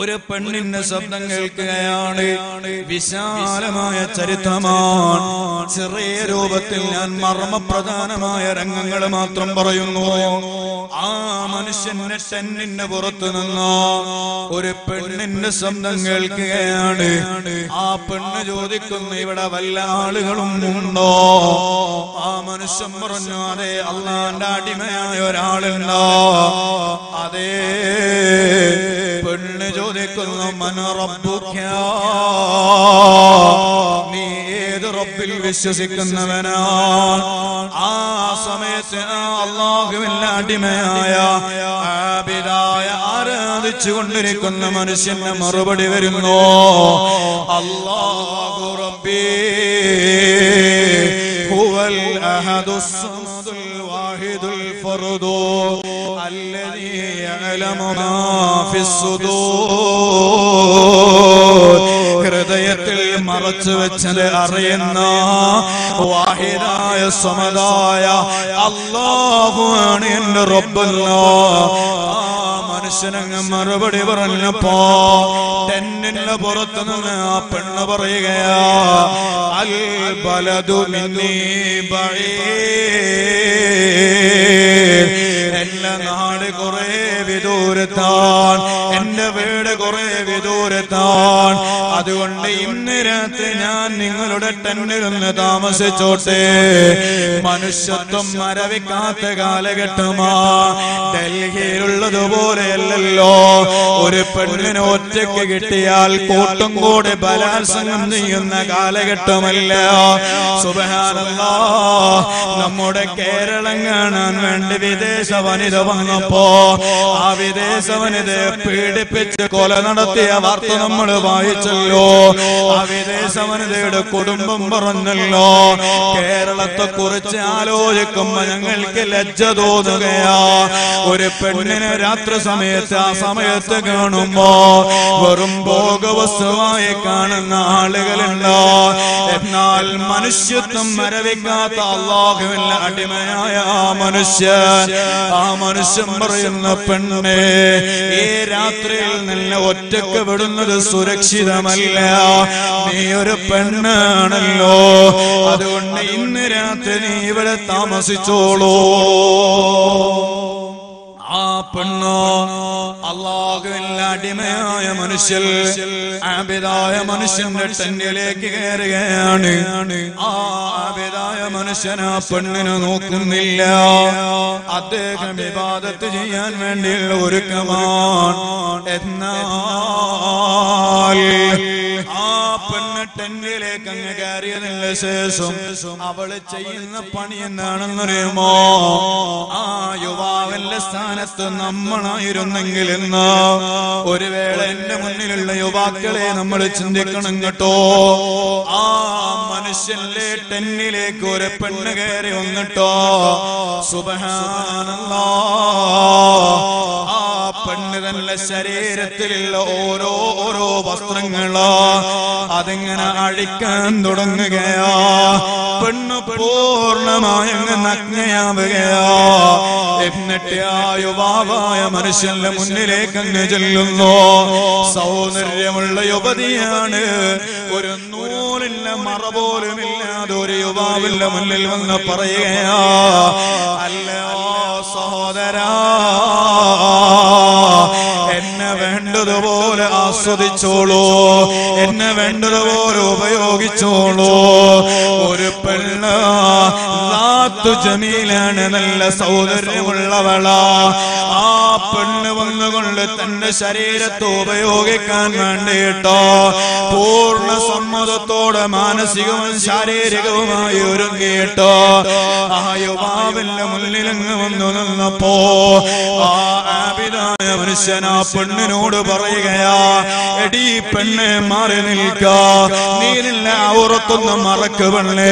ഒരു പെണ്ണിന്റെ ശബ്ദം കേൾക്കുകയാണ്. വിശാലമായ ചരിത്രമാണ്, ചെറിയ രൂപത്തിൽ ഞാൻ മർമ്മപ്രധാനമായ രംഗങ്ങൾ മാത്രം പറയുന്നു. ആ മനുഷ്യന്റെ ടെന്നിന്റെ പുറത്തു നിന്നോ ഒരു പെണ്ണിന്റെ ശബ്ദം കേൾക്കുകയാണ്. ആ പെണ്ണ് ചോദിക്കുന്നു, ഇവിടെ വല്ല ആളുകളും ഉണ്ടോ? ആ മനുഷ്യൻ പറഞ്ഞു, അതെ, അള്ളാന്റെ അടിമയായ ഒരാളുണ്ടോ? അതേ. പെണ്ണ് ചോദിക്കുന്നു, മന റബ്ബുക, നീ ഏത് റബ്ബിൽ വിശ്വസിക്കുന്നവനാണ്? ആ സമയത്ത് അല്ലാഹുവിന്റെ അടിമയായ ആബിദായ ആരാധിച്ചു കൊണ്ടിരിക്കുന്ന മനുഷ്യന് മറുപടി വരുന്നു, അല്ലാഹു റബ്ബി ഹുവൽ അഹദുസ് സമദുൽ വാഹിദുൽ ഫർദു الذي يعلم ما في الصدور. ഹൃദയത്തിൽ മറച്ചു വെച്ചത് അറിയുന്ന വാഹിദായ സമദായ അല്ലാഹുവാണ് എൻ്റെ റബ്ബുല്ലാഹ്. മനുഷ്യനങ്ങ് മറുപടി പറഞ്ഞപ്പോ ടെന്നിന്റെ പുറത്തു നിന്ന് ആ പെണ്ണ് പറയുകയാ, അൽ ബലദു മിന്നീ ബഈദ്. എന്റെ നാട് കുറെ വിദൂരത്താണ്, എന്റെ വീട് കുറെ വിദൂരത്താണ്. അതുകൊണ്ട് ഇന്ന് രാത്രി ഞാൻ നിങ്ങളുടെ ടെന്നിലൊന്ന് താമസിച്ചോട്ടെ. മനുഷ്യത്വം മരവിക്കാത്ത കാലഘട്ടമാ, ഡൽഹിയിലുള്ളതുപോലെ ല്ലോ. ഒരു പെണ്ണിന് ഒറ്റയ്ക്ക് കിട്ടിയാൽ കൂട്ടും കൂടെ ബലാത്സംഗം ചെയ്യുന്ന കാലഘട്ടമല്ല. സുബ്ഹാനല്ലാഹ്, നമ്മുടെ കേരളം കാണാൻ വേണ്ടി വിദേശ വനിത വന്നപ്പോ ആ വിദേശ വനിതയെ പീഡിപ്പിച്ച് കൊല നടത്തിയ വാർത്ത നമ്മൾ വായിച്ചല്ലോ. ആ വിദേശ വനിതയുടെ കുടുംബം പറഞ്ഞല്ലോ, കേരളത്തെ കുറിച്ച് ആലോചിക്കുമ്പോ ഞങ്ങൾക്ക് ലജ്ജ തോന്നുകയാ. ഒരു പെണ്ണിനെ രാത്രി സമയത്ത് ആ സമയത്ത് കാണുമ്പോ വെറും ഭോഗവസ്തുവായി കാണുന്ന ആളുകളുണ്ടോ? എന്നാൽ മനുഷ്യത്വം മരവിക്കാത്ത അല്ലാഹുവിന്റെ അടിമയായ ആ മനുഷ്യൻ ആ മനുഷ്യൻ പറയുന്ന, പെണ്ണേ, ഈ രാത്രിയിൽ നിന്നെ ഒറ്റക്ക് വിടുന്നത് സുരക്ഷിതമല്ല. നീ ഒരു പെണ്ണാണല്ലോ, അതുകൊണ്ട് ഇന്ന് രാത്രി നീ ഇവിടെ താമസിച്ചോളൂ. ആ പെണ്ണോ അല്ലാഹുവിന്റെ അടിമയായ മനുഷ്യൻ ആബിദായ മനുഷ്യന്റെ ടെന്റിലേക്ക് കയറുകയാണ്. ആ ആബിദായ മനുഷ്യൻ ആ പെണ്ണിനെ നോക്കുന്നില്ല. അദ്ദേഹം ഇബാദത്ത് ചെയ്യാൻ വേണ്ടിയുള്ള ഒരുക്കമാണ്. എന്നാൽ ആ പെണ്ണ് ടെന്റിലേക്ക് അങ്ങ് കയറിയതിന് ശേഷം അവള് ചെയ്യുന്ന പണി എന്താണെന്നറിയുമോ? ആ യുവാവിന്റെ സ്ഥാനം നമ്മളായിരുന്നെങ്കിൽ എന്ന് ഒരു വേള എന്റെ മുന്നിലുള്ള യുവാക്കളെ നമ്മൾ ചിന്തിക്കണം കേട്ടോ. ആ മനുഷ്യന്റെ ടെന്നിലേക്ക് ഒരു പെണ്ണ് കയറി വന്നിട്ടോ, സുബ്ഹാനല്ലാഹ്, ആ പെണ്ണിതല്ല ശരീരത്തിലുള്ള ഓരോ ഓരോ വസ്ത്രങ്ങളോ അതിങ്ങനെ അഴിക്കാൻ തുടങ്ങുകയോ പെണ്ണു പൂർണ്ണമായ നഗ്നയാവുകയോ എന്നിട്ട് ആ യുവാവായ മനുഷ്യന്റെ മുന്നിലേക്ക് അങ്ങ് ചെല്ലുന്നു. സൗന്ദര്യമുള്ള യുവതിയാണ്, ഒരു നൂലില്ല മറ പോലുമില്ലാതെ ഒരു യുവാവിന്റെ മുന്നിൽ വന്ന് പറയുകയാ, അല്ല സഹോദരാ, എന്നെ വേണ്ടതുപോലെ ആസ്വദിച്ചോളൂ, എന്നെ വേണ്ടതുപോലെ ഉപയോഗിച്ചോളൂ. ഒരു പെണ്ണ ലാത്തു ജമീലാണ്, നല്ല സൗന്ദര്യമുള്ളവളാ. ആ പെണ്ണ് വന്നുകൊണ്ട് തന്റെ ശരീരത്തെ ഉപയോഗിക്കാൻ വേണ്ടിയിട്ടോ പൂർണ്ണ സമ്മതത്തോടെ മാനസികവും ശാരീരികവുമായി ഒരുങ്ങിയിട്ടോ ആ യുവാവിന്റെ മുന്നിലങ്ങ് വന്നു നിന്നപ്പോ ആ ആബിദായ മനുഷ്യൻ ആ പെണ്ണിനോട് പറയുകയാ, എടീ പെണ്ണെ മാറി നിൽക്ക, നീ നിന്നെ ഔറത്തൊന്ന് മറക്ക് പെണ്ണേ,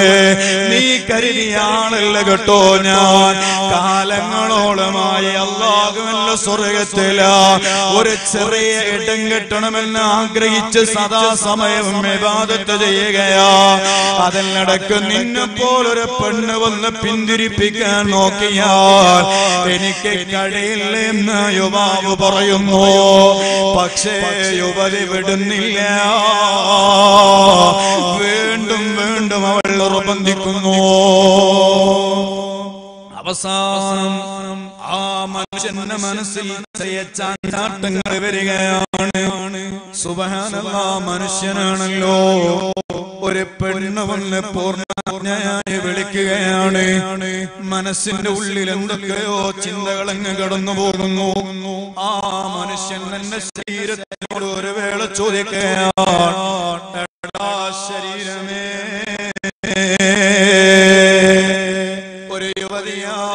നീ കരുതിയാളല്ല കേട്ടോ, ഞാൻ കാലങ്ങളോളമായി അല്ലാഹുവിന്റെ സ്വർഗത്തില ഒരു ചെറിയ ഇടം കിട്ടണമെന്ന് ആഗ്രഹിച്ച് സദാസമയവും ഇബാദത്ത് ചെയ്യുകയാ, അതിനിടക്ക് നിന്നെപ്പോലൊരു പെണ്ണ് വന്ന് പിന്തിരിപ്പിക്കാൻ നോക്കിയാൽ എനിക്ക് കഴിയില്ലെന്ന് യുവാവ് പറയുന്നു. പക്ഷേ യുവതി വിടുന്നില്ല, വീണ്ടും വീണ്ടും അവൾ നിർബന്ധിക്കുന്നു. അവസാനം ആ മനുഷ്യന്റെ മനസ്സിൽ ചാട്ടങ്ങൾ വരികയാണ്. സുബ്ഹാനല്ലാ, മനുഷ്യനാണല്ലോ, ഒരു പെണ്ണ് വന്ന് പൂർണ്ണയായി വിളിക്കുകയാണ്. മനസ്സിന്റെ ഉള്ളിൽ എന്തൊക്കെയോ ചിന്തകളങ്ങ് കടന്നു പോകുന്നു. ആ മനുഷ്യൻ തന്റെ ശരീരത്തിനോട് ഒരു വേള ചോദിക്കുകയാണ്, എടാ ശരീരമേ, ഒരു യുവതിയായ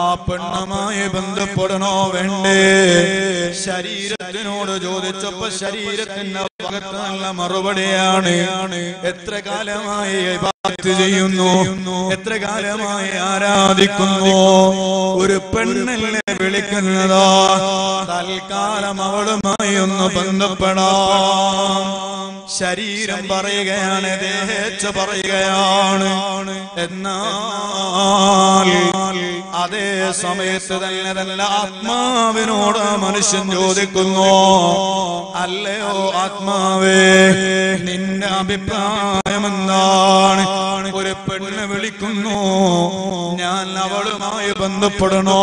ആ പെണ്ണുമായി ബന്ധപ്പെടണോ വേണ്ടേ? ശരീരത്തിനോട് ചോദിച്ചപ്പോ ശരീരത്തിന്റെ ഭാഗത്ത് നല്ല മറുപടിയാണ്. എത്ര കാലമായി ഇബാദത്ത് ചെയ്യുന്നു, എത്ര കാലമായി ആരാധിക്കുന്നു, ഒരു പെണ്ണല്ലേ വിളിക്കുന്നതാ, തൽക്കാലം അവളുമായി ഒന്ന് ബന്ധപ്പെടാം. ശരീരം പറയുകയാണ്, ദേഹേച്ഛ പറയുകയാണ്. എന്നാൽ അതേ സമയത്ത് തന്നെ തന്നെ ആത്മാവിനോട് മനുഷ്യൻ ചോദിക്കുന്നു, അല്ലയോ ആത്മാവേ, നിന്റെ അഭിപ്രായം എന്താണ്? ഒരു പെണ്ണ് വിളിക്കുന്നു, ഞാൻ അവളുമായി ബന്ധപ്പെടണോ?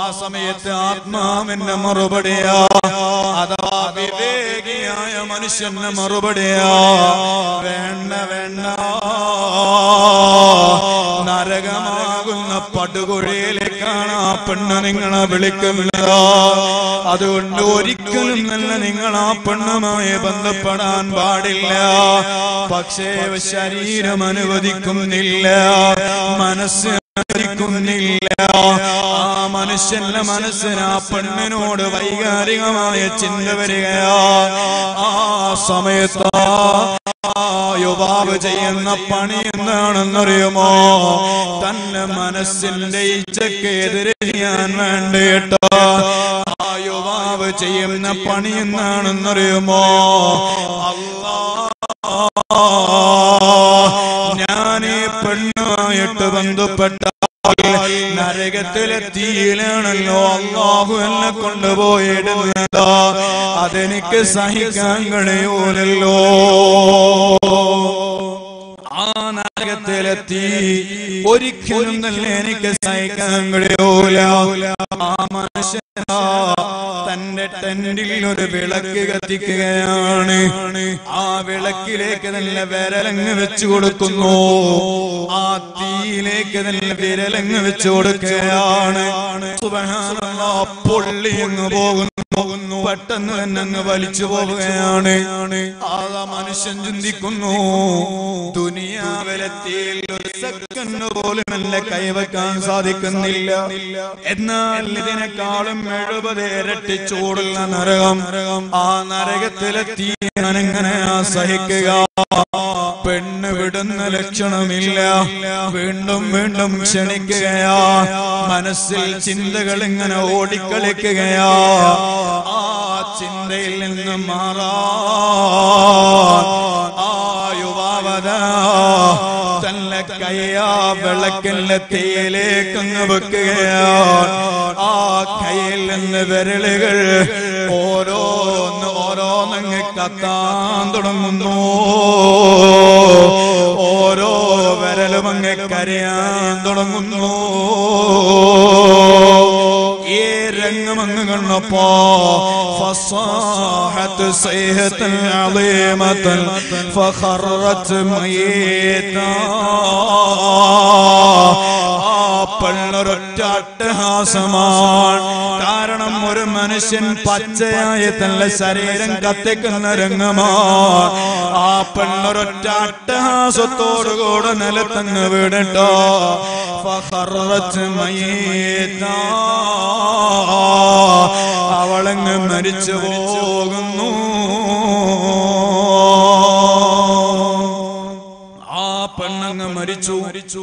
ആ സമയത്ത് ആത്മാവിന്റെ മറുപടിയാ, അഥവാ വിവേകിയായ മനുഷ്യന്റെ മറുപടിയാ, വേണ്ട വേണ്ട, നരകമാകുന്ന പടുകുഴിയിലേക്കാണ് ആ പെണ്ണ് നിങ്ങളെ വിളിക്കുന്നത്, അതുകൊണ്ട് ഒരിക്കലും തന്നെ നിങ്ങൾ ആ പെണ്ണുമായി ബന്ധപ്പെടാൻ പാടില്ല. പക്ഷേ ശരീരം അനുവദിക്കുന്നില്ല, മനസ്സ് അനുവദിക്കുന്നില്ല. ആ മനുഷ്യന്റെ മനസ്സിന് ആ പെണ്ണിനോട് വൈകാരികമായ ചിന്ത വരികയാ. ആ സമയത്ത് ആ യുവാവ് ചെയ്യുന്ന പണി എന്താണെന്നറിയുമോ? തന്റെ മനസ്സിന്റെ ഇച്ഛക്കെതിരെ ചെയ്യാൻ വേണ്ടിയിട്ട് ആ യുവാവ് ചെയ്യുന്ന പണി എന്താണെന്നറിയുമോ? അല്ലാഹ്, ഞാനീ പെണ്ണുമായിട്ട് ബന്ധപ്പെട്ട നരകത്തിലെ തീയിലാണല്ലോ അല്ലാഹു എന്നെ കൊണ്ടുപോയിടുന്നത്, അതെനിക്ക് സഹിക്കാൻ കഴിയൂലല്ലോ. ആ നരകത്തിലെ തീ ഒരിക്കലും തന്നെ എനിക്ക് സഹിക്കാൻ കഴിയൂല. ആ മനുഷ്യ തന്റെ ടെന്റിൽ ഒരു വിളക്ക് കത്തിക്കുകയാണ്. ആ വിളക്കിലേക്ക് തന്നെ വിരലങ്ങ് വെച്ചു കൊടുക്കുന്നു, ആ തീയിലേക്ക് തന്നെ വിരലങ്ങ് വെച്ചു കൊടുക്കുകയാണ്. സുബ്ഹാനല്ലാ, പൊള്ളി അങ്ങ് പോകുന്നു, പെട്ടെന്ന് തന്നെ അങ്ങ് വലിച്ചു പോവുകയാണ്. ആ മനുഷ്യൻ ചിന്തിക്കുന്നു, ദുനിയാവിലെത്തിയിൽ ഒരു സെക്കൻഡ് പോലും എന്നെ കൈവെക്കാൻ സാധിക്കുന്നില്ല, എന്നാൽ ഇതിനെക്കാളും എഴുപത് ഇരട്ടി ചൂടുള്ള നരകം, ആ നരകത്തിലെത്തി ഞാനെങ്ങനെയാ സഹിക്കുക? പെണ്ണ് വിടുന്ന ലക്ഷണമില്ല. വീണ്ടും വീണ്ടും ക്ഷണിക്കുകയാ, മനസ്സിൽ ചിന്തകൾ ഇങ്ങനെ ഓടിക്കളിക്കുകയാ. ആ ചിന്തയിൽ നിന്ന് മാറാൻ ആ യുവാവത തന്റെ കയ്യാ വിളക്കിന്റെ തീയിലേക്കങ്ങ് വെക്കുകയാണ്. ആ കയ്യിൽ നിന്ന് വിരലുകൾ ഓരോന്ന് ഓരോന്നങ്ങ് കത്താൻ തുടങ്ങുന്നു, ഓരോ വിരലും അങ്ങ് കരയാൻ തുടങ്ങുന്നു. ഈ രംഗം അങ്ങ് കണ്ടപ്പോ فصاحت صيحة عظيمة فخرت ميتا. കാരണം ഒരു മനുഷ്യൻ പച്ചയായ തന്റെ ശരീരം കത്തിക്കുന്ന രംഗമാണ്. ആ പെണ്ണൊരൊറ്റ അട്ടഹാസത്തോടുകൂടെ നിലത്തങ്ങ് വീണിട്ടോ അവളങ്ങ് മരിച്ചു പോകുന്നു. ആ പെണ്ണങ്ങ് മരിച്ചു മരിച്ചു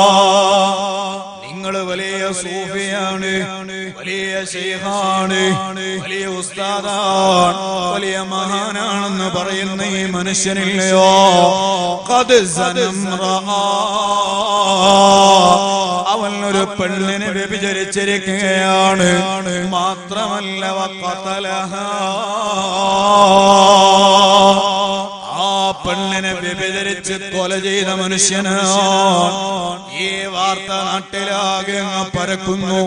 നിങ്ങൾ വലിയ സൂഫിയാണ്, വലിയ ശൈഖാണ്, വലിയ ഉസ്താദാണ്, വലിയ മഹാനാണെന്ന് പറയുന്ന ഈ മനുഷ്യനില്ലയോ, ഖദ് സനംറഅതാ അവൻ ഒരു പെണ്ണിനെ വ്യഭിചരിച്ചിരിക്കുകയാണ്. മാത്രമല്ല വഖതലഹാ പെണ്ണിനെ വ്യഭിചരിച്ച് കൊല ചെയ്ത മനുഷ്യനാണ്. ഈ വാർത്ത നാട്ടിലാകെ പരക്കുന്നു.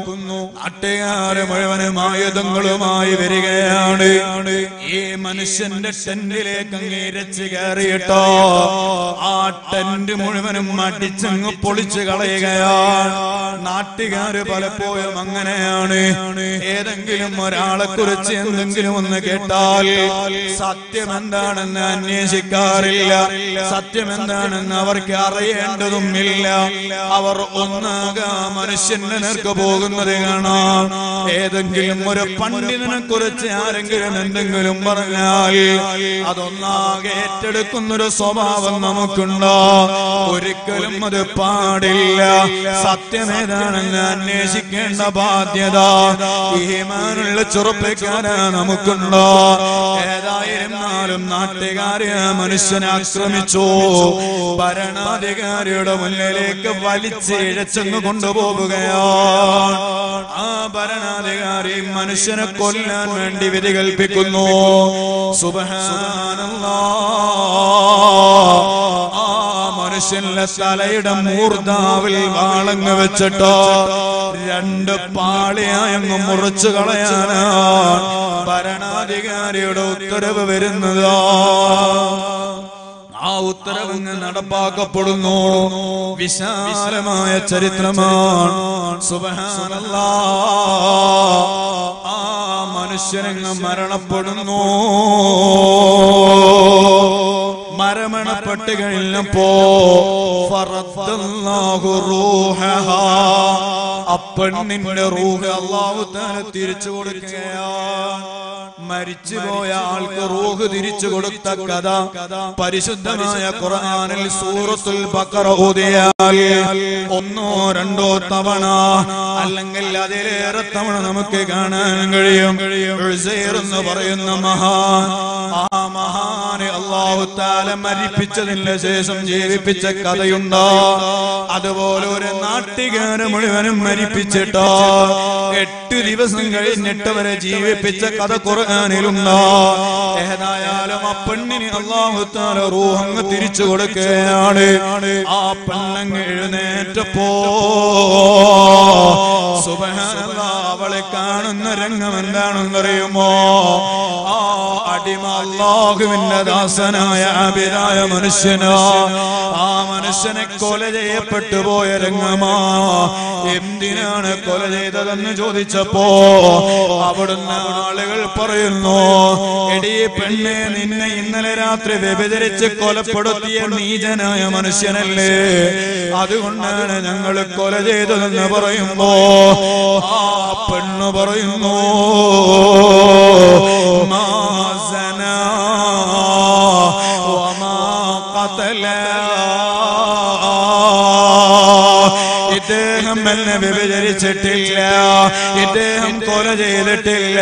നാട്ടുകാര് മുഴുവനും ആയുധങ്ങളുമായി വരികയാണ്. ഈ മനുഷ്യന്റെ ടെന്റിലേക്ക് അങ്ങേരച്ച് കയറിയിട്ടോ ആ ടെന്റ് മുഴുവനും അടിച്ചങ്ങ് പൊളിച്ചു കളയുകയാണ്. നാട്ടുകാര് പലപ്പോഴും അങ്ങനെയാണ്, ഏതെങ്കിലും ഒരാളെ കുറിച്ച് എന്തെങ്കിലും ഒന്ന് കേട്ടാൽ സത്യം എന്താണെന്ന് അന്വേഷിക്കാറ്, സത്യമെന്താണെന്ന് അവർക്ക് അറിയേണ്ടതുമില്ല. അവർ ഒന്നാകാ മനുഷ്യന്റെ നേർക്ക് പോകുന്നത് കാണാം. ഏതെങ്കിലും ഒരു പണ്ഡിതനെ കുറിച്ച് ആരെങ്കിലും എന്തെങ്കിലും പറഞ്ഞാൽ അതൊന്നാകെ ഏറ്റെടുക്കുന്നൊരു സ്വഭാവം നമുക്കുണ്ടോ? ഒരിക്കലും അത് പാടില്ല. സത്യമേതാണെന്ന് അന്വേഷിക്കേണ്ട ബാധ്യത ഈമാനുള്ള ചെറുപ്പക്കാരാ നമുക്കുണ്ടോ? ഏതായിരുന്നാലും നാട്ടുകാരെ മനുഷ്യ ആക്രമിച്ചു ഭരണാധികാരിയുടെ മുന്നിലേക്ക് വലിച്ച് ഇഴച്ചങ്ങ് കൊണ്ടുപോവുകയാണ്. ആ ഭരണാധികാരി മനുഷ്യനെ കൊല്ലാൻ വേണ്ടി വിധി കൽപ്പിക്കുന്നു. സുബ്ഹാനല്ലാഹ്. ആ മനുഷ്യന്റെ തലയുടെ മൂർധാവിൽ വാളങ്ങ് വെച്ചിട്ടോ രണ്ട് പാളിയായങ്ങ് മുറിച്ചു കളയാനാണ് ഭരണാധികാരിയുടെ ഉത്തരവ് വരുന്നത്. ആ ഉത്തരവ് നടപ്പാക്കപ്പെടുന്നു. വിശാലമായ ചരിത്രമാണ്. സുബ്ഹാനല്ലാഹ്. ആ മനുഷ്യനങ്ങ് മരണപ്പെടുന്നു. മരണപ്പെട്ട് കഴിഞ്ഞപ്പോ ഫറദ്ദല്ലാഹു റൂഹഹാ അപ്പെണ്ണിന്റെ റൂഹ് അല്ലാഹു തആല തിരിച്ചു കൊടുക്കുകയാണ്. മരിച്ചുപോയ ആൾക്ക് റൂഹ് തിരിച്ചു കൊടുത്ത കഥ പരിശുദ്ധമായ ഖുർആനിൽ സൂറത്തുൽ ബഖറ ഓതിയാൽ ഒന്നോ രണ്ടോ തവണ അല്ലെങ്കിൽ അതിലേറെ തവണ നമുക്ക് കാണാൻ കഴിയും. ഉസൈർ എന്ന് പറയുന്ന മഹാൻ, ആ മഹാനെ അല്ലാഹു തആല മരിപ്പിച്ചതിന് ശേഷം ജീവിപ്പിച്ച കഥയുണ്ടോ? അതുപോലെ ഒരു നാട്ടുകാരെ മുഴുവനും മരിപ്പിച്ചിട്ടോ എട്ട് ദിവസം കഴിഞ്ഞിട്ട് വരെ ജീവിപ്പിച്ച കഥ ഖുർആനിലുണ്ടോ? ഏതായാലും ആ പെണ്ണിന് അല്ലാഹു തആല റൂഹ് തിരിച്ചു കൊടുക്കുകയാണ്. ആ പെണ്ണങ്ങ് എഴുന്നേറ്റപ്പോ സുബ്ഹാനല്ലാഹ് അവളെ കാണുന്ന രംഗം എന്താണെന്നറിയുമോ? അടിമ അല്ലാഹുവിന്റെ ദാസനായ അബിദായ മനുഷ്യനോ, ആ മനുഷ്യനെ കൊല ചെയ്യപ്പെട്ടു പോയ രംഗമാ. എന്തിനാണ് കൊല ചെയ്തതെന്ന് ചോദിച്ചപ്പോ അവിടുന്ന് ആളുകൾ പറയുന്നു, എടീ പെണ്ണെ, നിന്നെ ഇന്നലെ രാത്രി വ്യഭിചരിച്ച് കൊലപ്പെടുത്തിയ നീചനായ മനുഷ്യനല്ലേ, അതുകൊണ്ടാണ് ഞങ്ങൾ കൊല ചെയ്തതെന്ന് പറയുമ്പോ ആ പെണ്ണു പറയുന്നു, മാ സനാ വമാ ഖതല, ഇദ്ദേഹം എന്നെ വ്യഭിചരിച്ചിട്ടില്ല, ഇദ്ദേഹം കൊല ചെയ്തിട്ടില്ല,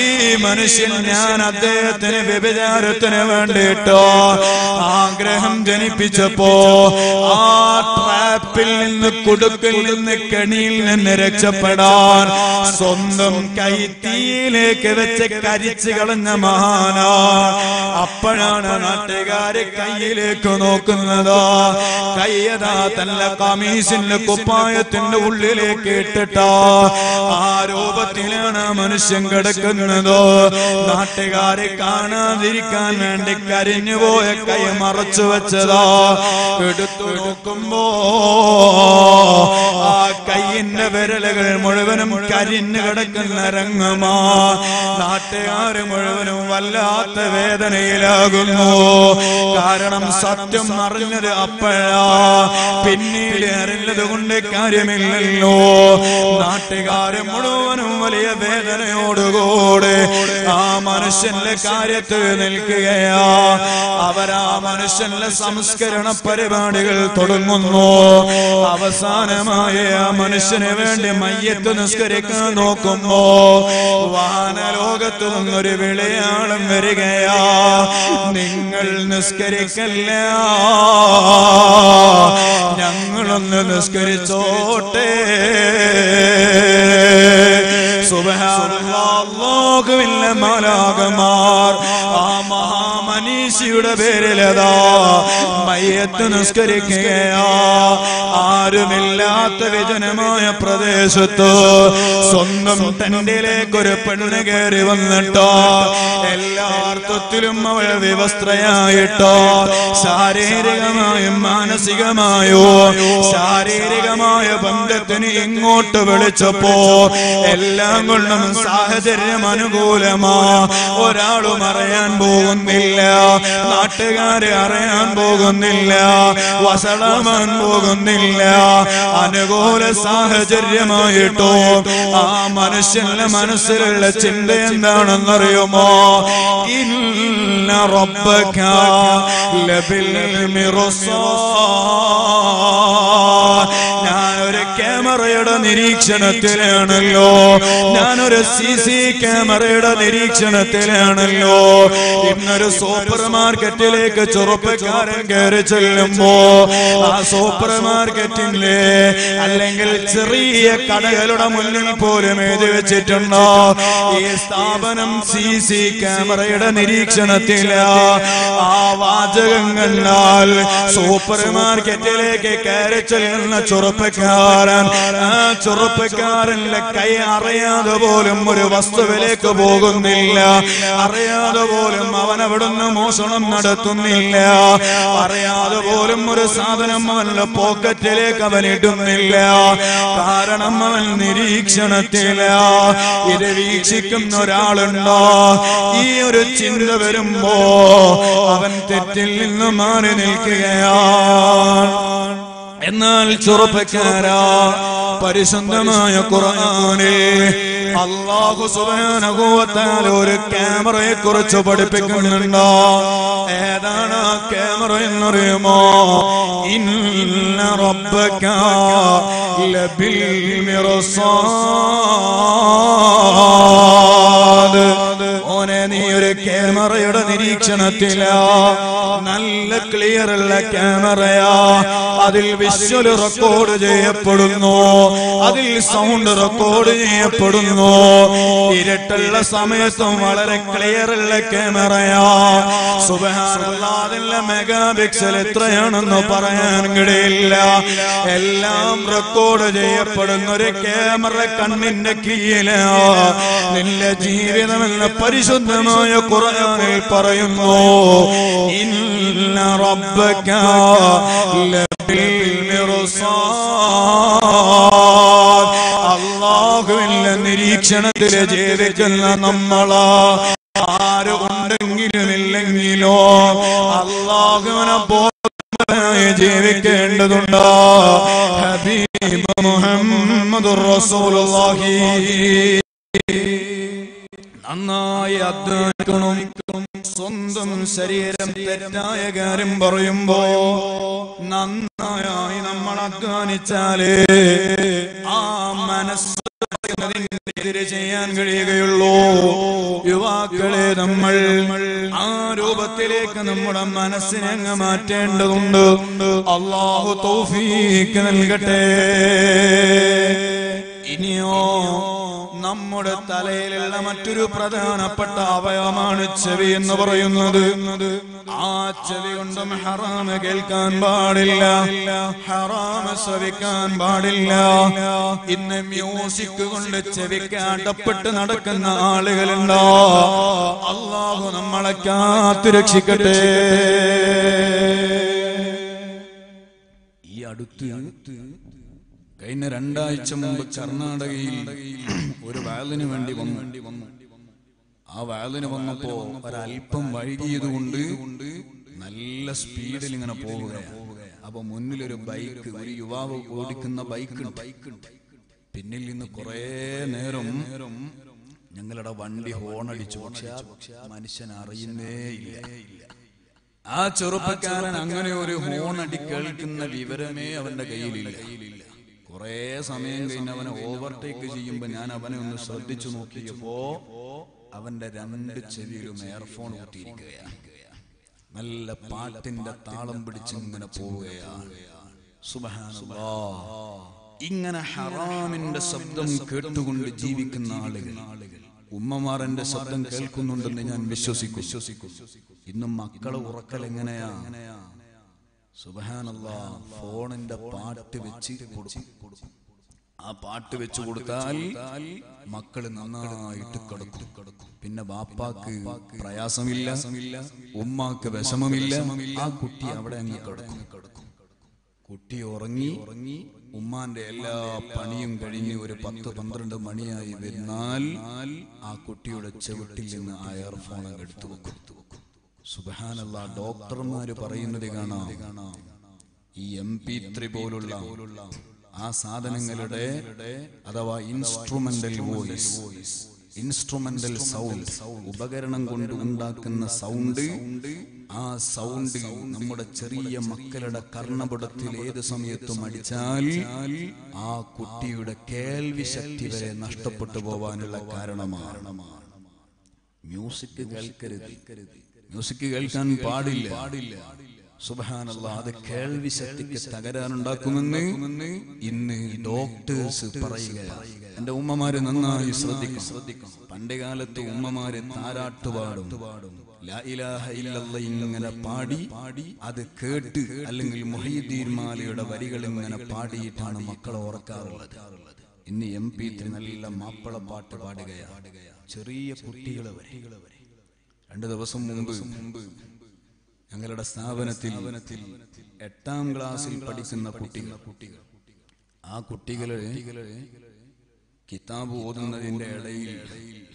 ഈ മനുഷ്യൻ ഞാൻ അദ്ദേഹത്തിന് വ്യഭിചാരത്തിന് വേണ്ടിയിട്ടോ ആഗ്രഹം ജനിപ്പിച്ചപ്പോ ആ ട്രാപ്പിൽ നിന്ന്, കുടുക്കിൽ നിന്ന്, കെണിയിൽ നിന്ന് രക്ഷപ്പെടാൻ സ്വന്തം കൈത്തീയിലേക്ക് വെച്ച് കരിച്ചു കളഞ്ഞ മഹാനാ. അപ്പോഴാണ് നാട്ടുകാര് കൈയിലേക്ക് നോക്കുന്നത്, കയ്യതാ തന്റെ കമീസിന്റെ കുപ്പായത്തിന്റെ ഉള്ളിലേക്ക് ഇട്ടിട്ട് ആ രൂപത്തിലാണ് മനുഷ്യൻ കിടക്കുന്നത്. നാട്ടുകാരെ കാണാതിരിക്കാൻ വേണ്ടി കരിഞ്ഞുപോയ കൈ മറച്ചു വെച്ചതാ. എടുത്തു നോക്കുമ്പോ ആ കൈയിന്റെ വിരലുകൾ മുഴുവനും കരിഞ്ഞു കിടക്കുന്ന രംഗമാ. നാട്ടുകാര് മുഴുവനും വല്ലാത്ത വേദനയിലാകുന്നു. കാരണം സത്യം അറിഞ്ഞത് അപ്പോഴാ, പിന്നീട് അറിഞ്ഞത് കൊണ്ട് കാര്യമില്ലല്ലോ. നാട്ടുകാര് മുഴുവനും വലിയ വേദനയോടുകൂടെ ആ മനുഷ്യന്റെ കാര്യത്തിൽ നിൽക്കുകയാ. അവരാ മനുഷ്യന്റെ സംസ്കരണ പരിപാടികൾ തുടങ്ങുന്നു. അവസാനമായ ആ മനുഷ്യന് വേണ്ടി മയ്യത്ത് നിസ്കരിക്കാൻ നോക്കുമ്പോ വാന ലോകത്തു നിന്നൊരു വിളയാളം വരികയാ, നിങ്ങൾ നിസ്കരിക്കല്ല, ഞങ്ങളൊന്ന് നിസ്കരിച്ചോട്ടെ. സുബ്ഹാനല്ലാഹ്. അല്ലാഹുവിന്റെ മാലാകമാർ ആ മഹാമനീഷിയുടെ പേരിലതാ മയ്യത്ത് നിസ്കരിക്കുകയാ. ആരുമില്ലാത്ത വിജനമായ പ്രദേശത്ത് സ്വന്തം തണ്ടിലേക്കൊരു പെണ്ണ് കയറി വന്നിട്ടോ എല്ലാ അർത്ഥത്തിലും അവൾ വിവസ്ത്രയായിട്ടോ ശാരീരികമായും മാനസികമായോ ശാരീരികമായ ബന്ധത്തിന് ഇങ്ങോട്ട് വിളിച്ചപ്പോ എല്ലാം കൊണ്ടും സാഹചര്യം അനുകൂലമാ. ഒരാളും അറിയാൻ പോകുന്നില്ല, നാട്ടുകാരെ അറിയാൻ പോകുന്നില്ല, വസളമാൻ പോകുന്നില്ല. അനുകൂല സാഹചര്യമായിട്ടോ ആ മനുഷ്യന്റെ മനസ്സിലുള്ള ചിന്ത എന്താണെന്നറിയുമോ? ഇന്ന റബ്ബക ലബിൽ മിർസാദ്. ഞാനൊരു ക്യാമറയുടെ നിരീക്ഷണത്തിലാണല്ലോ, ഞാനൊരു സി സി ക്യാമറയുടെ നിരീക്ഷണത്തിലാണല്ലോ. ഇന്നൊരു സൂപ്പർ മാർക്കറ്റിലേക്ക് ചെറുപ്പക്കാരൻ കയറി ചെല്ലുമ്പോ ആ സൂപ്പർ മാർക്കറ്റിലെ അല്ലെങ്കിൽ ചെറിയ കടകളുടെ മുന്നിൽ പോലും എഴുതി വെച്ചിട്ടുണ്ടോ ഈ സ്ഥാപനം സി സി ക്യാമറയുടെ നിരീക്ഷണത്തിലാ. ആ വാചകം കണ്ടാൽ സൂപ്പർ മാർക്കറ്റിലേക്ക് കയറി ചെല്ലുന്ന ചെറുപ്പക്കാരൻ, ആ ചെറുപ്പക്കാരന്റെ കൈ അറിയാതെ പോലും ഒരു വസ്തുവിലേക്ക് പോകുന്നില്ല, അറിയാതെ പോലും അവനവിടുന്ന് മോഷണം നടത്തുന്നില്ല, അറിയാതെ പോലും ഒരു സാധനം അവന്റെ പോക്കറ്റിലേക്ക് അവനിടുന്നില്ല. കാരണം അവൻ നിരീക്ഷണത്തില. ഇത് വീക്ഷിക്കുന്ന ഒരാളുണ്ടോ? ഈ ഒരു ചിന്ത വരുമ്പോ അവൻ തെറ്റിൽ നിന്ന് മാറി നിൽക്കുകയാണ്. എന്നാൽ ചെറുപ്പക്കാരാ, പരിശുദ്ധമായ ഖുർആനിൽ അല്ലാഹു സുബ്ഹാനഹു വ തആല ഒരു ക്യാമറയെ കുറിച്ച് പഠിപ്പിക്കുന്നുണ്ടോ? ഏതാണ് ആ ക്യാമറ എന്നറിയുമോ? ഇന്ന റബ്ബക ലബിൽ മിർസാദ്. ഓനെ, നീ ഒരു ക്യാമറയുടെ നിരീക്ഷണം Vichanatila, Nalla clear la camera, Adil Visual record, Puduno, Adil sound record, Puduno, Iretella Sametum, clear la camera, Subhanallah, the mega pixel, Trajan and the Paran Gadilla, Elam record, Pudunore camera, Kanminakila, Nilla Parishudamaya Quran Parayuno in Rabbaka Labil Mirosad Allah will Nirikshan Direjekala Namala Allah Habib Muhammad Rasulullah Anna Yadkunum Sundam Seriam Tetayarim Borimbo Nana in a Manakanitale Amanas and Grigolo. You are Kale the Mal Arubatilek and the Muramanasinam attend Allah Tawfiq and Gate in your നമ്മുടെ തലയിലുള്ള മറ്റൊരു പ്രധാനപ്പെട്ട അവയവമാണ് ചെവി എന്ന് പറയുന്നത് ആ ചെവി കൊണ്ടും ഹറാം കേൾക്കാൻ പാടില്ല ഹറാം ശ്രവിക്കാൻ പാടില്ല ഇന്ന് മ്യൂസിക് കൊണ്ട് ചെവിക്ക് അടപ്പെട്ട് നടക്കുന്ന ആളുകളുണ്ടോ അല്ലാഹു നമ്മളെ കാത്തുരക്ഷിക്കട്ടെ ഈ അടുത്ത് കഴിഞ്ഞ രണ്ടാഴ്ച മുമ്പ് കർണാടകയിൽ ഒരു വയലിന് വേണ്ടി വന്നു ആ വയലിന് വന്നപ്പോൾ ഒരൽപ്പം വൈകിയതുകൊണ്ട് നല്ല സ്പീഡിൽ ഇങ്ങനെ പോവുകയാണ് അപ്പോൾ മുന്നിൽ ഒരു ബൈക്ക് ഒരു യുവാവ് ഓടിക്കുന്ന ബൈക്ക് ഉണ്ട് പിന്നിൽ നിന്ന് കുറേ നേരം ഞങ്ങളുടെ വണ്ടി ഹോൺ അടിച്ചു പക്ഷേ മനുഷ്യൻ അറിയുന്നേ ഇല്ല ആ ചെറുപ്പക്കാരൻ അങ്ങനെ ഒരു ഹോൺ അടി കേൾക്കുന്ന വിവരമേ അവന്റെ കയ്യിലില്ല Kore Same Navana overtake Jimbanana Vanu Sadichumukipo Avanda Ramanda Chevilum airphone Tigaya Mala part in the Talam Bridginganapoya Subhanallah Ingana Haram in the Sabdam Kurtukund Jivikanaligan Umamar and the Sabdan Kelkundan and Vishosikus in the Makala Rakalanganaya. Subhanallah, phone in the part to which it would a part to which would tell Makalana to Kaduku Pinabapa Prayasamilla, Umma Kavesamilla, Akuti Avadanga Kaduku Kuti Orangi, Umandela, Panium Gadini, Repatu Pandra Mania, Vidnal, Akuti or Chevutil in the air phone and Gaduku. Subhanallah, doctor Mario Parina de Gana E M P Tribolula Asadanangalade, Adawa instrumental voice, instrumental sound, Ubagaranangundakana sound, Ah sound, Namada Cheria Makalada Karnabodatile, the Samyato Madichal, Ah Kutuda Kelvishaktive, Nastaputava and La Karanama. Music Galkaridi. Music Elkan Padilla Subhanallah, the Kelvis Tagada and Dakumani in the doctors Paraiga and the Umamaranana is Radikam Pandegala to Umamari Tara Tubadum La ilaha illallah and a party, other Kurt Alangal Muhidir Mali or the Varigaling and a party Tana Makala or Karla in the M P Trinalila Mapala Pata Padagaya Cheria Putigalavari. And there was some Mumbu Angelada Savanatil at Tam Glass in Padisana Putigla Putiga. A Kutigla Kitabu Odana in the Adil,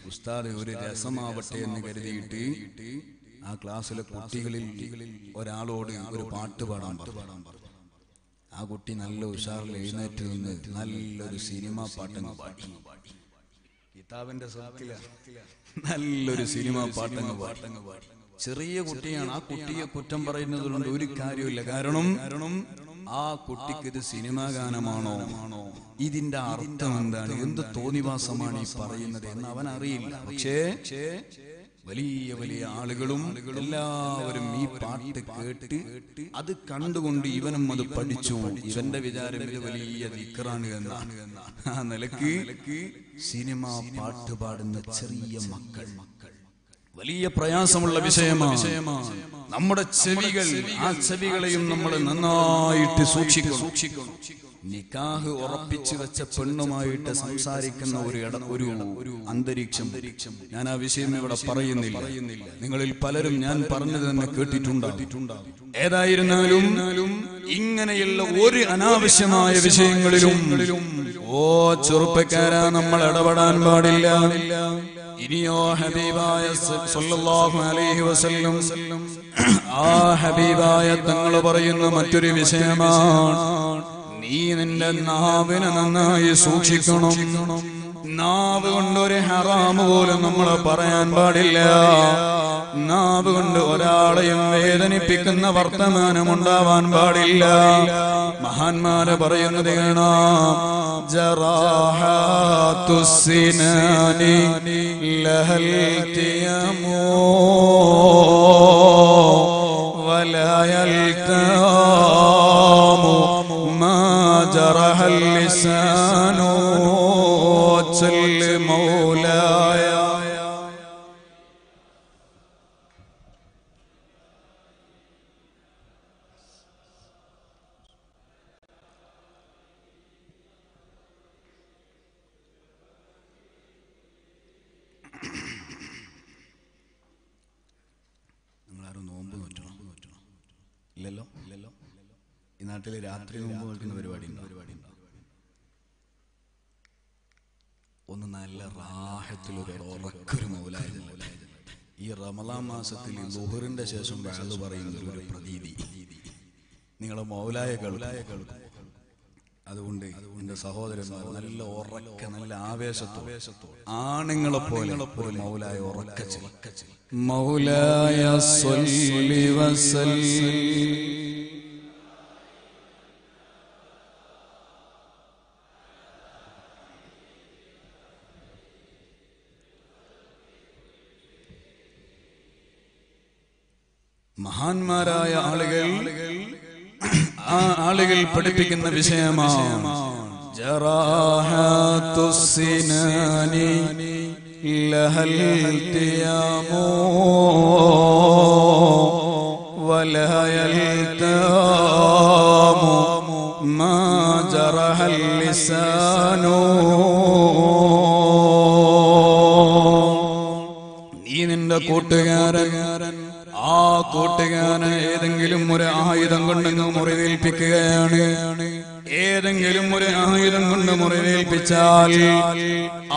Ustad Uridasama, but ten negativity, a class of Putigli or allowed a part to Badamba. A Kutinalo Charlie in the Nal cinema Patanga Badi. Kitab നല്ലൊരു സിനിമ പാട്ടങ്ങ പാട്ടങ്ങ പാടി ചെറിയ കുട്ടിയാണ് ആ കുട്ടിയെ കുറ്റം പറയുന്നതുകൊണ്ട് ഒരു കാര്യമില്ല കാരണം ആ കുട്ടിക്ക് ഇത് സിനിമാ ഗാനമാണോ ഇതിന്റെ അർത്ഥം എന്താണ് എന്ത് തോന്നിവാസമാണ് ഈ പറയുന്നത് എന്ന് അവൻ അറിയില്ല പക്ഷേ വലിയ വലിയ ആളുകളും എല്ലാവരും ഈ പാട്ട് കേട്ട് അത് കണ്ടുകൊണ്ട് ഇവനും അത് പഠിച്ചു. ഇവന്റെ വിചാരം ഇത് വലിയ ദിക്റാണ് എന്നാണ്. ആ നിലക്ക് സിനിമ പാട്ട് പാടുന്ന ചെറിയ മക്കൾ മക്കൾ വലിയ പ്രയാസമുള്ള വിഷയമാണ്. നമ്മുടെ ചെവികൾ, ആ ചെവികളെയും നമ്മൾ നന്നായിട്ട് സൂക്ഷിക്കണം സൂക്ഷിക്കണം നിക്കാഹ് ഉറപ്പിച്ചു വെച്ച പെണ്ണുമായിട്ട് സംസാരിക്കുന്ന ഒരു ഇടം, ഒരു ഒരു അന്തരീക്ഷം. ഞാൻ ആ വിഷയം ഇവിടെ പറയുന്നില്ല. നിങ്ങളിൽ പലരും ഞാൻ പറഞ്ഞത് തന്നെ കേട്ടിട്ടുണ്ടായിട്ടുണ്ടാകും. ഏതായിരുന്നാലും ഇങ്ങനെയുള്ള ഒരു അനാവശ്യമായ വിഷയങ്ങളിലും ഓ ചെറുപ്പക്കാരാ നമ്മൾ ഇടപെടാൻ പാടില്ല. ഇനിയോ ഹബീബായ സല്ലല്ലാഹു അലൈഹി വസല്ലം ആ ഹബീബായ തങ്ങൾ പറയുന്ന മറ്റൊരു വിഷയമാണ്, നീ നിന്റെ നാവിനെ നന്നായി സൂക്ഷിക്കണം. നാവ് കൊണ്ടൊരു ഹറാമ് പോലും നമ്മൾ പറയാൻ പാടില്ല. നാവ് കൊണ്ട് ഒരാളെയും വേദനിപ്പിക്കുന്ന വർത്തമാനം ഉണ്ടാവാൻ പാടില്ല. മഹാന്മാര് പറയുന്നത് കാണാം, ജറാഹത്തു സിനാനി ലഹൽ തിയമോ വലയൽതാമു നിങ്ങളാരും നോമ്പ് നോറ്റണം ഇല്ലല്ലോ ഇല്ലല്ലോ ഈ നാട്ടിലെ രാത്രി നോമ്പ് നോക്കുന്ന പരിപാടി ഉണ്ടോ? ഒന്ന് നല്ല റാഹത്തിലൊരു മൗലാന. ഈ റമളാൻ മാസത്തിൽ ദുഹറിന്റെ ശേഷം വഅൽ പറയുന്ന ഒരു പ്രതീതി നിങ്ങളെ മൗലായ കേൾക്കായ കേൾക്കും. അതുകൊണ്ട് എന്റെ സഹോദരന്മാർ നല്ല ഉറക്ക, നല്ല ആവേശത്തോടെ ആണുങ്ങളെ പോലെ ഒരു മൗലായ ഉറക്ക ചിലക്കച്ചിൽ മൗലായ സ്വല്ലി വസല്ലി മഹാന്മാരായ ആളുകൾ ആ ആളുകൾ പഠിപ്പിക്കുന്ന വിഷയമാണ് ജറാഹത്തു സിനാനി ലഹൽ തിയമോ വലയൽതാമു മാ ജറഹൽ ലിസാനോ. നീ നിന്റെ കൂട്ടുകാരൻ, ആ കൂട്ടുകാരനെ ഏതെങ്കിലും ഒരു ആയുധം കൊണ്ടെന്ന് മുറിവേൽപ്പിക്കുകയാണ്. ഏതെങ്കിലും ഒരു ആയുധം കൊണ്ട് മുറിവേൽപ്പിച്ചാൽ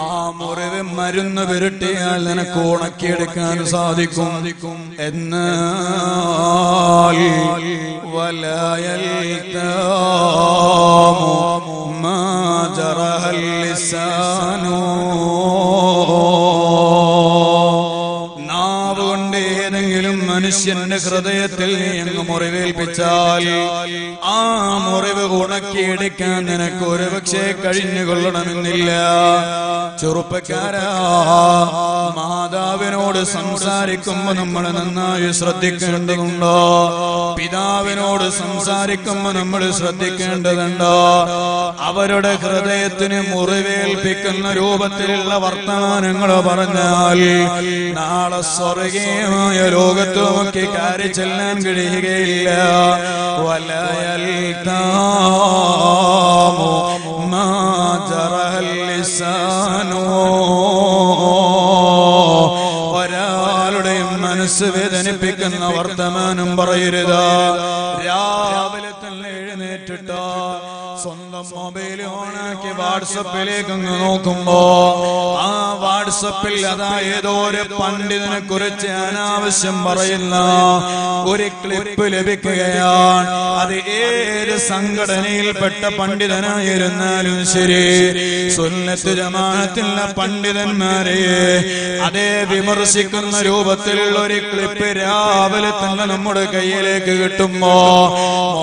ആ മുറിവ് മരുന്ന് വിരട്ടിയാൽ നിനക്ക് ഉണക്കിയെടുക്കാൻ സാധിക്കും. എന്നാൽ വലയൽതാമു മാ ജറഹൽ ലിസാനോ, മനുഷ്യന്റെ ഹൃദയത്തിൽ അങ്ങ് മുറിവേൽപ്പിച്ചാൽ ആ മുറിവ് ഉണക്കിയെടുക്കാൻ നിനക്ക് ഒരുപക്ഷെ കഴിഞ്ഞുകൊള്ളണമെന്നില്ല. ചെറുപ്പക്കാരാ, മാതാവിനോട് സംസാരിക്കുമ്പോ നമ്മൾ നന്നായി ശ്രദ്ധിക്കേണ്ടതുണ്ടോ? പിതാവിനോട് സംസാരിക്കുമ്പോ നമ്മൾ ശ്രദ്ധിക്കേണ്ടതുണ്ടോ? അവരുടെ ഹൃദയത്തിന് മുറിവേൽപ്പിക്കുന്ന രൂപത്തിലുള്ള വർത്തമാനങ്ങൾ പറഞ്ഞാൽ നാളെ സ്വർഗീയമായ ലോകത്ത് നോക്കി കാര്യം ചെല്ലാൻ കഴിയുകയില്ല. വലയൽതാമു മാ ജറഹൽ ലിസാനോ. ഒരാളുടെ മനസ്സ് വേദനിപ്പിക്കുന്ന വർത്തമാനം പറയരുത്. രാവിലെ തന്നെ എഴുന്നേറ്റിട്ട് സ്വന്തം മൊബൈൽ ഓണാക്കി വാട്സപ്പിലേക്ക് അങ്ങ് നോക്കുമ്പോ ആ വാട്സപ്പിൽ അതാ ഏതോ ഒരു പണ്ഡിതനെ കുറിച്ച് അനാവശ്യം പറയുന്ന ഒരു ക്ലിപ്പ് ലഭിക്കുകയാണ്. അത് ഏത് സംഘടനയിൽപ്പെട്ട പണ്ഡിതനായിരുന്നാലും ശരി, സുന്നത്ത് ജമാഅത്തിലുള്ള പണ്ഡിതന്മാരെ അതേ വിമർശിക്കുന്ന രൂപത്തിലുള്ള ഒരു ക്ലിപ്പ് രാവിലെ തന്നെ നമ്മുടെ കയ്യിലേക്ക് കിട്ടുമ്പോ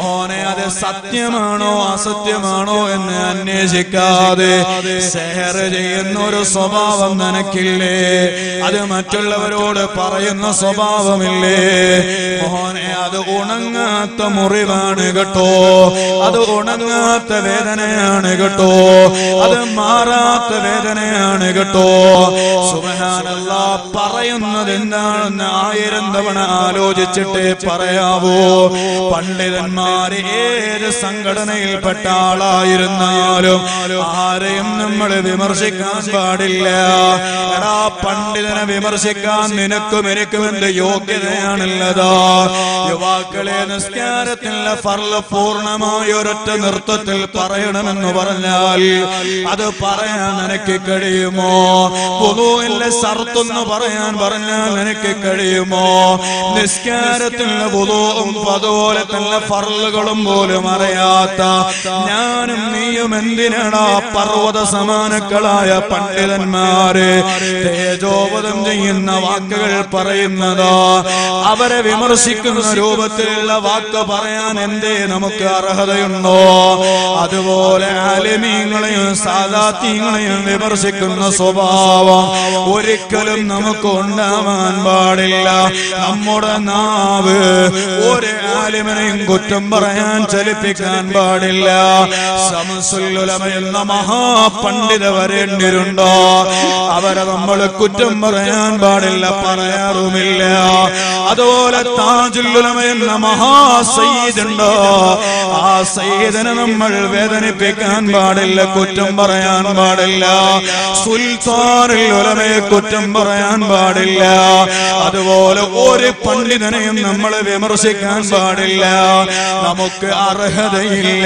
മോനെ അത് സത്യമാണോ അസത്യം ണോ എന്ന് അന്വേഷിക്കാതെ സഹർ ചെയ്യുന്ന ഒരു സ്വഭാവം നനക്ക് സ്വഭാവമില്ലേ? അത് മറ്റുള്ളവരോട് പറയുന്ന സ്വഭാവമില്ലേ? മോനെ, അത് ഉണങ്ങാത്ത മുറിവാണ് കേട്ടോ, അത് ഉണങ്ങാത്ത വേദനയാണ് കേട്ടോ, അത് മാറാത്ത വേദനയാണ് കേട്ടോ. സുബ്ഹാനല്ലാഹ്, പറയുന്നത് എന്താണെന്ന് ആയിരം തവണ ആലോചിച്ചിട്ടേ പറയാവൂ. പണ്ഡിതന്മാര് ഏത് സംഘടനയിൽപ്പെട്ട ആളായിരുന്നാലും ആരെയും നമ്മൾ വിമർശിക്കാൻ പാടില്ല. എടാ, പണ്ഡിതനെ വിമർശിക്കാൻ നിനക്കും എനിക്കും എന്ത് യോഗ്യതയാണുള്ളത്? യുവാക്കളെ, നിസ്കാരത്തിലുള്ള ഫർള് പൂർണ്ണമായ ഒരൊറ്റ നൃത്തത്തിൽ പറയണമെന്ന് പറഞ്ഞാൽ അത് പറയാൻ നിനക്ക് കഴിയുമോ? വുളൂഇന്റെ സർത്തുന്ന് പറയാൻ പറഞ്ഞാൽ നിനക്ക് കഴിയുമോ? നിസ്കാരത്തിലുള്ള വുളൂഉം അതുപോലെ തന്നെ ഫർളുകളും പോലും അറിയാത്ത ഞാനും നീയും എന്തിനാടാ പർവ്വത സമാനക്കളായ പണ്ഡിതന്മാരെ തേജോവധം ചെയ്യുന്ന വാക്കുകൾ പറയുന്നത്? അവരെ വിമർശിക്കുന്ന രൂപത്തിലുള്ള വാക്ക് പറയാൻ എന്തേ നമുക്ക് അർഹതയുണ്ടോ? അതുപോലെ ആലിമീങ്ങളെയും സാദാത്തീങ്ങളെയും വിമർശിക്കുന്ന സ്വഭാവം ഒരിക്കലും നമുക്ക് ഉണ്ടാവാൻ പാടില്ല. നമ്മുടെ നാവ് ഒരു ആലിമിനെയും കുറ്റം പറയാൻ ചലിപ്പിക്കാൻ പാടില്ല. ശംസുൽ ഉലമ എന്ന മഹാപണ്ഡിത വരേണ്ടിരുണ്ടോ? അവരെ നമ്മൾ കുറ്റം പറയാൻ പാടില്ല, പറയാറുമില്ല. അതുപോലെ താജുൽ ഉലമ എന്ന മഹാസയ്യിദുണ്ടോ? ആ സയ്യിദിനെ നമ്മൾ വേദനിപ്പിക്കാൻ പാടില്ല, കുറ്റം പറയാൻ പാടില്ല. സുൽത്താനുൽ ഉലമയെ കുറ്റം പറയാൻ പാടില്ല. അതുപോലെ ഒരു പണ്ഡിതനെയും നമ്മൾ വിമർശിക്കാൻ പാടില്ല. നമുക്ക് അർഹതയില്ല,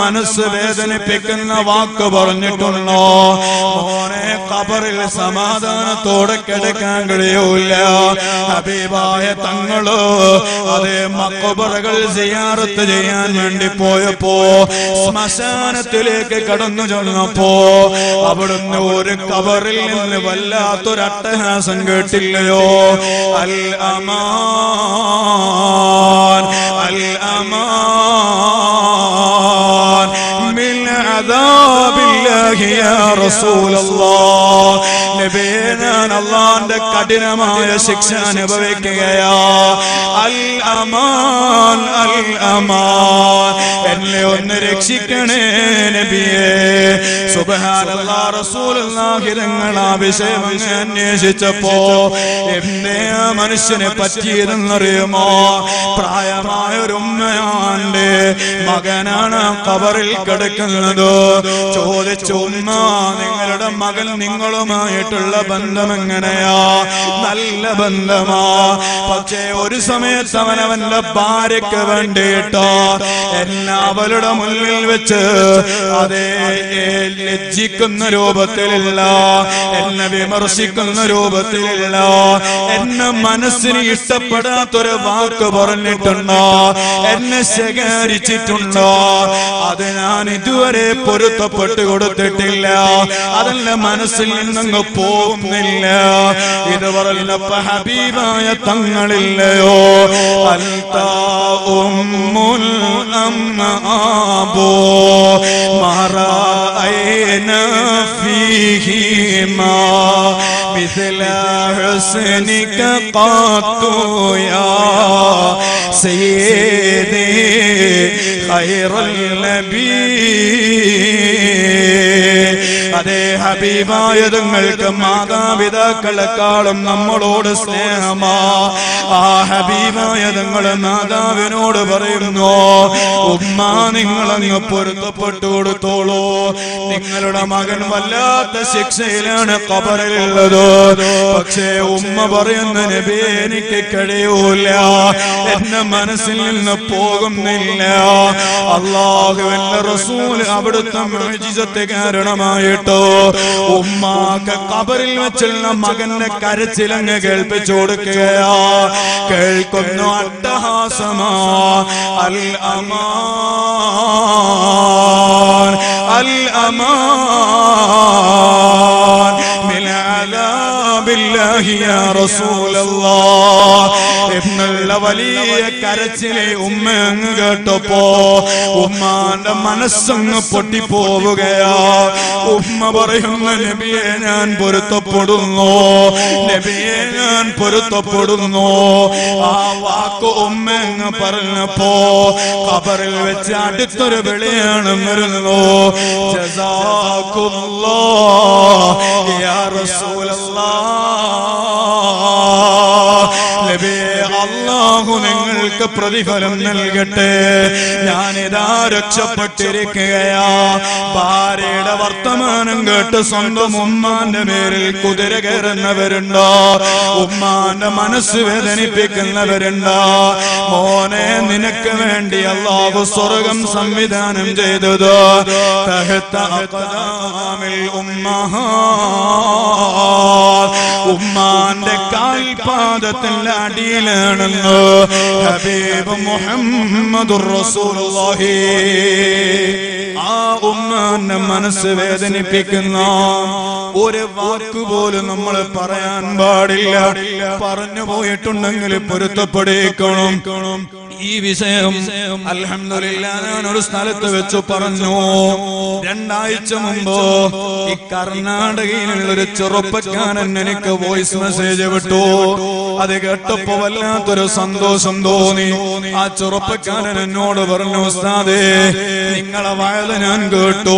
മനസ്സ് വേദനിപ്പിക്കുന്ന വാക്ക് പറഞ്ഞിട്ടുണ്ടോ? മോനെ, ഖബറിൽ സമാധാനത്തോടെ കിടക്കാൻ കഴിയൂല. ഹബീബായ തങ്ങള് അതേ മഖബറകൾ സിയാറത്ത് ചെയ്യാൻ വേണ്ടി പോയപ്പോ ശ്മശാനത്തിലേക്ക് കടന്നു ചെന്നപ്പോ അവിടുന്ന് ഒരു ഖബറിൽ നിന്ന് വല്ലാത്തൊരു അട്ടഹാസം കേട്ടില്ലയോ? അൽ അമാൻ അൽ അമാൻ മിൻ അദാബില്ലാഹി യാ റസൂലല്ലാഹ്. നബിയേ, ഞാൻ അല്ലാഹുവിന്റെ കഠിനമായ ശിക്ഷ അനുഭവിക്കുകയാ. അൽ അമാൻ അൽ അമാൻ, എന്നെ ഒന്ന് രക്ഷിക്കണേ നബിയേ. സുബ്ഹാനല്ലാഹ്, റസൂലുള്ളാഹി തങ്ങൾ ആ വിഷയം അന്വേഷിച്ചപ്പോ എന്നെ ആ മനുഷ്യനെ പറ്റിയതെന്നറിയുമോ? പ്രായമായൊരുമ്മയാണ്ട് മകനാണ് ഖബറിൽ കിടക്കുന്നത്. ചോദിച്ചു, ഉമ്മ, നിങ്ങളുടെ മകൻ നിങ്ങളുമായിട്ടുള്ള ബന്ധം എങ്ങനെയാ? നല്ല ബന്ധമാ, പക്ഷേ ഒരു സമയത്ത് അവനവന്റെ ഭാര്യക്ക് വേണ്ടിയിട്ടോ എന്നെ അവളുടെ മുന്നിൽ വെച്ച് അതേ ലജ്ജിക്കുന്ന രൂപത്തിലില്ല, എന്നെ വിമർശിക്കുന്ന രൂപത്തിലില്ല, എന്നെ മനസ്സിന് ഇഷ്ടപ്പെടാത്തൊരു വാക്ക് പറഞ്ഞിട്ടുണ്ടോ, എന്നെ ശകാരിച്ചിട്ടുണ്ടോ? അത് ഞാൻ ഇതുവരെ പൊരുത്തപ്പെട്ടു കൊടുത്തിട്ടില്ല, അതെന്റെ മനസ്സിൽ നിന്നങ്ങ് പോകുന്നില്ല. ഇത് പറഞ്ഞപ്പോ ഹബീബായ തങ്ങളില്ലയോ? അൽതാ ഉമ്മുൽ അംആബോ മറഅയ്ന ഫീഹിമാ മിസ്ല ഹുസ്നിക ഖാത്തു യാ സയ്യിദി ഖൈറൽ നബീ. അതേ ഹബീബായ തങ്ങൾക്ക് മാതാപിതാക്കളെക്കാളും നമ്മളോട് സ്നേഹമാ. ആ ഹബീബായ തങ്ങൾ മാതാവിനോട് പറയുന്നു, ഉമ്മ, നിങ്ങളങ്ങ് പൊരുത്തപ്പെട്ടു കൊടുത്തോളൂ, നിങ്ങളുടെ മകൻ വല്ലാത്ത ശിക്ഷയിലാണ് ഖബറിലുള്ളത്. പക്ഷേ ഉമ്മ പറയുന്ന, നബിയെ, എനിക്ക് കഴിയൂല, എന്റെ മനസ്സിൽ നിന്ന് പോകുന്നില്ല. അല്ലാഹുവിന്റെ റസൂൽ അവിടുത്തെ മുഅ്ജിസത്തെ കാരണമായിട്ടോ ഉമ്മാക്ക ഖബറിൽ വെച്ചുള്ള മകന്റെ കരച്ചിലങ്ങ് കേൾപ്പിച്ചു കൊടുക്കുകയാ. കേൾക്കുന്നു അട്ടഹാസമാ അൽ അമാൻ അൽ അമാൻ മിൻ അദാബില്ലാഹി യാ റസൂലല്ലാഹ് എന്നുള്ള വലിയ കരച്ചിലെ ഉമ്മ അങ്ങ് കേട്ടപ്പോ ഉമ്മാന്റെ മനസ്സങ്ങ് പൊട്ടിപ്പോവുകയാ. ഉമ്മ പറയുന്ന നബിയെ ഞാൻ പൊരുത്തപ്പെടുന്നു, നബിയെ ഞാൻ പൊരുത്തപ്പെടുന്നു. ആ വാക്ക് ഉമ്മ അങ്ങ് പറഞ്ഞപ്പോ ഖബറിൽ വെച്ച് അടുത്തൊരു വിളിയാണ് വരുന്നു, ജസാഅല്ലാഹ് യാ റസൂലല്ലാഹ്. നബിയെ അല്ലാഹു നിങ്ങൾക്ക് പ്രതിഫലം നൽകട്ടെ, ഞാനിതാ രക്ഷപ്പെട്ടിരിക്കുകയാ. ഭാര്യയുടെ വർത്തമാനം കേട്ട് സ്വന്തം ഉമ്മാന്റെ മേലിൽ കുതിര കയറുന്നവരുണ്ടോ, ഉമ്മാന്റെ മനസ്സ് വേദനിപ്പിക്കുന്നവരുണ്ടോ? മോനെ, നിനക്ക് വേണ്ടി അല്ലാഹു സ്വർഗം സംവിധാനം ചെയ്തത് ഉമ്മാന്റെ കാൽപാദത്തിന്റെ അടിയിലാണെന്ന് ഹബീബ് മുഹമ്മദുർ റസൂലുള്ളാഹി. ആ ഉമ്മാന്റെ മനസ്സ് വേദനിപ്പിക്കുന്ന ഒരു വാക്ക് പോലും നമ്മൾ പറയാൻ പാടില്ല. പറഞ്ഞു പോയിട്ടുണ്ടെങ്കിൽ പൊരുത്തപ്പെടേക്കണം. ഈ വിഷയം അൽഹംദുലില്ലാ ഞാൻ ഒരു സ്ഥലത്ത് വെച്ച് പറഞ്ഞു. രണ്ടാഴ്ച മുമ്പ് ഈ കർണാടകയിലുള്ള ഒരു ചെറുപ്പക്കാരൻ എനിക്ക് വോയിസ് മെസ്സേജ് വിട്ടു. അത് കേട്ടപ്പോ വല്ലാത്തൊരു സന്തോഷം തോന്നി. ആ ചെറുപ്പക്കാരൻ എന്നോട് പറഞ്ഞു, ഉസ്താദേ, നിങ്ങളെ വയത് ഞാൻ കേട്ടു.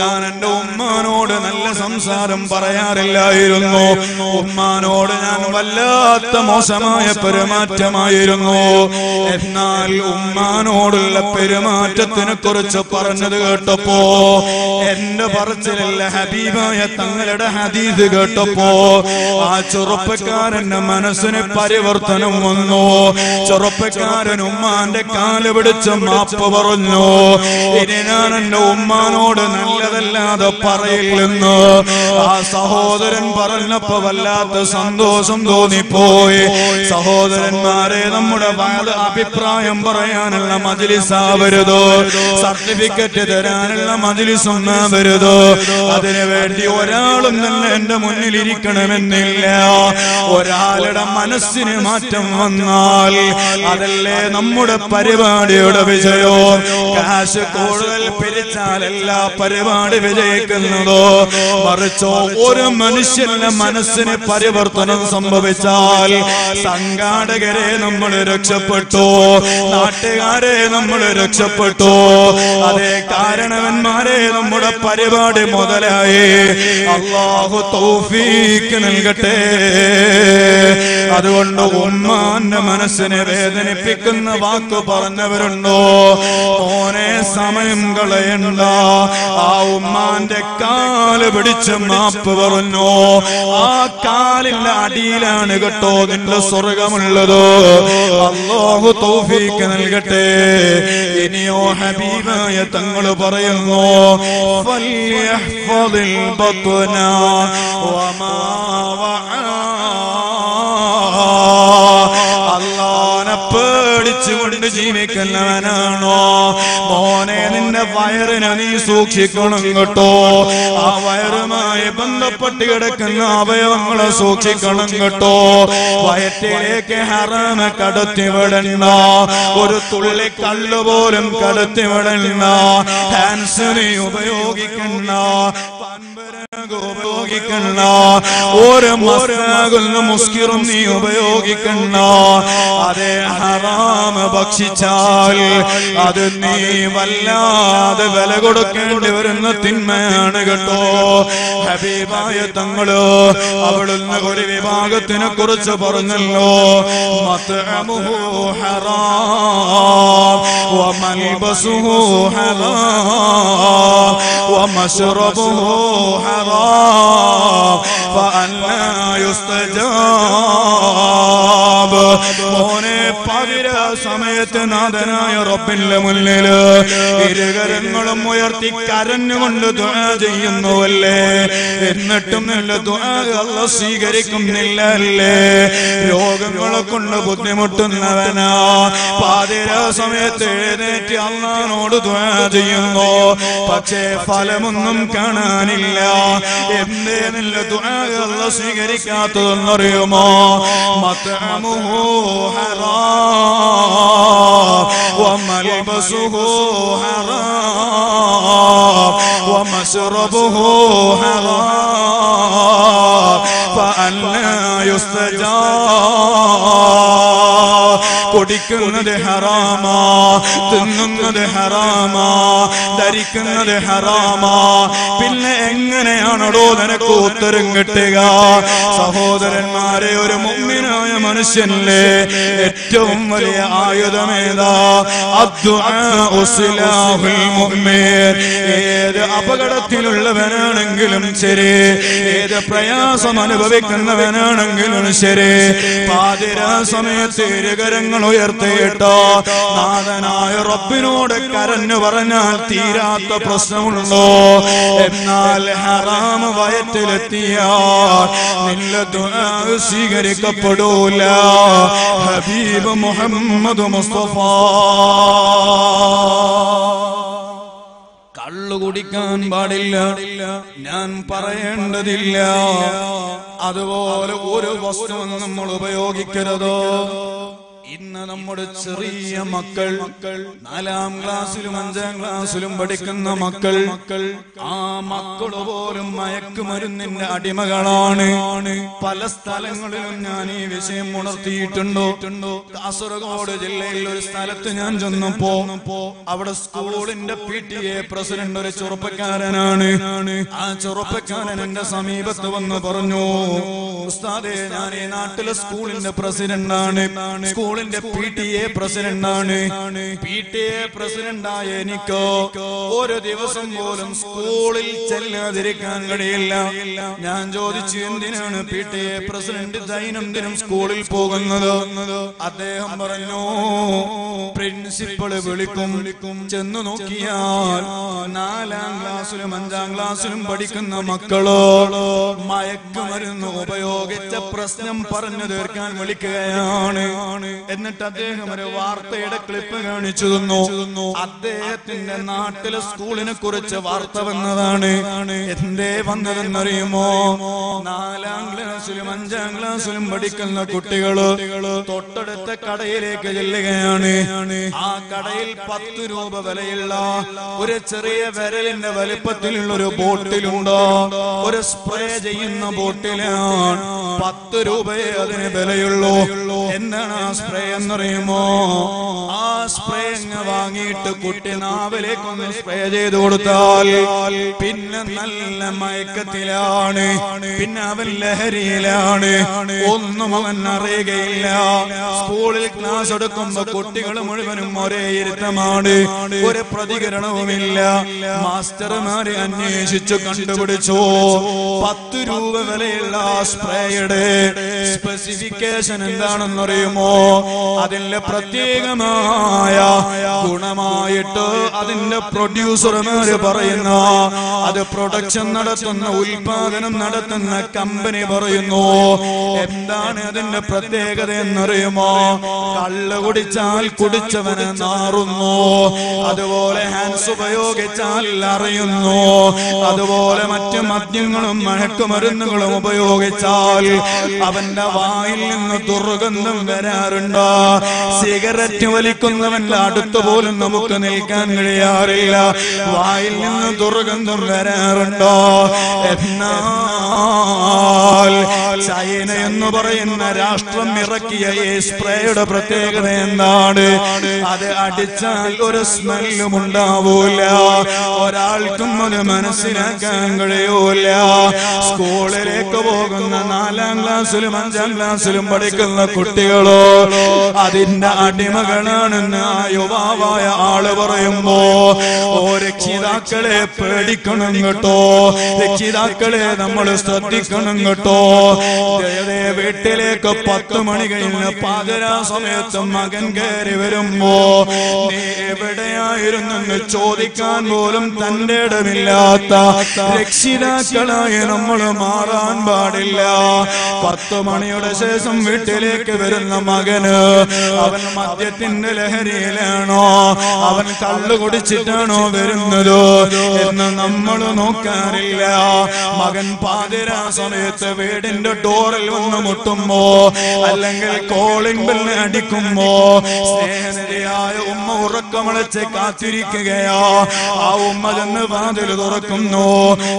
ഞാൻ എന്റെ ഉമ്മാനോട് നല്ല സംസാരം പറയാറില്ലായിരുന്നു. ഉമ്മാനോട് ഞാൻ വല്ലാത്ത മോശമായ പെരുമാറ്റമായിരുന്നു. എന്നാൽ ഉമ്മാനോടുള്ള പെരുമാറ്റത്തിനെ കുറിച്ച് പറഞ്ഞത് കേട്ടപ്പോ എന്റെ പറച്ചിലല്ല ഹബീബായ തങ്ങളുടെ ഹദീസ് കേട്ടപ്പോ ആ ചെറുപ്പക്കാരന്റെ മനസ്സിന് പരിവർത്തനം വന്നു. ചെറുപ്പക്കാരൻ ഉമ്മാന്റെ കാല് പിടിച്ച് മാപ്പ് പറഞ്ഞു, ഇനി ഞാൻ എന്റെ ഉമ്മാനോട് നല്ലതല്ലാതെ പറയില്ലെന്ന്. ആ സഹോദരൻ പറഞ്ഞപ്പോ വല്ലാത്ത സന്തോഷം തോന്നിപ്പോയി. സഹോദരന്മാരെ, നമ്മുടെ വാദ അഭിപ്രായം പറയാനുള്ള മജ്‌ലിസാവരുത്, സർട്ടിഫിക്കറ്റ് തരാനുള്ള മജ്‌ലിസൊന്നാവരുത്. അതിനുവേണ്ടി ഒരാളും തന്നെ എന്റെ മുന്നിൽ ഇരിക്കണമെന്നില്ല. ഒരാളുടെ മനസ്സിന് മാറ്റം വന്നാൽ അതല്ലേ നമ്മുടെ പരിപാടിയുടെ വിജയം. കാശ് കൂടുതൽ പിരിച്ചാലല്ല പരിപാടി വിജയിക്കുന്നതോ, മറിച്ചോ ഒരു മനുഷ്യന്റെ മനസ്സിന് പരിവർത്തനം സംഭവിച്ചാൽ സംഘാടകരെ നമ്മൾ രക്ഷപ്പെട്ടു, നാട്ടുകാരെ നമ്മൾ രക്ഷപ്പെട്ടു, അതേ കാരണവന്മാരെ നമ്മുടെ പരിപാടി മുതലായി. അല്ലാഹു തൗഫീഖ് നൽകട്ടെ. അതുകൊണ്ട് ഉമ്മാന്റെ മനസ്സിനെ വേദനിപ്പിക്കുന്ന വാക്ക് പറഞ്ഞവരുണ്ടോ, ഓനെ സമയം കളയണ്ട. ആ ഉമ്മാന്റെ കാല് പിടിച്ച് മാപ്പ് പറഞ്ഞു. ആ കാലിന്റെ അടിയിലാണ് കേട്ടോ നിന്റെ സ്വർഗമുള്ളത്. അല്ലാഹു തൗഫീഖ് നൽകട്ടെ. ഇനിയോ ഹബീബായ തങ്ങൾ പറയുന്നു, ഫല്യഹ്ഫദിൽ ബത്ന വമാ വഅ. അല്ലാഹുവിനെ പേടിച്ചുകൊണ്ട് ജീവിക്കുന്നവനാണോ മോനെ, നിന്റെ വയറിനെ നീ സൂക്ഷിക്കണം കേട്ടോ. ആ വയറുമായി ബന്ധപ്പെട്ട് കിടക്കുന്ന അവയവങ്ങളെ സൂക്ഷിക്കണം കേട്ടോ. വയറ്റിലേക്ക് ഹറാമ കടത്തിവിടണ്ട, ഒരു തുള്ളി കള്ളു പോലും കടത്തിവിടണ്ട. ഹാൻസിനെ ഉപയോഗിക്കണ്ട, ഉപയോഗിക്കണ്ട. ഒരു മസ്നാഗുന്ന മുസ്കിറും നീ ഉപയോഗിക്കണ്ട. അതേ ഹറാമ ഭക്ഷിച്ചാൽ അത് നീ വല്ലാതെ വില കൊടുക്കേണ്ടി വരുന്ന തിന്മയാണ് കേട്ടോ. ഹബീബായ തങ്ങള് അവിടുന്ന് ഒരു വിഭാഗത്തിനെ കുറിച്ച് പറഞ്ഞല്ലോ, മത്അമുഹു ഹറാം വമൽബസുഹു ഹറാം വമശ്റബുഹു ഹറാം ഫഅന്നാ യുസ്തജാബ്. التراب موني فاقر سميت نادنا يا رب الليل إرغرنغلم ويرتك كارن غند دعا جيّن واللي إنتم نل دعا الله سيغركم نل اللي روغنغل كن بطن مطن نبنا فاقر سميت نيت الله نود دعا جيّن فاقر فالمنم كنان اللي إبن نل دعا الله سيغركات نريما مطعمه حرام وملبسه حرام ومشربه حرام فأنا يستجاب കുടിക്കുന്നത് ഹറാമാ തിന്നുന്നത് ഹറാമാ ധരിക്കുന്നത് ഹറാമാ പിന്നെ എങ്ങനെയാണോ നിനക്ക് ഉത്തരം കിട്ടുക സഹോദരന്മാരെ ഒരു മുഅ്മിനായ മനുഷ്യനിലെ ഏറ്റവും വലിയ ആയുധമേതാ അദ്ദുആ ഉസ്ലാഹുൽ മുഅ്മിൻ ഏത് അപകടത്തിലുള്ളവനാണെങ്കിലും ശരി ഏത് പ്രയാസം അനുഭവിക്കുന്നവനാണെങ്കിലും ശരി പാതിരാ സമയത്ത് ഇരുകരങ്ങൾ ഉയർത്തിയിട്ടോ നാഥനായ റബ്ബിനോട് കരഞ്ഞു പറഞ്ഞാൽ തീരാത്ത പ്രശ്നമുള്ളൂ എന്നാൽ ഹറാം വയറ്റിലെത്തിയാൽ നിന്റെ ദുആ സ്വീകരിക്കപ്പെടൂല ഹബീബ് മുഹമ്മദ് മുസ്തഫ കള്ളു കുടിക്കാൻ പാടില്ല ഞാൻ പറയേണ്ടതില്ല അതുപോലെ ഒരു വസ്തു നമ്മൾ ഉപയോഗിക്കരുതോ ഇന്ന് നമ്മുടെ ചെറിയ മക്കൾ നാലാം ക്ലാസ്സിലും അഞ്ചാം ക്ലാസ്സിലും പഠിക്കുന്ന മക്കൾ ആ മക്കൾ പോലും മയക്കുമരുന്നിന്റെ അടിമകളാണ് പല സ്ഥലങ്ങളിലും ഞാൻ ഈ വിഷയം ഉണർത്തിയിട്ടുണ്ടോ കാസർഗോഡ് ജില്ലയിൽ ഒരു സ്ഥലത്ത് ഞാൻ ചെന്നപ്പോ അവിടെ സ്കൂളിന്റെ പി ടി എ പ്രസിഡന്റ് ഒരു ചെറുപ്പക്കാരനാണ് ആ ചെറുപ്പക്കാരൻ എന്റെ സമീപത്ത് വന്ന് പറഞ്ഞു ഉസ്താദേ ഞാൻ ഈ നാട്ടിലെ സ്കൂളിന്റെ പ്രസിഡന്റാണ് സ്കൂളിൽ പി ടി എ പ്രസിഡന്റാണ് പി ടി എ പ്രസിഡന്റായ എനിക്കോ ഒരു ദിവസം പോലും സ്കൂളിൽ ചെല്ലാതിരിക്കാൻ കഴിയില്ല ഞാൻ ചോദിച്ചു എന്തിനാണ് പി ടി എ പ്രസിഡന്റ് ദൈനംദിനം സ്കൂളിൽ പോകുന്നത് അദ്ദേഹം പറഞ്ഞു പ്രിൻസിപ്പള് വിളിക്കും ചെന്നു നോക്കിയാൽ നാലാം ക്ലാസ്സിലും അഞ്ചാം ക്ലാസ്സിലും പഠിക്കുന്ന മക്കളോ മയക്കുമരുന്ന് ഉപയോഗിച്ച പ്രശ്നം പറഞ്ഞു തീർക്കാൻ വിളിക്കുകയാണ്. എന്നിട്ട് അദ്ദേഹം ഒരു വാർത്തയുടെ ക്ലിപ്പ് കാണിച്ചു തന്നു. അദ്ദേഹത്തിന്റെ നാട്ടിലെ സ്കൂളിനെ കുറിച്ച് വാർത്ത വന്നതാണ്. എന്തേ വന്നതെന്നറിയുമോ? നാലാം ക്ലാസ്സിലും അഞ്ചാം ക്ലാസ്സിലും പഠിക്കുന്ന കുട്ടികള് തൊട്ടടുത്ത കടയിലേക്ക് ചെല്ലുകയാണ്. ആ കടയിൽ പത്ത് രൂപ വിലയുള്ള ഒരു ചെറിയ വിരലിന്റെ വലിപ്പത്തിലുള്ള ഒരു ബോട്ടിലുണ്ടോ, ഒരു സ്പ്രേ ചെയ്യുന്ന ബോട്ടിലാണ്. പത്ത് രൂപയെ അതിന് വിലയുള്ളൂ. എന്താണ് സ്പ്രേ എന്നറിയുമോ? ആ സ്പ്രേ വാങ്ങിയിട്ട് കുട്ടി നാവിലേക്കൊന്ന് സ്പ്രേ ചെയ്ത് കൊടുത്താൽ പിന്നെ നല്ല മയക്കത്തിലാണ്, പിന്നെ അവൻ ലഹരിയിലാണ്, ഒന്നും അവൻ അറിയുകയില്ല. സ്കൂളിൽ ക്ലാസ് എടുക്കുമ്പോ കുട്ടികൾ മുഴുവനും ഒരേ ഇരുത്തമാണ്, ഒരു പ്രതികരണവുമില്ല. മാസ്റ്റർമാരെ അന്വേഷിച്ചു കണ്ടുപിടിച്ചു പത്ത് രൂപ വിലയുള്ള സ്പ്രേയുടെ സ്പെസിഫിക്കേഷൻ എന്താണെന്നറിയുമോ? അതിന്റെ പ്രത്യേകമായ ഗുണമായിട്ട് അതിന്റെ പ്രൊഡ്യൂസർമാര് പറയുന്ന, അത് പ്രൊഡക്ഷൻ നടത്തുന്ന, ഉൽപാദനം നടത്തുന്ന കമ്പനി പറയുന്നു. എന്താണ് അതിന്റെ പ്രത്യേകത എന്നറിയുമോ? കള്ള് കുടിച്ചാൽ കുടിച്ചവന് നാറുന്നു, അതുപോലെ ഹാൻസ് ഉപയോഗിച്ചാൽ അറിയുന്നു, അതുപോലെ മറ്റു മദ്യങ്ങളും മയക്കുമരുന്നുകളും ഉപയോഗിച്ചാൽ അവന്റെ വായിൽ നിന്ന് ദുർഗന്ധം വരാറുണ്ട്. സിഗരറ്റ് വലിക്കുന്നവന്റെ അടുത്ത് പോലും നമുക്ക് നിൽക്കാൻ കഴിയാറില്ല, വായിൽ നിന്ന് ദുർഗന്ധം വരാറുണ്ടോ? എന്നാൽ ചൈന എന്ന് പറയുന്ന രാഷ്ട്രം ഇറക്കിയ ഈ സ്പ്രേയുടെ പ്രത്യേകത എന്താണ്? അത് അടിച്ചാൽ ഒരു സ്മെല്ലും ഉണ്ടാവൂല, ഒരാൾക്കും അത് മനസ്സിലാക്കാൻ കഴിയൂല. സ്കൂളിലേക്ക് പോകുന്ന നാലാം ക്ലാസ്സിലും അഞ്ചാം ക്ലാസ്സിലും പഠിക്കുന്ന കുട്ടികളോ അതിന്റെ അടിമകളാണെന്ന് യുവാവായ ആള് പറയുമ്പോ ഓ രക്ഷിതാക്കളെ പേടിക്കണം കേട്ടോ, രക്ഷിതാക്കളെ നമ്മൾ ശ്രദ്ധിക്കണം കേട്ടോ. വീട്ടിലേക്ക് പത്ത് മണി കഴിഞ്ഞ് പാതിരാ സമയത്ത് മകൻ കയറി വരുമ്പോ നീ എവിടെയായിരുന്നെന്ന് ചോദിക്കാൻ പോലും തന്റെ ഇടമില്ലാത്ത രക്ഷിതാക്കളായി നമ്മൾ മാറാൻ പാടില്ല. പത്ത് മണിയുടെ ശേഷം വീട്ടിലേക്ക് വരുന്ന മകന് അവൻ മദ്യത്തിന്റെ ലഹരിയിലാണോ, അവൻ കള്ളു കുടിച്ചിട്ടാണോ വരുന്നത് എന്ന് നമ്മൾ നോക്കാറില്ല. മകൻ പാതിരാ സമയത്ത് വീടിന്റെ ഡോറിൽ വന്ന് മുട്ടുമ്പോ അല്ലെങ്കിൽ കോളിംഗ് ബെല്ല് അടിക്കുമ്പോ സ്നേഹനിരയായ ഉമ്മ ഉറക്കമളച്ച് കാത്തിരിക്കുകയാ. ആ ഉമ്മ ചെന്ന് വാതിൽ തുറക്കുന്നു.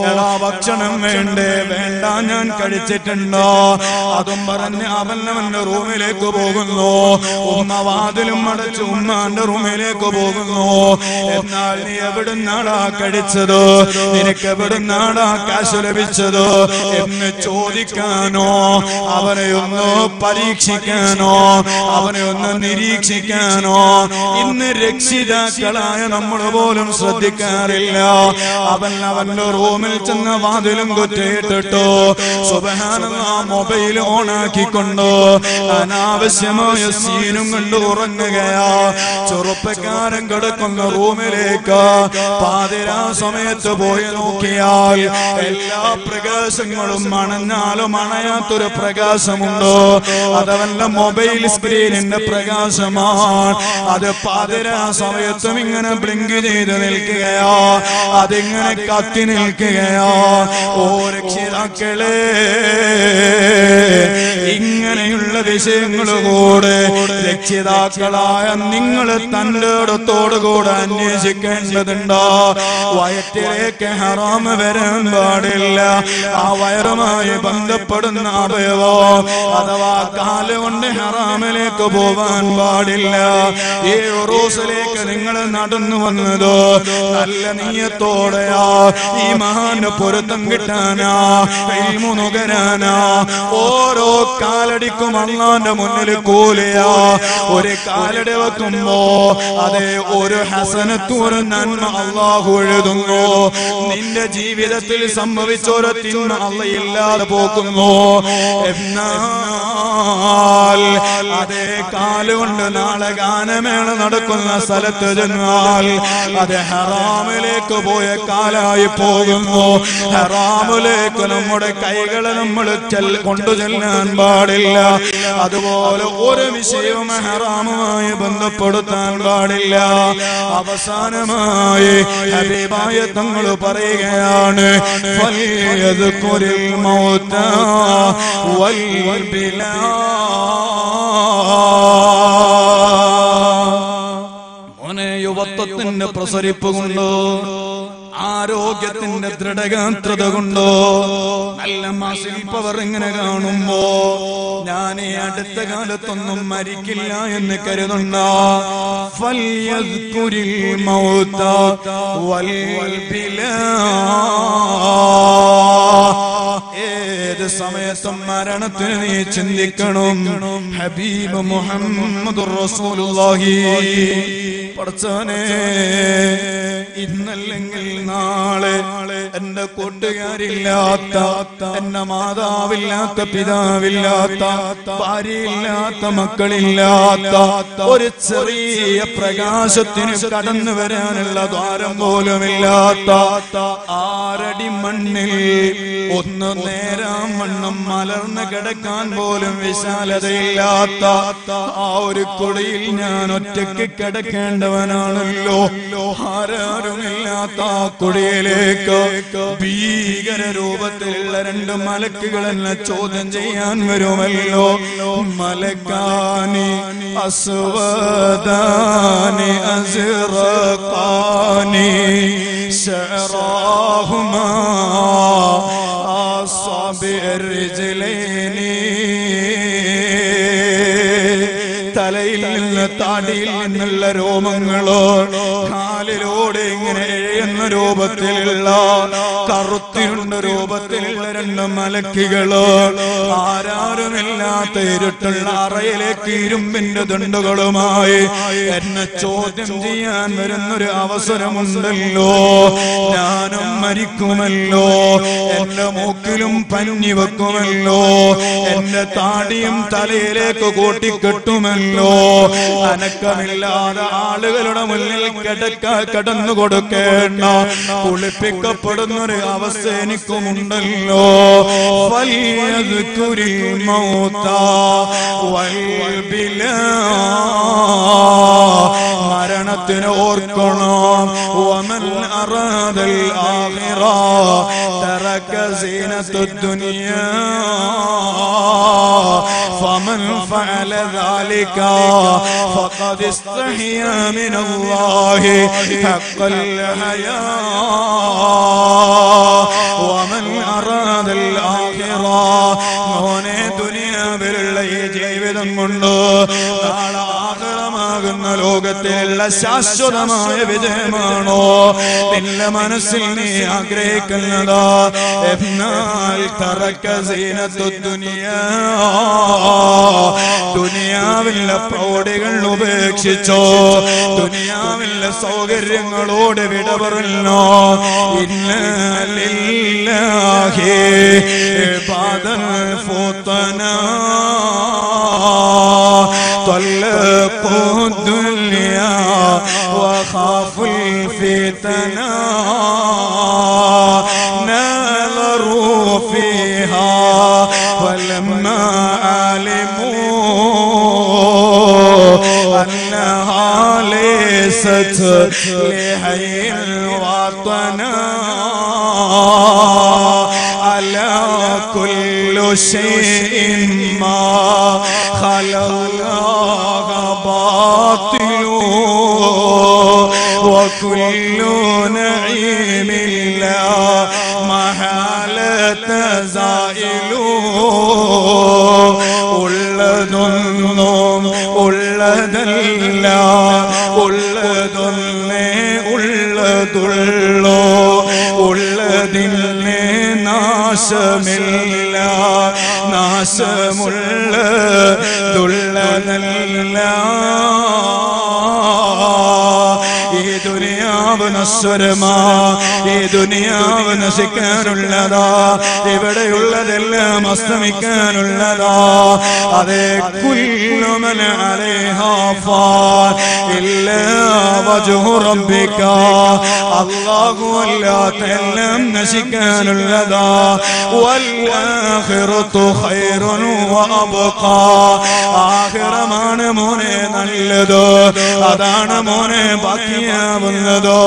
എടാ ഭക്ഷണം വേണ്ടേ? വേണ്ട, ഞാൻ കഴിച്ചിട്ടുണ്ടോ. അതും പറഞ്ഞ് അവനവന്റെ റൂമിലേക്ക് പോകുന്നു. ഉമ്മ വാതിലും അടച്ച് ഉമ്മാന്റെ റൂമിലേക്ക് പോകുന്നു. എന്നാൽ നീ എവിടുന്നാടാ കഴിച്ചത്, നിനക്ക് എവിടുന്നാടാ കാശ് ലഭിച്ചത് എന്ന് ചോദിക്കാനോ അവനെ ഒന്ന് പരീക്ഷിക്കാനോ അവനെ ഒന്ന് നിരീക്ഷിക്കാനോ ഇന്ന് രക്ഷിതാക്കളായ നമ്മൾ പോലും ശ്രദ്ധിക്കാറില്ല. അവൻ അവന്റെ റൂമിൽ ചെന്ന് വാതിലും കുറ്റിയിട്ടിട്ടു സുബ്ഹാനല്ലാഹ് മൊബൈൽ ഓണാക്കിക്കൊണ്ട് അനാവശ്യമായ സീനും കണ്ടു ഉറങ്ങുകയാ. ചെറുപ്പക്കാരൻ കിടക്കുന്ന റൂമിലേക്ക് പാതിരാ സമയത്ത് പോയി നോക്കിയാൽ എല്ലാ പ്രകാശങ്ങളും അണഞ്ഞാലും അണയാത്തൊരു പ്രകാശമുണ്ടോ, അതവല്ല മൊബൈൽ സ്ക്രീനിന്റെ പ്രകാശമാണ്. അത് പാതിരാ സമയത്തും ഇങ്ങനെ ബ്ലിങ്ക് ചെയ്ത് നിൽക്കുകയാ, അതിങ്ങനെ കത്തി നിൽക്കുകയാ. ഓ രക്ഷിതാക്കളെ, ഇങ്ങനെയുള്ള വിഷയങ്ങളോട് രക്ഷിതാക്കളായ നിങ്ങൾ തൻ്റെ ഇടത്തോടു കൂടെ അന്വേഷിക്കേണ്ടതുണ്ടോ? വയറ്റിലേക്ക് ഹറാം വരാൻ പാടില്ല. ആ വയറുമായി ബന്ധപ്പെടുന്ന അവയവോ അഥവാ കാലുകൊണ്ട് ഹറാമിലേക്ക് പോവാൻ പാടില്ല. ഈ ഉറൂസിലേക്ക് നിങ്ങൾ നടന്നു വന്നത് നല്ല നിയ്യത്തോടെയാ, ഈ മഹാന്റെ പൊരുത്തം കിട്ടാനാ, ഇൽമു നുകരാനാ. ഓരോ കാലടിക്കും അള്ളാന്റെ മുന്നിൽ കൂലിയാ. ഒരു കാലടി വെക്കുമ്പോ അതേ ഒരു ഹസനത്ത്, ഒരു നന്മ അള്ളാഹു എഴുതുന്നു. നിന്റെ ജീവിതത്തിൽ സംഭവിച്ച ഒരു തിന്മ അള്ളാഹു ഇല്ലാതെ പോകുന്നു. എന്നാൽ അതേ കാലുകൊണ്ട് നാളെ ഗാനമേള നടക്കുന്ന സ്ഥലത്ത് ചെന്നാൽ അത് ഹറാമിലേക്ക് പോയ കാലായി പോകുന്നു. ഹറാമിലേക്ക് നമ്മുടെ കൈകളെ നമ്മൾ കൊണ്ടുചെല്ലാൻ പാടില്ല. അതുപോലെ ഒരു വിഷയവും ഹറാമുമായി ബന്ധപ്പെടുത്താൻ പാടില്ല. അവസാനമായി ഹബീബായ തങ്ങൾ പറയുകയാണ് മോനെ, യുവത്വത്തിന്റെ പ്രസരിപ്പ് കൊണ്ടോ ആരോഗ്യത്തിന്റെ ദൃഢഗാത്രത കൊണ്ടോ നല്ല മാസിൽ പവർ ഇങ്ങനെ കാണുമ്പോ ഞാൻ ഈ അടുത്ത കാലത്തൊന്നും മരിക്കില്ല എന്ന് കരുതുന്ന ഏത് സമയത്തും മരണത്തിന് നീ ചിന്തിക്കണം. ഹബീബ് മുഹമ്മദ് റസൂലുള്ളാഹി പടച്ചവനെ, ഇന്നല്ലെങ്കിൽ നാളെ എന്റെ കൂട്ടുകാരില്ലാത്ത, എന്റെ മാതാവില്ലാത്ത, പിതാവില്ലാത്ത, ഭാര്യയില്ലാത്ത, മക്കളില്ലാത്ത ഒരു ചെറിയ പ്രകാശത്തിന് കടന്നു വരാനുള്ള ദ്വാരം പോലുമില്ലാത്ത ആരടി മണ്ണിൽ ഒന്ന് നേരാം വണ്ണം മലർന്ന് കിടക്കാൻ പോലും വിശാലതയില്ലാത്ത ആ ഒരു കുടിയിൽ ഞാൻ ഒറ്റയ്ക്ക് കിടക്കേണ്ടവനാണല്ലോ. ആരാരുമില്ലാത്ത ആ കുടിയിലേക്ക് ഭീകര രൂപത്തിലുള്ള രണ്ട് മലക്കുകൾ എന്നെ ചോദ്യം ചെയ്യാൻ വരുമല്ലോ. മലക്കാനി അസ്വദാനി അസ്റഖാനി ശറാഹുമാ ിജലേനി തലയിൽ നിന്ന് താടിയിൽ നിന്നുള്ള രോമങ്ങളോ കാലിലൂടെ ഇങ്ങനെ എന്ന രൂപത്തിലുള്ള കറുത്തിരുണ്ട രൂപത്തിലുള്ള രണ്ട് മലക്കുകളോ ആരാരുമില്ലാത്ത ഇരുട്ടുള്ള അറയിലേക്ക് ഇരുമ്പിന്റെ ദണ്ടുകളുമായി എന്നെ ചോദ്യം ചെയ്യാൻ വരുന്നൊരു അവസരമുണ്ടല്ലോ. ഞാനും മരിക്കുമല്ലോ, എന്റെ മൂക്കിലും പഞ്ഞി വെക്കുമല്ലോ, എന്റെ താടിയും തലയിലേക്ക് കൂട്ടിക്കെട്ടുമല്ലോ. അനക്കമില്ലാതെ ആളുകളുടെ മുന്നിൽ കിടക്ക കടന്നു കൊടുക്കേണ്ട കുളിപ്പിക്കപ്പെടുന്നൊരു അവസ്ഥ എനിക്കുമുണ്ടല്ലോ. വലിയത് കുരി മൗത്ത വൈബില മരണത്തിന് ഓർക്കണം. വമൻ അറാദൽ ആഖിറ തറക സീനത്തുദ്ദുനിയ ഫമൻ ഫഅല ذلك فقد استحيا من الله حق الحياة ومن أراد الآخرة മോനെ ദുനിയാവിലുള്ള ഈ ജീവിതം കൊണ്ട് നാളെ ആഖിറമാകുന്ന ലോകത്തിലുള്ള ശാശ്വതമായ വിജയമാണോ നിന്റെ മനസ്സിൽ നീ ആഗ്രഹിക്കുന്നത്? എന്നാൽ തറക സീനത്തുദ്ദുനിയാ, ദുനിയാവിലെ പ്രൗഢികൾ ഉപേക്ഷിച്ചോ, ദുനിയാവിലെ സൗകര്യങ്ങളോട് വിട പറഞ്ഞോ. ഇന്ന ലില്ലാഹി ഇബാദൽ ഫുതനാ طلقوا الدنيا وخافوا الفتنة نالوا فيها فلما علموا أنها ليست لحي الوطن على كل شيء ما خلق الله باطل وكل نعيم لا محالة زائل ഉള്ളതു ഉള്ളതല്ല ഉള്ളതൊന്നേ ഉള്ളതുള്ളോ ഉള്ളതിന്നെ നാശമില്ല നാശമുള്ളതുള്ളതല്ല. ഈ ദുനിയാവ് നശ്വരമാ, ഈ ദുനിയാവ് നശിക്കാനുള്ളതാ, ഇവിടെയുള്ളതെല്ലാം അസ്തമിക്കാനുള്ളതാ. അതേ കുല്ലു മൻ അലൈഹാ ഫാൻ ഇല്ലാ വജ്ഹു റബ്ബിക, അല്ലാഹു അല്ലാതെല്ലാം നശിക്കാനുള്ളതാ. വൽആഖിറതു ഖൈറുൻ വഅബ്ഖാ, ആഖിറമാണ് മോനെ നല്ലത്, അതാണ് മോനെ ബാക്കി ുന്നതോ.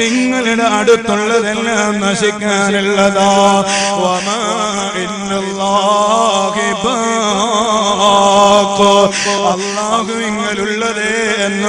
നിങ്ങളുടെ അടുത്തുള്ളതെല്ലാം നശിക്കാനുള്ളതാ. വമാ ഇന്നല്ലാഹി ബാഖ, അല്ലാഹുവിങ്കലുള്ളതേ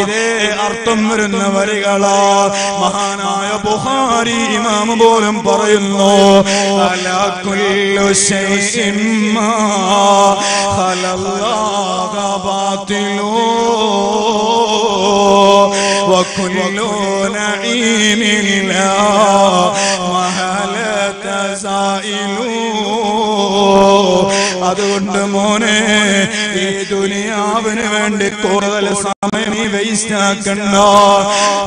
ഇതേ അർത്ഥം വരുന്ന വരികളാ മഹാനായ ബുഖാരി ഇമാം പോലും പറയുന്നു. അലാ കുല്ലു ശൈഇൻ മാ ഖലല്ലാഹ ബാതിലു وكل نعيم لا محالة زائل. അതുകൊണ്ട് മോനെ ഈ ദുനിയാവിന് വേണ്ടി കൂടുതൽ സമയം നീ വേസ്റ്റ് ആക്കണ്ട.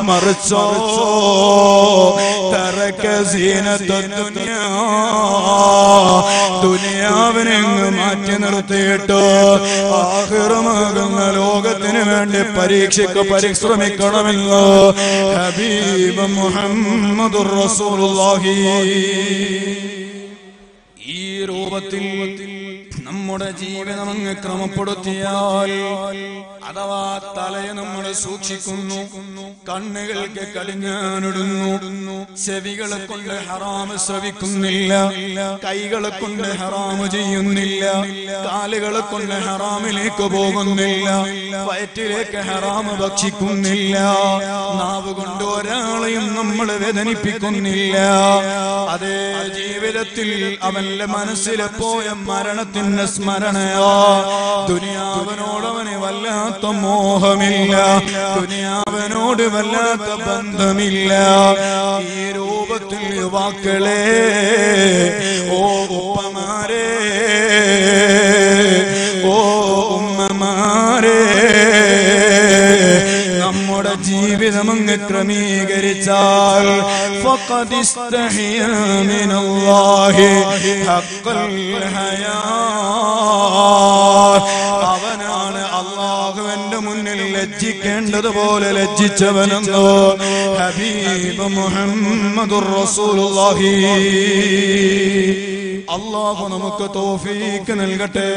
മറിച്ചോ തറക സീനത്തുദ്ദുനിയാ, ദുനിയാവിനെ മാറ്റി നിർത്തിയിട്ട് ആഖിറമാകുന്ന ലോകത്തിന് വേണ്ടി പരീക്ഷയ്ക്ക് പരിശ്രമിക്കണമെന്ന് ഹബീബ് മുഹമ്മദുർ റസൂലുള്ളാഹി ഈ രൂപത്തിൽ നമ്മുടെ ജീവിതം അങ്ങ് ക്രമപ്പെടുത്തിയാൽ, അഥവാ തലയെ നമ്മൾ സൂക്ഷിക്കുന്നു, കണ്ണുകൾക്ക് കലിഞ്ഞാനിടുന്നു, ചെവികളെ കൊണ്ട് ഹറാമ് ശ്രവിക്കുന്നില്ല, കൈകളെ കൊണ്ട് ഹറാമ് ചെയ്യുന്നില്ല, കാലുകളെ കൊണ്ട് ഹറാമിലേക്ക് പോകുന്നില്ല, വയറ്റിലേക്ക് ഹറാമ് ഭക്ഷിക്കുന്നില്ല, നാവ് കൊണ്ട് ഒരാളെയും നമ്മൾ വേദനിപ്പിക്കുന്നില്ല. അതേ ജീവിതത്തിൽ അവന്റെ മനസ്സിലെ പോയ മരണത്തിന്റെ സ്മരണയോ, ദുനിയാവിനോടവന് വല്ലാത്ത മോഹമില്ല, ദുനിയാവിനോട് വല്ലാത്ത ബന്ധമില്ല. ഈ രൂപത്തിൽ യുവാക്കളെ, ഓ ഉപ്പമാരെ, ഓ ഉമ്മമാരെ, നമ്മുടെ ജീവിതം അങ്ങ് ക്രമീകരിച്ചാൽ فقد استحيا من الله حق الحياة. അവനാണ് അല്ലാഹുവിന്റെ മുന്നിൽ ലജ്ജിക്കേണ്ടതുപോലെ ലജ്ജിച്ചവനെന്നോ ഹബീബ് മുഹമ്മദുർ റസൂലുള്ളാഹി. അല്ലാഹു നമുക്ക് തൗഫീഖ് നൽകട്ടെ.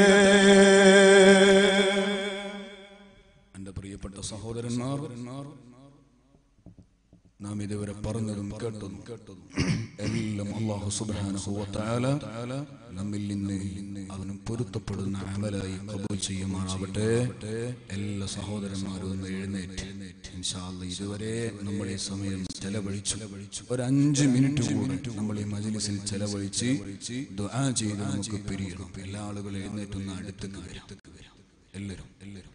എന്റെ പ്രിയപ്പെട്ട സഹോദരന്മാർ, നാം ഇതുവരെ പറഞ്ഞതും കേട്ടതും കേട്ടതും എല്ലാം അല്ലാഹു സുബ്ഹാനഹു വ തആല നമ്മിൽ നിന്ന് അവന് പൊരുത്തപ്പെടുന്ന അമലായി ഖബൂൽ ചെയ്യുമാറാവട്ടെ. എല്ലാ സഹോദരന്മാരും ഒന്ന് എഴുന്നേറ്റ് ഇൻഷാ അല്ലാഹ്. ഇതുവരെ നമ്മൾ ഈ സമയം ചെലവഴിച്ചു, ഒരു അഞ്ച് മിനിറ്റ് കൂടി നമ്മൾ ഈ മജ്‌ലിസിൽ ചെലവഴിച്ച് ദുആ ചെയ്ത് നമുക്ക് പിരിയണം. എല്ലാ ആളുകളും എഴുന്നേറ്റൊന്ന് അടുത്തേക്ക് വരാം. എല്ലാവരും എല്ലാവരും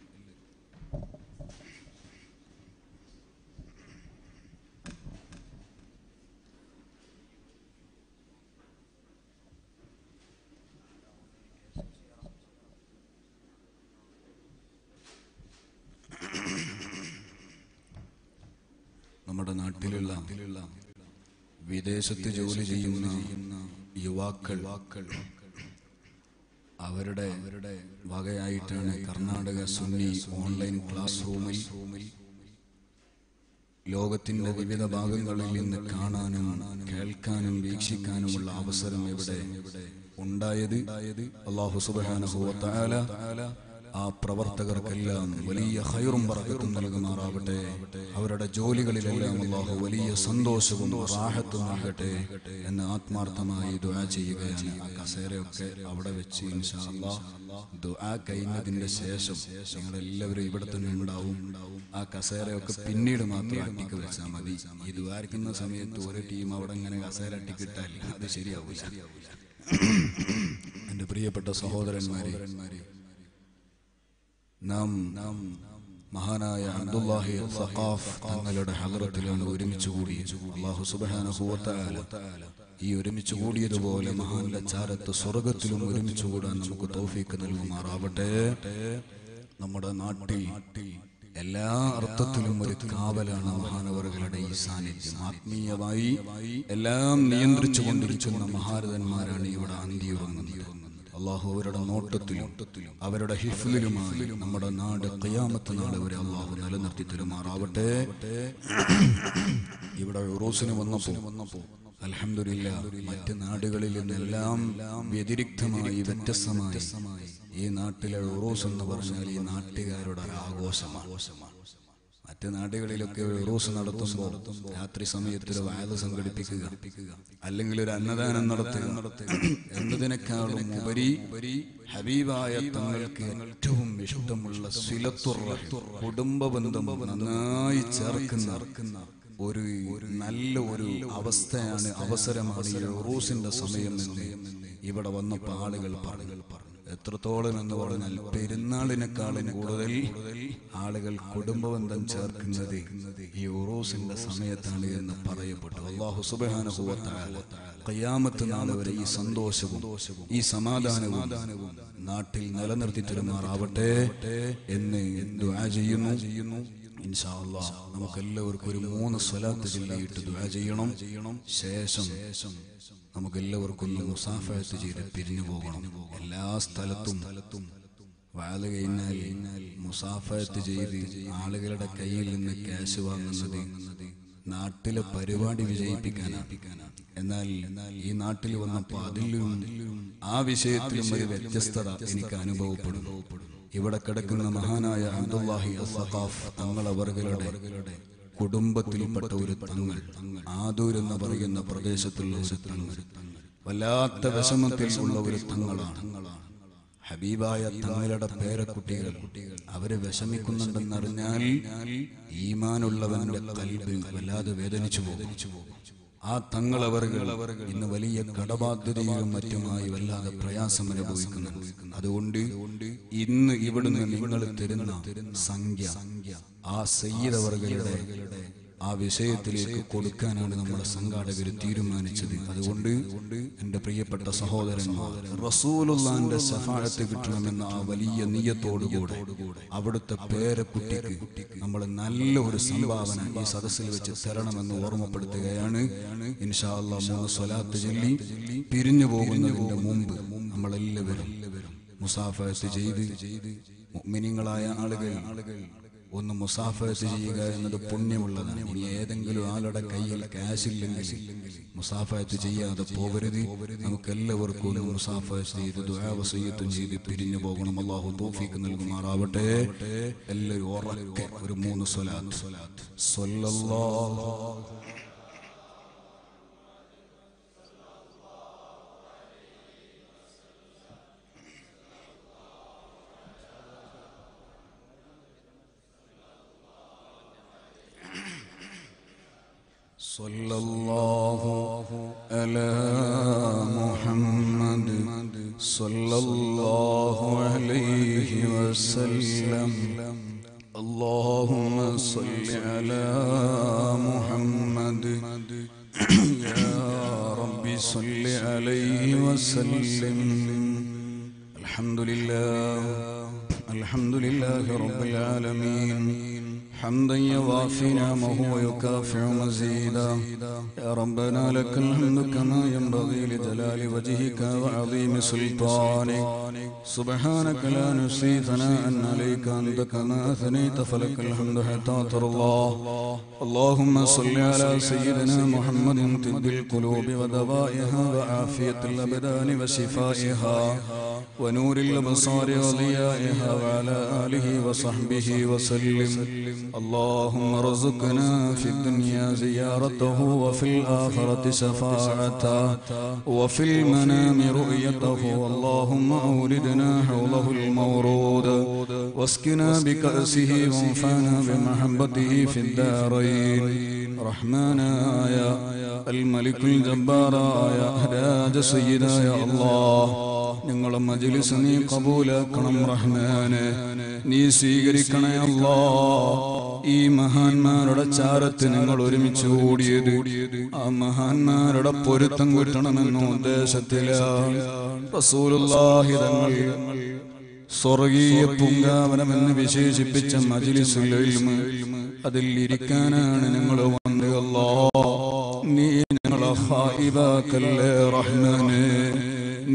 നമ്മുടെ നാട്ടിലുള്ള വിദേശത്ത് ജോലി ചെയ്യുന്ന യുവാക്കൾ അവരുടെ വകയായിട്ടാണ് കർണാടക സുന്നി ഓൺലൈൻ ക്ലാസ് റൂമിൽ ലോകത്തിന്റെ വിവിധ ഭാഗങ്ങളിൽ നിന്ന് കാണാനും കേൾക്കാനും വീക്ഷിക്കാനുമുള്ള അവസരം ഇവിടെ ഉണ്ടായത്. അല്ലാഹു സുബ്ഹാനഹു വ തആല ആ പ്രവർത്തകർക്കെല്ലാം വലിയ ഖൈറും ബറകത്തും നൽകുമാറാവട്ടെ. അവരുടെ ജോലികളിലെല്ലാം അല്ലാഹു വലിയ സന്തോഷവും റാഹത്തും നൽകട്ടെ എന്ന് ആത്മാർത്ഥമായി ദുആ ചെയ്യുകയാണ്. ആ കസേരയൊക്കെ അവിടെ വെച്ച് ഇൻഷാ അല്ലാഹ് ദുആ കഴിഞ്ഞതിന്റെ ശേഷം നിങ്ങളെല്ലാവരും ഇവിടെ തന്നെ ഉണ്ടാവും. ആ കസേരയൊക്കെ പിന്നീട് മാത്രം അട്ടിക്ക് വെച്ചാൽ മതി. ഈ ദുആർക്കുന്ന സമയത്ത് ഒരു ടീം അവിടെ ഇങ്ങനെ കസേര അട്ടിക്കിട്ടാൽ അത് ശരിയാവില്ല. എൻ്റെ പ്രിയപ്പെട്ട സഹോദരന്മാരെ, നാം നാം മഹാനായ അബ്ദുല്ലാഹി സഖാഫ് തങ്ങളുടെ ഹദ്റത്തിലാണ് ഒരുമിച്ച് കൂടി. അല്ലാഹു സുബ്ഹാനഹു വ തആല ഈ ഒരുമിച്ച് കൂടിയതുപോലെ മഹാന്റെ ചാരത്ത് സ്വർഗത്തിലും ഒരുമിച്ച് കൂടാൻ നമുക്ക് തൗഫീഖ് നൽകുമാറാവട്ടെ. നമ്മുടെ നാട്ടിൽ എല്ലാ അർത്ഥത്തിലും ഒരു കാവലാണ് മഹാനവറുകളുടെ ഈ സാന്നിധ്യം. ആത്മീയമായി എല്ലാം നിയന്ത്രിച്ചു കൊണ്ടിരിക്കുന്ന മഹാരഥന്മാരാണ് ഇവിടെ അന്തിയുറങ്ങുന്നത്. അല്ലാഹു അവരുടെ നോട്ടത്തിലും അവരുടെ ഹിഫ്ലിലുമായി നമ്മുടെ നാട് ഖിയാമത്ത് നാട് വരെ അല്ലാഹു നിലനിർത്തി തരുമാറാവട്ടെ. ഇവിടെ ഉറൂസിന് വന്നപ്പോൾ വന്നപ്പോൾ അൽഹംദുലില്ലാഹ് മറ്റ് നാടുകളിൽ നിന്നെല്ലാം വ്യതിരിക്തമായി വ്യത്യസ്തമായി ഈ നാട്ടിലെ ഉറൂസ് എന്ന് പറഞ്ഞാൽ ഈ നാട്ടുകാരുടെ ആഘോഷമാണ്. മറ്റ് നാടുകളിലൊക്കെ ഉറൂസ് നടത്തുമ്പോൾ രാത്രി സമയത്ത് ഒരു വഅദ് സംഘടിപ്പിക്കുക, അല്ലെങ്കിൽ ഒരു അന്നദാനം നടത്തുക എന്നതിനേക്കാളും ഉപരി ഹബീബായ തങ്ങൾക്ക് ഏറ്റവും ഇഷ്ടമുള്ള സിലത്തുർ കുടുംബ ബന്ധം നന്നായി ചേർക്കുന്ന ഒരു നല്ല ഒരു അവസ്ഥയാണ്, അവസരമാണ് ഈ ഉറൂസിന്റെ സമയം എന്ന് ഇവിടെ വന്ന ആളുകൾ ആളുകൾ പറഞ്ഞു. എത്രത്തോളം എന്ന് പറഞ്ഞാൽ പെരുന്നാളിനെക്കാളും കൂടുതൽ ആളുകൾ കുടുംബബന്ധം ചേർക്കുന്നത് ഈ ഉറൂസിന്റെ സമയത്താണ് എന്ന് പറയപ്പെട്ടു. അല്ലാഹു സുബ്ഹാനഹു വ തആല ഖിയാമത്ത് നാൾ വരെ ഈ സന്തോഷവും ഈ സമാധാനവും നാട്ടിൽ നിലനിർത്തി തരുമാറാവട്ടെ എന്ന് ദുആ ചെയ്യുന്നു. ഇൻഷാ അല്ലാഹ് നമുക്കെല്ലാവർക്കും ഒരു മൂന്ന് സ്വലാത്ത് ചൊല്ലിയിട്ട് ദുആ ചെയ്യണം. ശേഷം നമുക്കെല്ലാവർക്കും ഒന്ന് മുസാഫഹത്ത് ചെയ്ത് പിരിഞ്ഞു പോകണം. എല്ലാ സ്ഥലത്തും വഅദ് കഴിഞ്ഞാൽ മുസാഫഹത്ത് ചെയ്ത് ആളുകളുടെ കയ്യിൽ നിന്ന് ക്യാഷ് വാങ്ങുന്നത് നാട്ടിലെ പരിപാടി വിജയിപ്പിക്കാനാണ്. എന്നാൽ ഈ നാട്ടിൽ വന്നപ്പോൾ അതിലും ആ വിഷയത്തിലും ഒരു വ്യത്യസ്തത എനിക്ക് അനുഭവപ്പെടുന്നു. ഇവിടെ കിടക്കുന്ന മഹാനായ അബ്ദുല്ലാഹി അസ്സഖാഫ് തങ്ങളവരുടെ കുടുംബത്തിൽപ്പെട്ട ഒരു തങ്ങൾ, ആദൂർ എന്ന് പറയുന്ന പ്രദേശത്തുള്ള ഒരു തങ്ങൾ, വല്ലാത്ത വിഷമത്തിൽ ഉള്ള ഒരു തങ്ങളാണ്. ഹബീബായ തങ്ങളുടെ പേരക്കുട്ടികൾ അവരെ വിഷമിക്കുന്നുണ്ടെന്നറിഞ്ഞാൽ ഈമാനുള്ളവന്റെ ഖൽബ് വല്ലാതെ വേദനിച്ചു പോകും. ആ തങ്ങളവർ ഇന്ന് വലിയ കടബാധ്യതയും മറ്റുമായി വല്ലാതെ പ്രയാസം അനുഭവിക്കുന്നു. അതുകൊണ്ട് ഇന്ന് ഇവിടുന്ന് നിങ്ങൾ തരുന്ന സംഖ്യ ആ സയ്യിദവർഗയുടെ ആ വിഷയത്തിലേക്ക് കൊടുക്കാനാണ് നമ്മുടെ സംഘാടകർ തീരുമാനിച്ചത്. അതുകൊണ്ട് എന്റെ പ്രിയപ്പെട്ട സഹോദരന്മാർ, റസൂലുള്ളാന്റെ ശഫാഅത്ത് കിട്ടണമെന്ന ആ വലിയ നിയ്യത്തോടുകൂടെ അവിടുത്തെ പേരക്കുട്ടിക്ക് നമ്മൾ നല്ല ഒരു സംഭാവന ഈ സദസ്സിൽ വെച്ച് തരണമെന്ന് ഓർമ്മപ്പെടുത്തുകയാണ്. ഇൻഷാ അല്ലാഹ് മൂന്ന് സ്വലാത്ത് ചൊല്ലി പിരിഞ്ഞു പോകുന്നതിന്റെ മുമ്പ് നമ്മളെല്ലാവരും മുസാഫഹത്ത് ചെയ്ത് മുഅ്മിനീങ്ങളായ ആളുകൾ ഒന്ന് മുസാഫഹത്ത് ചെയ്യുക എന്നത് പുണ്യമുള്ളതാണ്. ഇനി ഏതെങ്കിലും ആളുടെ കയ്യിൽ ക്യാഷില്ലെങ്കിൽ മുസാഫഹത്ത് ചെയ്യാതെ പോവരുത്. നമുക്കെല്ലാവർക്കും ഒന്ന് മുസാഫഹത്ത് ചെയ്ത് ദുആ വസീയത്തും ചെയ്ത് പിരിഞ്ഞു പോകണം. അല്ലാഹു തൗഫീഖ് നൽകുമാറാവട്ടെ. എല്ലാവരും ഉറക്കെ ഒരു മൂന്ന് സ്വലാത്ത്. സ്വല്ലല്ലാഹു صلى الله على محمد صلى الله عليه وسلم اللهم صل على محمد يا رب صل عليه وسلم. الحمد لله الحمد لله رب العالمين حمدا يوافي نعمه ويكافئ مزيدا. يا ربنا لك الحمد كما ينبغي لجلال وجهك وعظيم سلطانك. سبحانك لا نحصي ثناء عليك أنت كما أثنيت فلك الحمد حتى ترضى. اللهم صل على سيدنا محمد طب القلوب ودوائها وعافية الأبدان وشفائها ونور الأبصار وضيائها وعلى آله وصحبه وسلم. اللهم ارزقنا في الدنيا زيارته وفي الآخرة شفاعته وفي المنام رؤيته. اللهم أوردنا حوله المورود واسقنا بكأسه وانفعنا بمحبته في الدارين. رحمنا يا الملك الجبار يا هداج سيدنا يا الله. ഞങ്ങളുടെ മജ്‌ലിസ് നീ കബൂലാക്കണം റഹ്മാനെ, നീ സ്വീകരിക്കണേ അല്ലാ. ഈ മഹാന്മാരുടെ ചാരത്ത് നിങ്ങൾ ഒരുമിച്ച് ഓടിയത് ആ മഹാന്മാരുടെ പൊരുത്തം കിട്ടണമെന്ന ഉദ്ദേശത്തിലാണ് റസൂലുള്ളാഹി തങ്ങൾ സ്വർഗീയ പൂങ്കാവനമെന്ന് വിശേഷിപ്പിച്ച മജ്‌ലിസുൽ ഇൽമ് അതിൽ ഇരിക്കാനാണ് ഞങ്ങൾ വന്നത്. അല്ലാഹ് നീ ഞങ്ങളെ ഖായിബാക്കല്ലേ റഹ്മാനെ,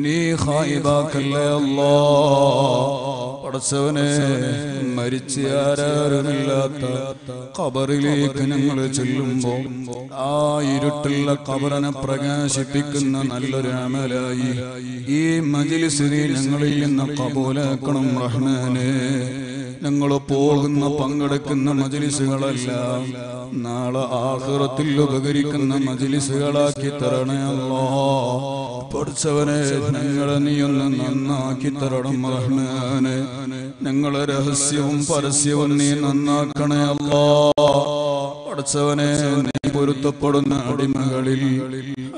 നീ ഖായിബാക്കല്ലേ അല്ലാഹ്. പടച്ചവനെ, മരിച്ച് ആരാരുമില്ലാത്ത ഖബറിലേക്ക് ഞങ്ങൾ ചെല്ലുമ്പോ ആ ഇരുട്ടുള്ള ഖബറിനെ പ്രകാശിപ്പിക്കുന്ന നല്ലൊരു അമലായി ഈ മജ്‌ലിസിൽ ഞങ്ങളിൽ നിന്ന് കബൂലാക്കണം റഹ്മാനെ. ഞങ്ങൾ പോകുന്ന പങ്കെടുക്കുന്ന മജ്‌ലിസുകളെല്ലാം നാളെ ആഖിറത്തിൽ ഉപകരിക്കുന്ന മജ്‌ലിസുകളാക്കി തരണേ അല്ലാഹ്. പഠിച്ചവനെ, ഞങ്ങളെ നീ ഒന്ന് നന്നാക്കി തരണം റഹ്മാനെ. ഞങ്ങളെ രഹസ്യവും പരസ്യവും നീ നന്നാക്കണേ അല്ലാഹ്. പഠിച്ചവനെ, നീ പൊരുത്തപ്പെടുന്ന അടിമകളിൽ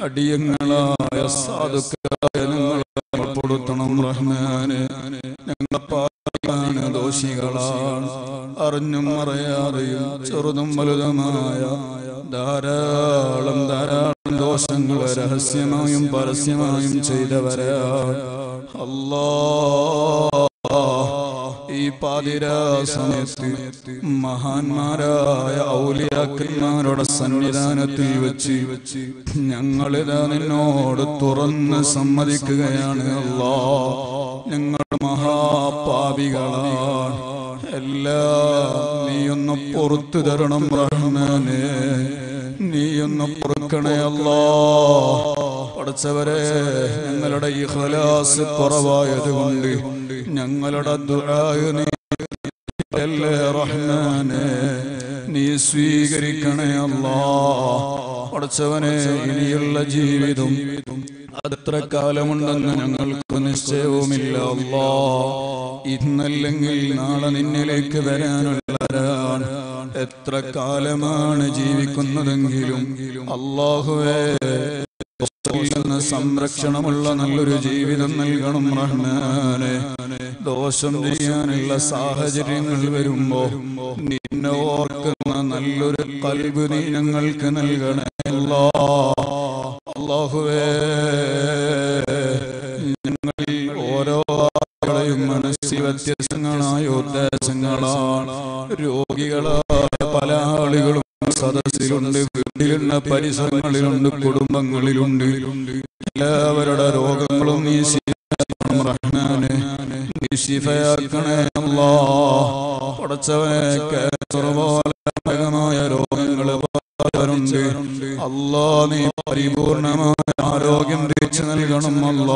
അടിയങ്ങളായ സാധുക്കളായ ഞങ്ങളെ പൊടുത്തണം റഹ്മാനെ. ഞങ്ങളെ ദോഷികളാണ് അറിഞ്ഞും അറിയാതെയും ചെറുതും വലുതുമായ ധാരാളം ധാരാളം ദോഷങ്ങൾ രഹസ്യമായും പരസ്യമായും ചെയ്തവരാണ് അല്ലാഹ്. ഈ പാതിരാ സമയത്ത് മഹാന്മാരായ ഔലിയാക്കന്മാരുടെ സന്നിധാനത്തിൽ വെച്ച് ഞങ്ങളിതാ നിന്നോട് തുറന്ന് സമ്മതിക്കുകയാണ് അല്ലാഹ്, ഞങ്ങൾ മഹാപാപികളാണ്, എല്ലാം നീയൊന്ന് പുറത്തു തരണം റഹ്മാനെ. നീ എന്ന് പൊറുക്കണേ അല്ലാ. പടച്ചവരെ, ഞങ്ങളുടെ ഇഖ്ലാസ് കുറവായത് കൊണ്ട് ഞങ്ങളുടെ ദുആഇനെ അല്ലേ റഹ്മാനേ നീ സ്വീകരിക്കണേ അല്ലാ. പടച്ചവനെ, ഇനിയുള്ള ജീവിതം അതെത്ര കാലമുണ്ടെന്ന് ഞങ്ങൾക്ക് നിശ്ചയവുമില്ല അല്ലാ. ഇന്നല്ലെങ്കിൽ നാളെ നിന്നിലേക്ക് വരാനുള്ളവരാണ്. എത്ര കാലമാണ് ജീവിക്കുന്നതെങ്കിലും അല്ലാഹുവേ സംരക്ഷണമുള്ള നല്ലൊരു ജീവിതം നൽകണം റഹ്മാനേ. ദോഷം ചെയ്യാനുള്ള സാഹചര്യങ്ങൾ വരുമ്പോ നിന്നെ ഓർക്കുന്ന നല്ലൊരു ഖൽബ് നീ ഞങ്ങൾക്ക് നൽകണേ അല്ലാ. അല്ലാഹുവേ, ഞങ്ങൾ ഓരോ ആളുകളെയും മനസ്സിൽ വ്യത്യസ്തങ്ങളായ ഉദ്ദേശങ്ങളാണ്. രോഗികളായ പല ആളുകളും സദസ്സിലുണ്ട്, വീട്ടിലുള്ള പരിസരങ്ങളിലുണ്ട്, കുടുംബങ്ങളിലുണ്ട്. എല്ലാവരുടെ രോഗങ്ങളും നീ ശിഫയാക്കണം റഹ്മാനേ, നീ ശിഫയാക്കണേ അല്ലാ. പടച്ചവനെ, ക്യാൻസർ പോലെ ഭയമായ രോഗങ്ങൾ ണ്ട് അല്ലാ, നീ പരിപൂർണമായ ആരോഗ്യം തിരിച്ചു നൽകണം അല്ലാ.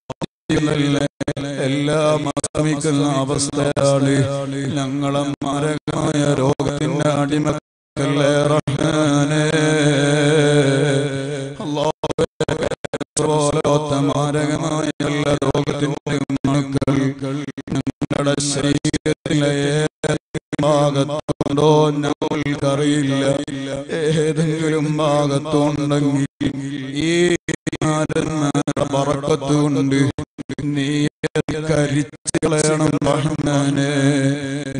എല്ലാം അസ്തമിക്കുന്ന അവസ്ഥയാണ്. ഞങ്ങളെ മാരകമായ രോഗത്തിന്റെ അടിമക്കല്ലേ റഹ്മാനേ. പോലത്തെ മാരകമായ എല്ലാ രോഗത്തിന്റെ മക്കൾ ഞങ്ങളുടെ ശരീരത്തിലെ ഭാഗത്തുണ്ടോ ഞങ്ങൾക്കറിയില്ല. ഏതെങ്കിലും ഭാഗത്തുണ്ടെങ്കിൽ ഈ പറക്കത്തുകൊണ്ട് നീ കരിച്ചു കളയണം റഹ്മാനേ,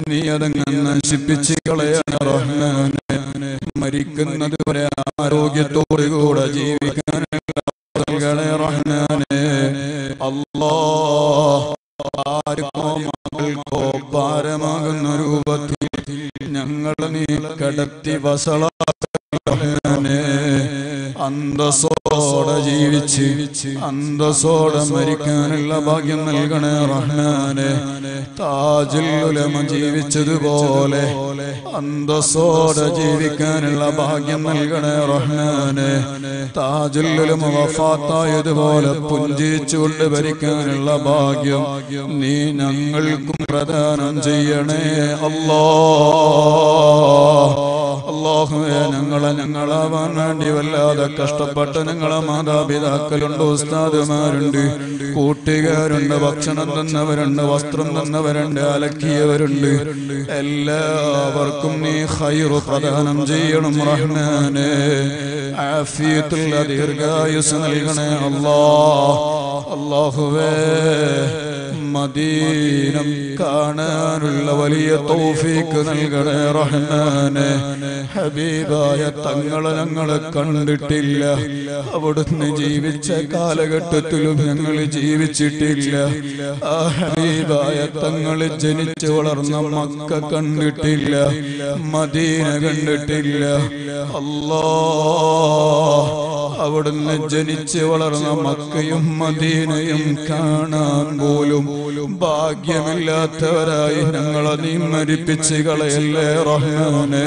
നീ അതങ്ങനെ നശിപ്പിച്ച് കളയണം റഹ്മാനേ. മരിക്കുന്നത് വരെ ആരോഗ്യത്തോടു കൂടെ ജീവിക്കാൻ നൽകണേ റഹ്മാനേ. അല്ലാ, ആർക്കോ മക്കൾക്കോ ഭാരമാകുന്ന രൂപത്തിൽ ഞങ്ങളെ നീ കടത്തി വസളാക്കണേ. അന്തസ്സോടെ ജീവിച്ച് അന്തസ്സോടെ മരിക്കാനുള്ള ഭാഗ്യം നൽകണേ റഹ്മാനേ. താജുൽ ഉലമ ജീവിച്ചതുപോലെ അന്തസ്സോടെ ജീവിക്കാനുള്ള ഭാഗ്യം നൽകണേ റഹ്മാനേ. താജുൽ ഉലമ വഫാത്തായതുപോലെ പുഞ്ചിരിച്ചുകൊണ്ട് ഭരിക്കാനുള്ള ഭാഗ്യം നീ ഞങ്ങൾക്കും പ്രദാനം ചെയ്യണേ അല്ലാ. അല്ലാഹുവേ, ഞങ്ങളെ ഞങ്ങളാവാൻ വേണ്ടി വല്ലാതെ കഷ്ടപ്പെട്ട ഞങ്ങളെ മാതാപിതാക്കളുണ്ട്, ഉസ്താദുമാരുണ്ട്, കൂട്ടുകാരുണ്ട്, ഭക്ഷണം തന്നവരുണ്ട്, വസ്ത്രം തന്നവരുണ്ട്, അലക്കിയവരുണ്ട്. എല്ലാവർക്കും നീ ഖൈർ പ്രദാനം ചെയ്യണം റഹ്മാനേ. ആഫിയത്തുള്ള ദീർഘായുസ് നൽകണേ അല്ലാ. അല്ലാഹുവേ, മദീനം കാണാനുള്ള വലിയ തൗഫീക്ക് നൽകണേ റഹ്മാനേ. ഹബീബായ തങ്ങളെ ഞങ്ങളെ കണ്ടിട്ടില്ല, അവിടുന്ന് ജീവിച്ച കാലഘട്ടത്തിലും ഞങ്ങൾ ജീവിച്ചിട്ടില്ല. ആ ഹബീബായ തങ്ങളെ ജനിച്ചു വളർന്ന മക്ക കണ്ടിട്ടില്ല, മദീന കണ്ടിട്ടില്ല. അല്ലാ, അവിടുന്ന് ജനിച്ചു വളർന്ന മക്കയും മദീനയും കാണാൻ പോലും ഭാഗ്യമില്ലാത്തവരായി ഞങ്ങളെ നീ മരിപ്പിച്ച് കളയല്ലേ റഹ്മാനേ.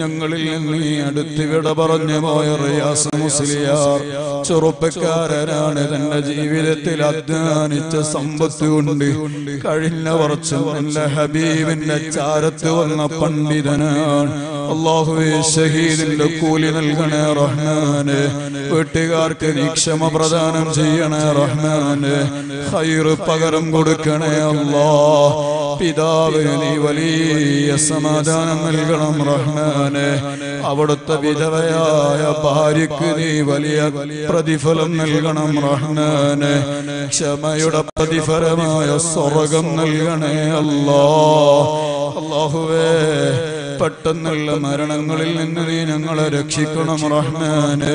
ഞങ്ങളിൽ നീ അടുത്തിവിട പറഞ്ഞു പോയ റിയാസ് മുസ്ലിയാർ ചെറുപ്പക്കാരനാണ്. തന്റെ ജീവിതത്തിൽ അധ്വാനിച്ച സമ്പത്ത് കൊണ്ട് കഴിഞ്ഞ വർഷം എന്റെ ഹബീബിന്റെ ചാരത്ത് വന്ന പണ്ഡിതനാണ്. അല്ലാഹുവേ, ഷഹീദിന്റെ കൂലി നൽകണേ റഹ്മാനേ. വീട്ടുകാർക്ക് നീ ക്ഷമ പ്രദാനം ചെയ്യണേ റഹ്മാനേ. ഖൈർ പകരം കൊടുക്കണേ അല്ലാ. പിതാവിന് നീ വലിയ സമാധാനം നൽകണം റഹ്മാനേ. അവിടുത്തെ വിധവയായ ഭാര്യക്ക് നീ വലിയ പ്രതിഫലം നൽകണം റഹ്മാനേ. ക്ഷമയുടെ പ്രതിഫലമായ സ്വർഗം നൽകണേ അല്ലാ. അല്ലാഹുവേ, പെട്ടെന്നുള്ള മരണങ്ങളിൽ നിന്ന് നീ ഞങ്ങളെ രക്ഷിക്കണം റഹ്മാനേ.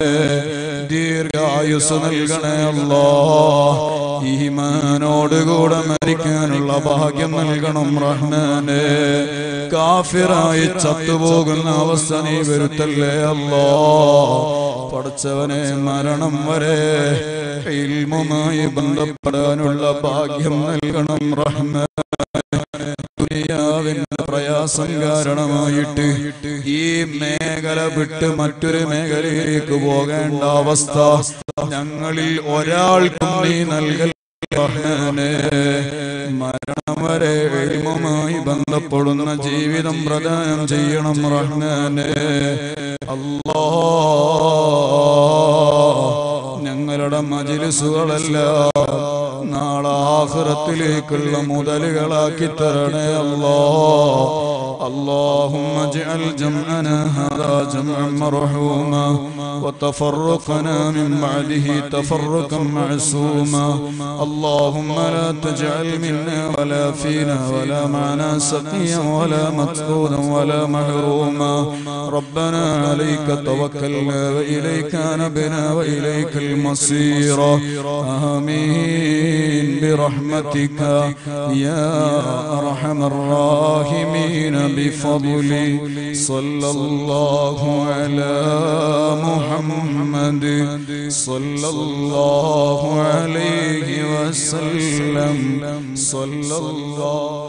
ദീർഘായുസ് നൽകണേ അല്ലാ. ഈമാനോടുകൂടെ മരിക്കാനുള്ള ഭാഗ്യം നൽകണം റഹ്മാനേ. കാഫിറായി ചത്തുപോകുന്ന അവസ്ഥ നീ വരുത്തല്ലേ അല്ലാ. പഠിച്ചവനെ മരണം വരെ ഇൽമുമായി ബന്ധപ്പെടാനുള്ള ഭാഗ്യം നൽകണം റഹ്മാനേ. പ്രയാസം കാരണമായിട്ട് ഈ മേഖല വിട്ട് മറ്റൊരു മേഖലയിലേക്ക് പോകേണ്ട അവസ്ഥ ഞങ്ങളിൽ ഒരാൾക്കും നീ നൽകൽ റഹ്മാനേ. മരണം വരെ ഇൽമുമായി ബന്ധപ്പെടുന്ന ജീവിതം പ്രദാനം ചെയ്യണം റഹ്മാനേ. അല്ലാഹ് ഞങ്ങളുടെ മജ്‌ലിസുകളെല്ലാം നാളെ ആഖിറത്തിലേക്കുള്ള മുതലുകളാക്കി തരണേ അല്ലാഹ്. അല്ലാഹുമ്മ അജ്അൽ ജംഅനാ ഹാദാ ജംഅൻ മർഹൂമാ വതഫറഖനാ മിൻ ബഅദിഹി തഫറഖൻ മഅസൂമാ. അല്ലാഹുമ്മ ലാ തജ്അൽ മിന്നാ വലാ ഫീനാ വലാ മഅനാ സഖിയാ വലാ മത്ലൂനാ വലാ മഹ്റൂമാ. റബ്ബനാ അലൈക തവക്കൽനാ വഇലൈക നബനാ വഇലൈകൽ മസീറ. ആമീൻ برحمتك يا أرحم الراحمين بفضل صلى الله على محمد صلى الله عليه وسلم صلى الله.